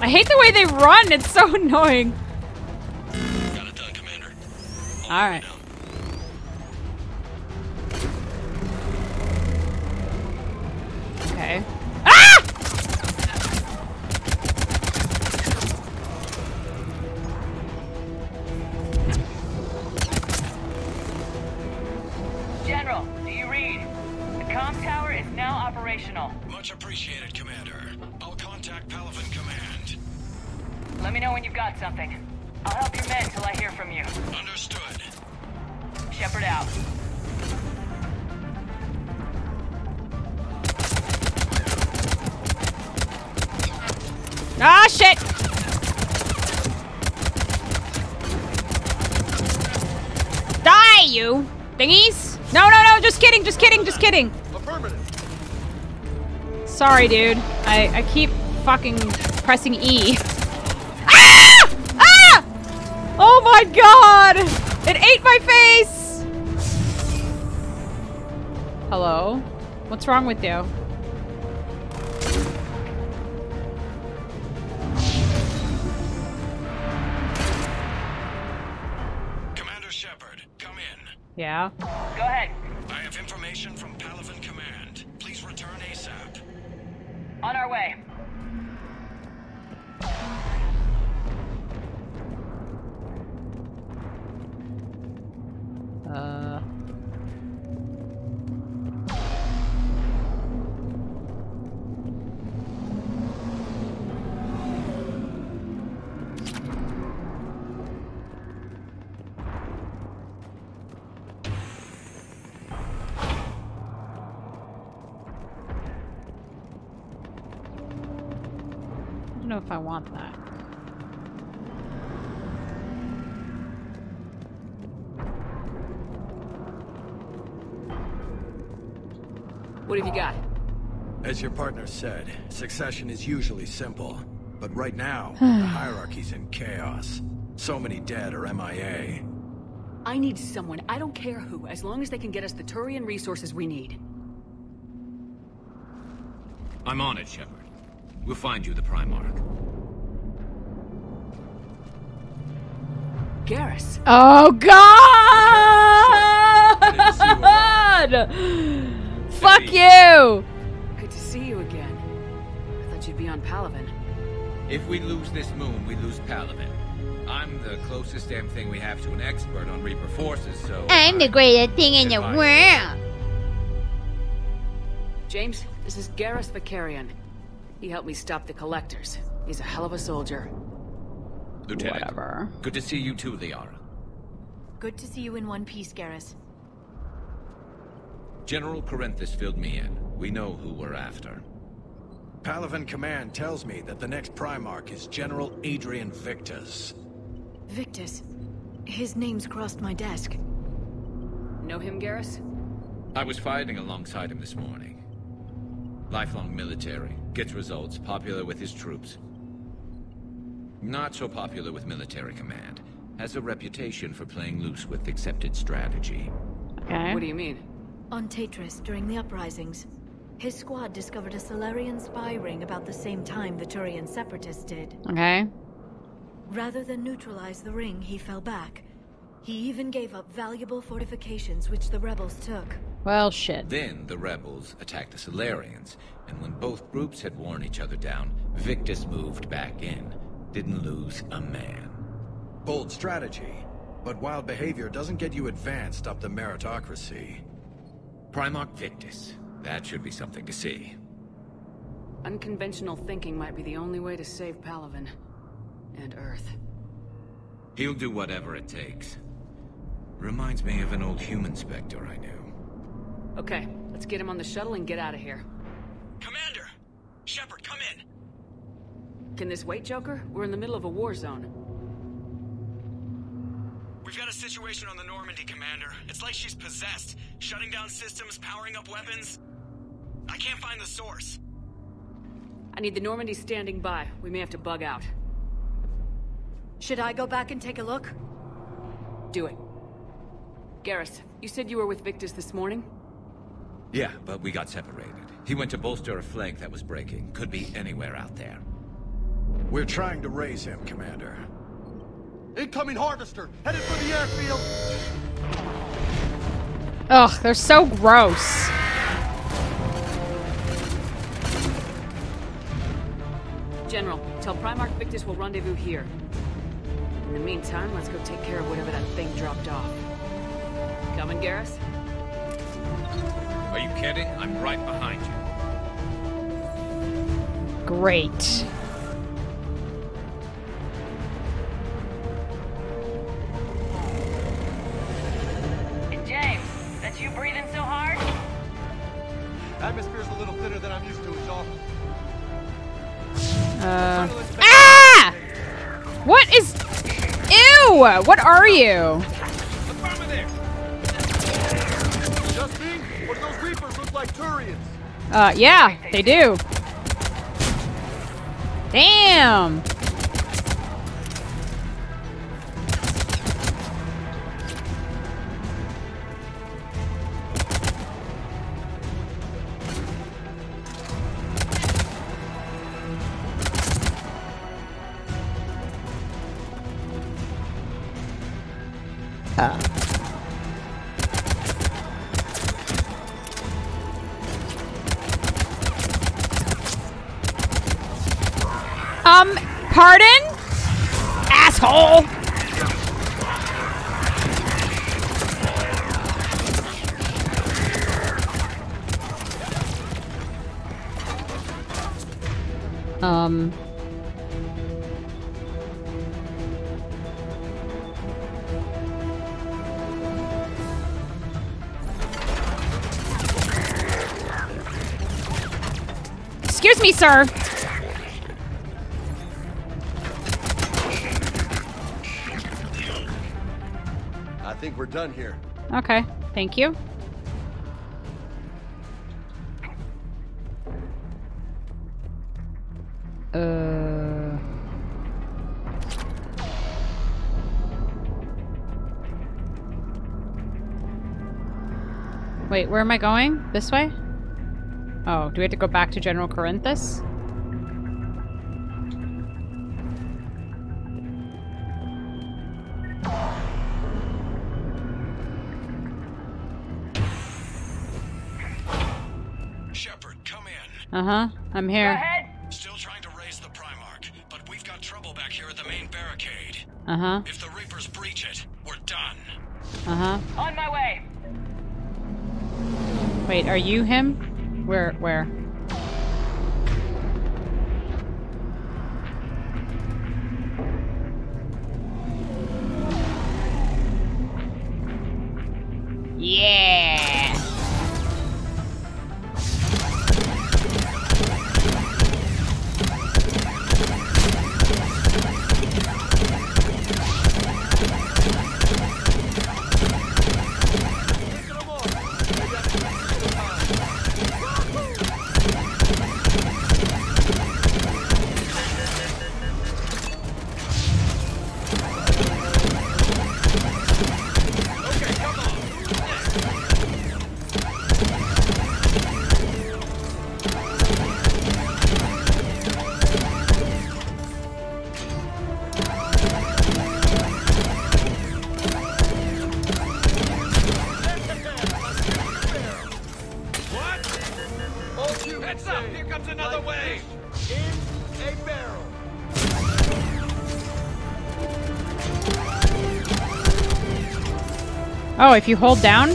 I hate the way they run, it's so annoying. Got it done, Commander. Alright. Okay. Ah! General, do you read? The comm tower is now operational. Much appreciated, Commander. I'll contact Palaven Command. Let me know when you've got something. I'll help your men till I hear from you. Understood. Shepard out. Ah, shit! Die, you thingies! No, no, no, just kidding, just kidding, just kidding! Affirmative. Sorry, dude. I keep fucking pressing E. Oh my god! It ate my face! Hello? What's wrong with you? Commander Shepard, come in. Yeah? Go ahead. I have information from Palaven Command. Please return ASAP. On our way. I don't know if I want that. What have you got? As your partner said, succession is usually simple. But right now, the hierarchy's in chaos. So many dead or MIA. I need someone, I don't care who, as long as they can get us the Turian resources we need. I'm on it, Shepard. We'll find you the Primarch. Garrus. Oh, God! Fuck you! Good to see you again. I thought you'd be on Palaven. If we lose this moon, we lose Palaven. I'm the closest damn thing we have to an expert on Reaper forces, so... I'm the greatest thing in the world! James, this is Garrus Vakarian. He helped me stop the Collectors. He's a hell of a soldier. Lieutenant, whatever. Good to see you too, Liara. Good to see you in one piece, Garrus. General Corinthus filled me in. We know who we're after. Palaven Command tells me that the next Primarch is General Adrian Victus. Victus? His name's crossed my desk. Know him, Garrus? I was fighting alongside him this morning. Lifelong military. Gets results. Popular with his troops. Not so popular with military command. Has a reputation for playing loose with accepted strategy. Okay. What do you mean? On Tetris, during the uprisings, his squad discovered a Salarian spy ring about the same time the Turian separatists did. Okay. Rather than neutralize the ring, he fell back. He even gave up valuable fortifications which the rebels took. Well, shit. Then the rebels attacked the Salarians, and when both groups had worn each other down, Victus moved back in. Didn't lose a man. Bold strategy, but wild behavior doesn't get you advanced up the meritocracy. Primarch Victus. That should be something to see. Unconventional thinking might be the only way to save Palaven. And Earth. He'll do whatever it takes. Reminds me of an old human Spectre I knew. Okay, let's get him on the shuttle and get out of here. Commander! Shepard, come in! Can this wait, Joker? We're in the middle of a war zone. We've got a situation on the Normandy, Commander. It's like she's possessed. Shutting down systems, powering up weapons. I can't find the source. I need the Normandy standing by. We may have to bug out. Should I go back and take a look? Do it. Garrus, you said you were with Victus this morning? Yeah, but we got separated. He went to bolster a flank that was breaking. Could be anywhere out there. We're trying to raise him, Commander. Incoming Harvester, headed for the airfield! Ugh, they're so gross. General, tell Primarch Victus we'll rendezvous here. In the meantime, let's go take care of whatever that thing dropped off. Coming, Garrus? Are you kidding? I'm right behind you. Great. What is... Ew! What are you? Just me? Or do those Reapers look like Turians? Yeah, they do. Damn! Pardon? Asshole! Excuse me, sir. I think we're done here. Okay, thank you. Wait, where am I going? This way? Oh, do we have to go back to General Corinthus? Shepard, come in. Uh-huh, I'm here. Go ahead. Still trying to raise the Primarch, but we've got trouble back here at the main barricade. Uh-huh. If the Reapers breach it, we're done. Uh-huh. On my way. Wait, are you him? Where? Yeah! Oh, if you hold down?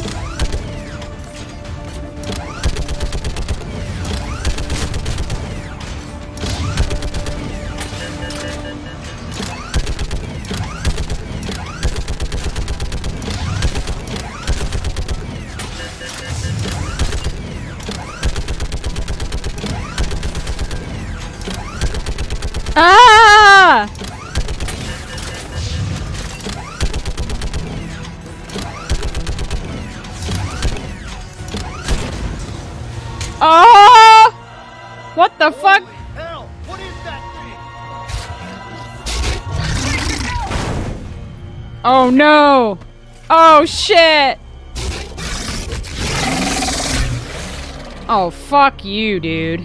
Oh no! Oh shit! Oh fuck you, dude.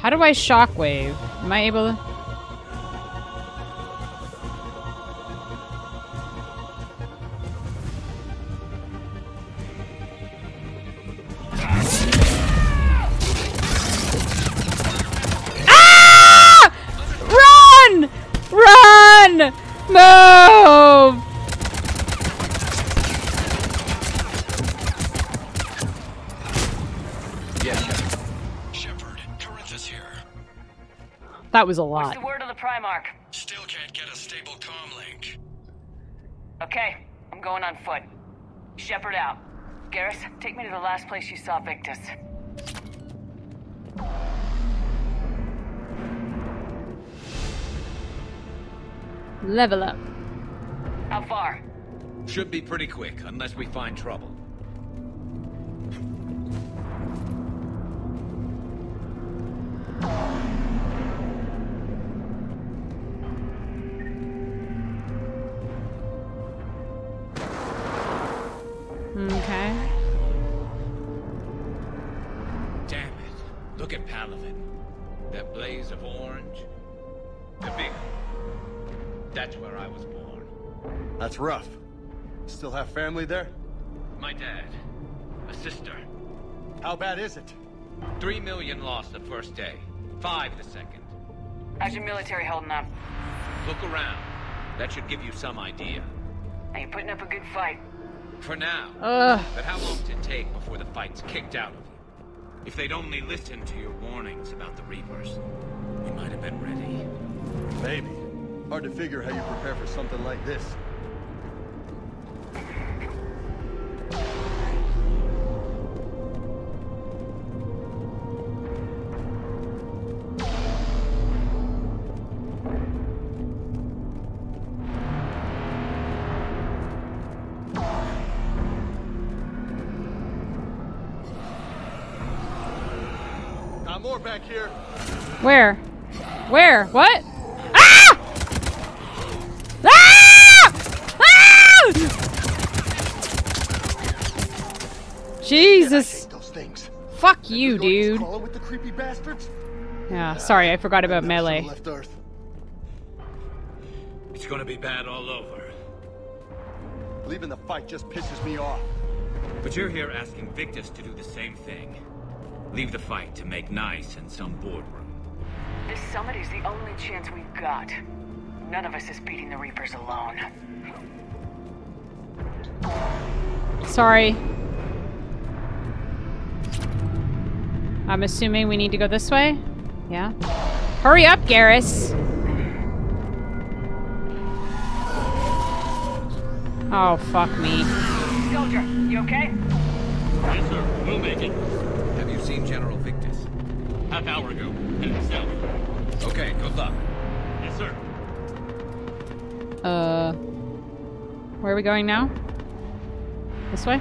How do I shockwave? Am I able to? Move! Yeah. Shepard, Corinthus here. That was a lot. What's the word of the Primarch? Still can't get a stable comm link. Okay, I'm going on foot. Shepard out. Garrus, take me to the last place you saw Victus. Level up. How far? Should be pretty quick, unless we find trouble. Okay. Damn it. Look at Palaven. That blaze of orange. The big... That's where I was born. That's rough. Still have family there? My dad. A sister. How bad is it? 3 million lost the first day. 5 the second. How's your military holding up? Look around. That should give you some idea. Are you putting up a good fight? For now. But how long does it take before the fight's kicked out of you? If they'd only listened to your warnings about the Reapers, we might have been ready. Maybe. Hard to figure how you prepare for something like this. more back here. Where? Where? What? Ah! Ah! Ah! Jesus. Fuck you, dude. Yeah, sorry, I forgot about melee. It's gonna be bad all over. Leaving the fight just pisses me off. But you're here asking Victus to do the same thing. Leave the fight to make nice in some boardroom. This summit is the only chance we've got. None of us is beating the Reapers alone. Sorry. I'm assuming we need to go this way? Yeah. Hurry up, Garrus! Oh, fuck me. Soldier, you okay? Yes, sir. We'll make it. Have you seen General Victus? Half hour ago. Headed south. Okay, good luck. Yes, sir. Where are we going now? This way?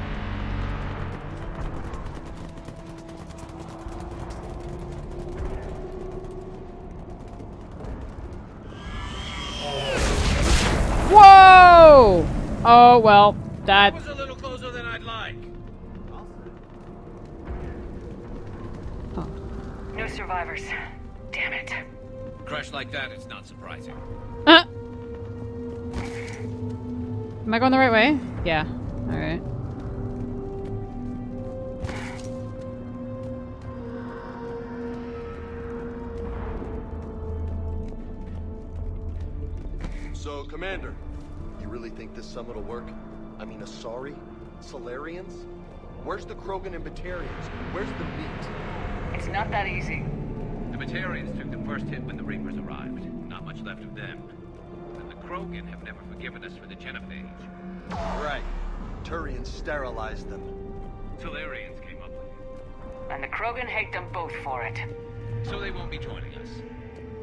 Whoa! Oh, well, that was a little closer than I'd like. Oh. No survivors. Damn it. Crash like that, it's not surprising. Am I going the right way? Yeah. All right. So, Commander, you really think this summit will work? I mean, Asari? Salarians? Where's the Krogan and Batarians? Where's the meat? It's not that easy. The Batarians took the first hit when the Reapers arrived. Not much left of them. And the Krogan have never forgiven us for the genophage. Right. Turians sterilized them. Salarians came up with it. And the Krogan hate them both for it. So they won't be joining us.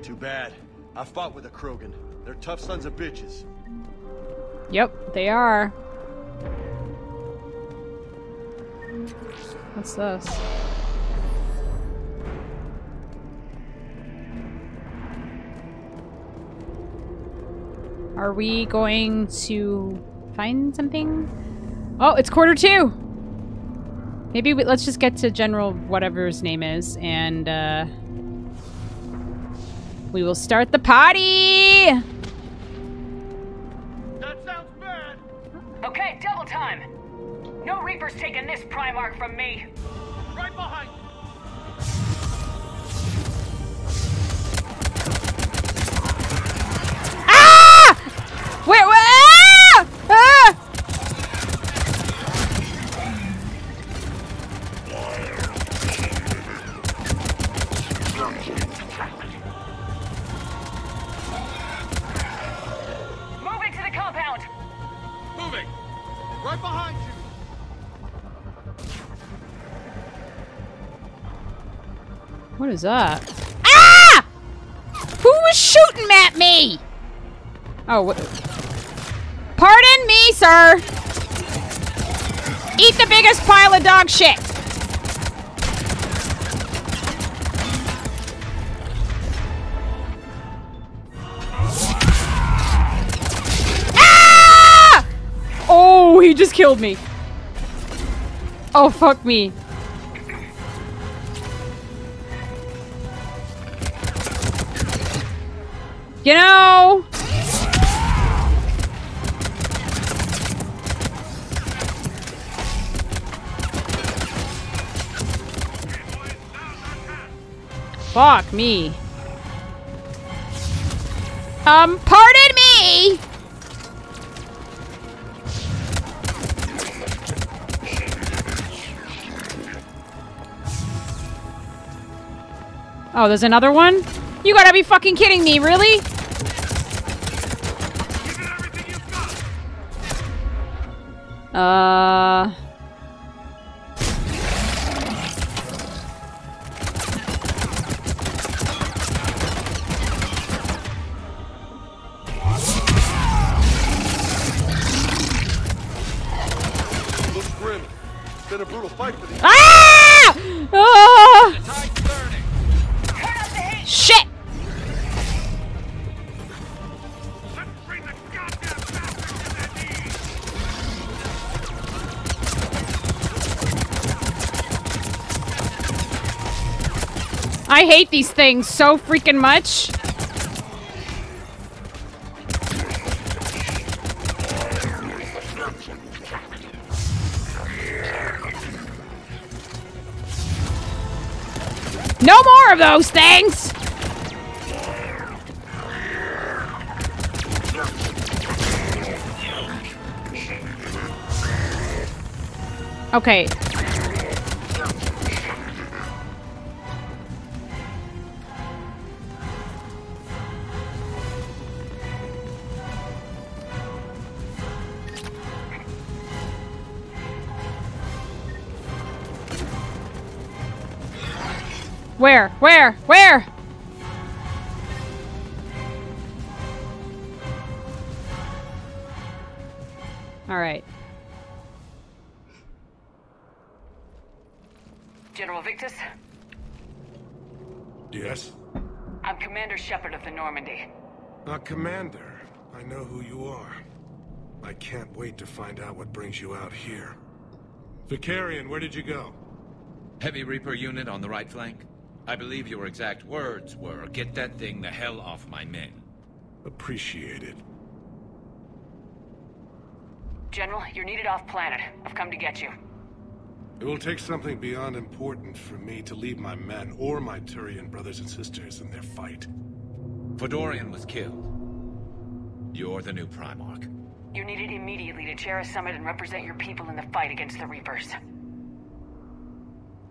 Too bad. I fought with a Krogan. They're tough sons of bitches. Yep, they are. What's this? Are we going to find something? Oh, it's 2:45. Maybe let's just get to General whatever his name is, and we will start the party! That sounds bad! Okay, double time! No Reaper's taking this Primarch from me! Right behind you! Ah! Where? Ah! Ah! Moving! Right behind you! What is that? Ah! Who was shooting at me? Oh, what? Pardon me, sir! Eat the biggest pile of dog shit! He just killed me. Oh, fuck me. You know. Fuck me. Pardon me. Oh, there's another one? You gotta be fucking kidding me, really? Give it everything you've got. Looks grim. It's been a brutal fight for the... Ah! Oh! I hate these things so freaking much. No more of those things! Okay. Where? Where? Where? All right. General Victus? Yes? I'm Commander Shepard of the Normandy. Not Commander. I know who you are. I can't wait to find out what brings you out here. Vakarian, where did you go? Heavy Reaper unit on the right flank. I believe your exact words were, "Get that thing the hell off my men." Appreciated. General, you're needed off-planet. I've come to get you. It will take something beyond important for me to leave my men or my Turian brothers and sisters in their fight. Fedorian was killed. You're the new Primarch. You're needed immediately to chair a summit and represent your people in the fight against the Reapers.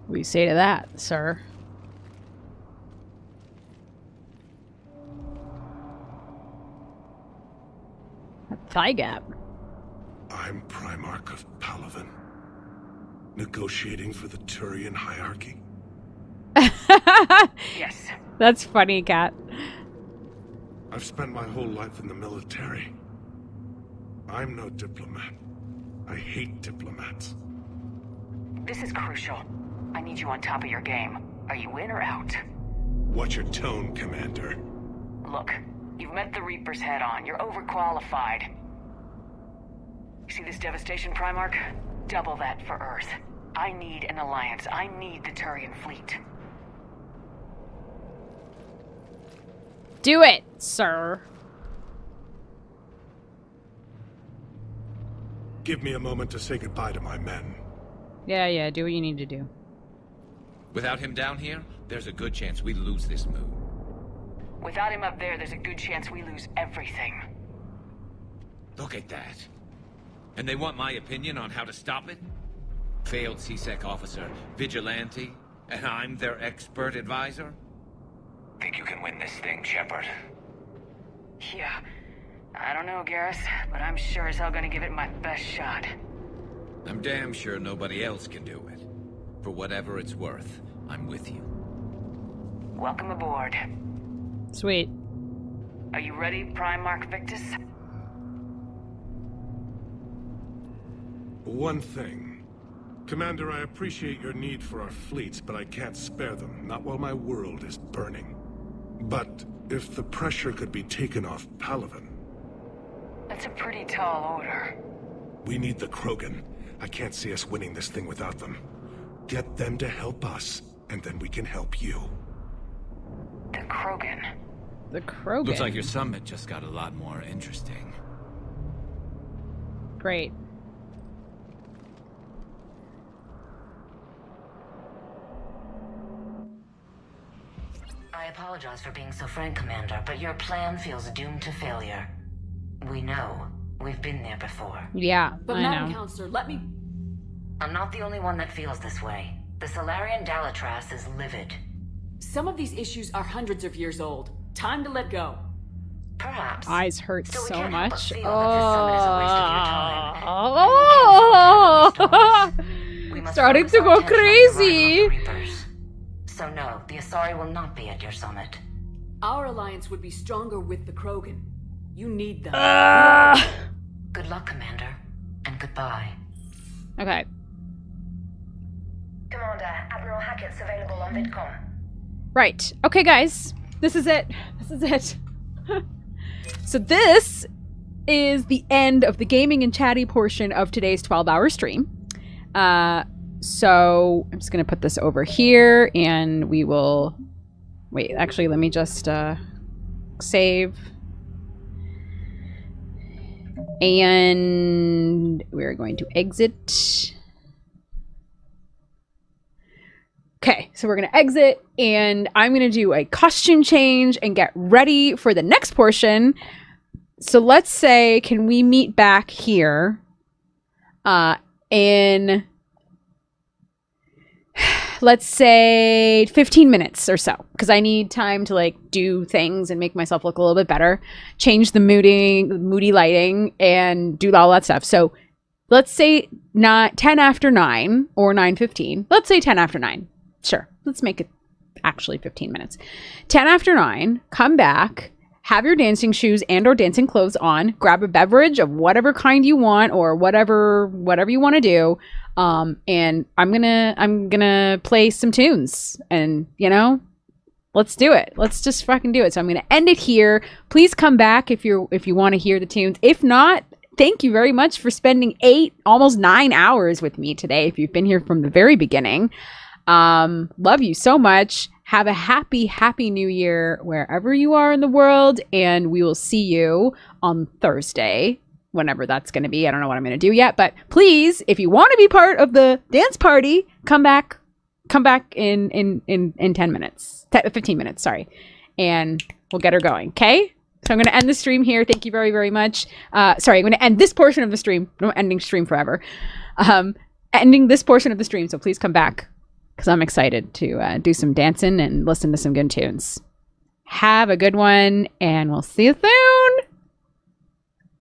What do you say to that, sir? Thigh gap. I'm Primarch of Palaven, negotiating for the Turian hierarchy. Yes. That's funny, Cat. I've spent my whole life in the military. I'm no diplomat. I hate diplomats. This is crucial. I need you on top of your game. Are you in or out? What's your tone, Commander? Look, you've met the Reapers head-on. You're overqualified. You see this devastation, Primarch? Double that for Earth. I need an alliance. I need the Turian fleet. Do it, sir. Give me a moment to say goodbye to my men. Yeah, do what you need to do. Without him down here, there's a good chance we lose this move. Without him up there, there's a good chance we lose everything. Look at that. And they want my opinion on how to stop it? Failed CSEC officer, vigilante, and I'm their expert advisor? Think you can win this thing, Shepard? Yeah. I don't know, Garrus, but I'm sure as hell gonna give it my best shot. I'm damn sure nobody else can do it. For whatever it's worth, I'm with you. Welcome aboard. Sweet. Are you ready, Primarch Victus? One thing. Commander, I appreciate your need for our fleets, but I can't spare them, not while my world is burning. But if the pressure could be taken off Palaven... That's a pretty tall order. We need the Krogan. I can't see us winning this thing without them. Get them to help us, and then we can help you. The Krogan. The Krogan. Looks like your summit just got a lot more interesting. Great. I apologize for being so frank, Commander, but your plan feels doomed to failure. We know. We've been there before. Yeah, but Madam Counselor, let me... I'm not the only one that feels this way. The Salarian Dalatras is livid. Some of these issues are hundreds of years old. Time to let go. Perhaps. Eyes hurt so much. Oh. Starting to go crazy. So no, the Asari will not be at your summit. Our alliance would be stronger with the Krogan. You need them. Good luck, Commander, and goodbye. Okay. Commander, Admiral Hackett's available on VidCom. Right. Okay, guys. This is it. This is it. So this is the end of the gaming and chatty portion of today's 12-hour stream. So I'm just going to put this over here, and we will Wait, actually, let me just save. And we're going to exit. Okay, so we're going to exit, and I'm going to do a costume change and get ready for the next portion. So let's say, can we meet back here in, let's say, 15 minutes or so, because I need time to, like, do things and make myself look a little bit better, change the moody lighting, and do all that stuff. So let's say not 10 after 9 or 9:15. Let's say 10 after 9. Sure, let's make it actually 15 minutes. 10 after 9, come back, have your dancing shoes and or dancing clothes on, grab a beverage of whatever kind you want or whatever you want to do. And I'm gonna play some tunes, and, you know, let's do it. Let's just fucking do it. So I'm gonna end it here. Please come back if you want to hear the tunes. If not, thank you very much for spending 8, almost 9 hours with me today. If you've been here from the very beginning. Love you so much. Have a happy, happy new year wherever you are in the world. And we will see you on Thursday, whenever that's going to be. I don't know what I'm going to do yet. But please, if you want to be part of the dance party, come back. Come back in 10 minutes. 15 minutes, sorry. And we'll get her going, okay? So I'm going to end the stream here. Thank you very, very much. Sorry, I'm going to end this portion of the stream. No, ending stream forever. Ending this portion of the stream, so please come back, because I'm excited to do some dancing and listen to some good tunes. Have a good one, and we'll see you soon.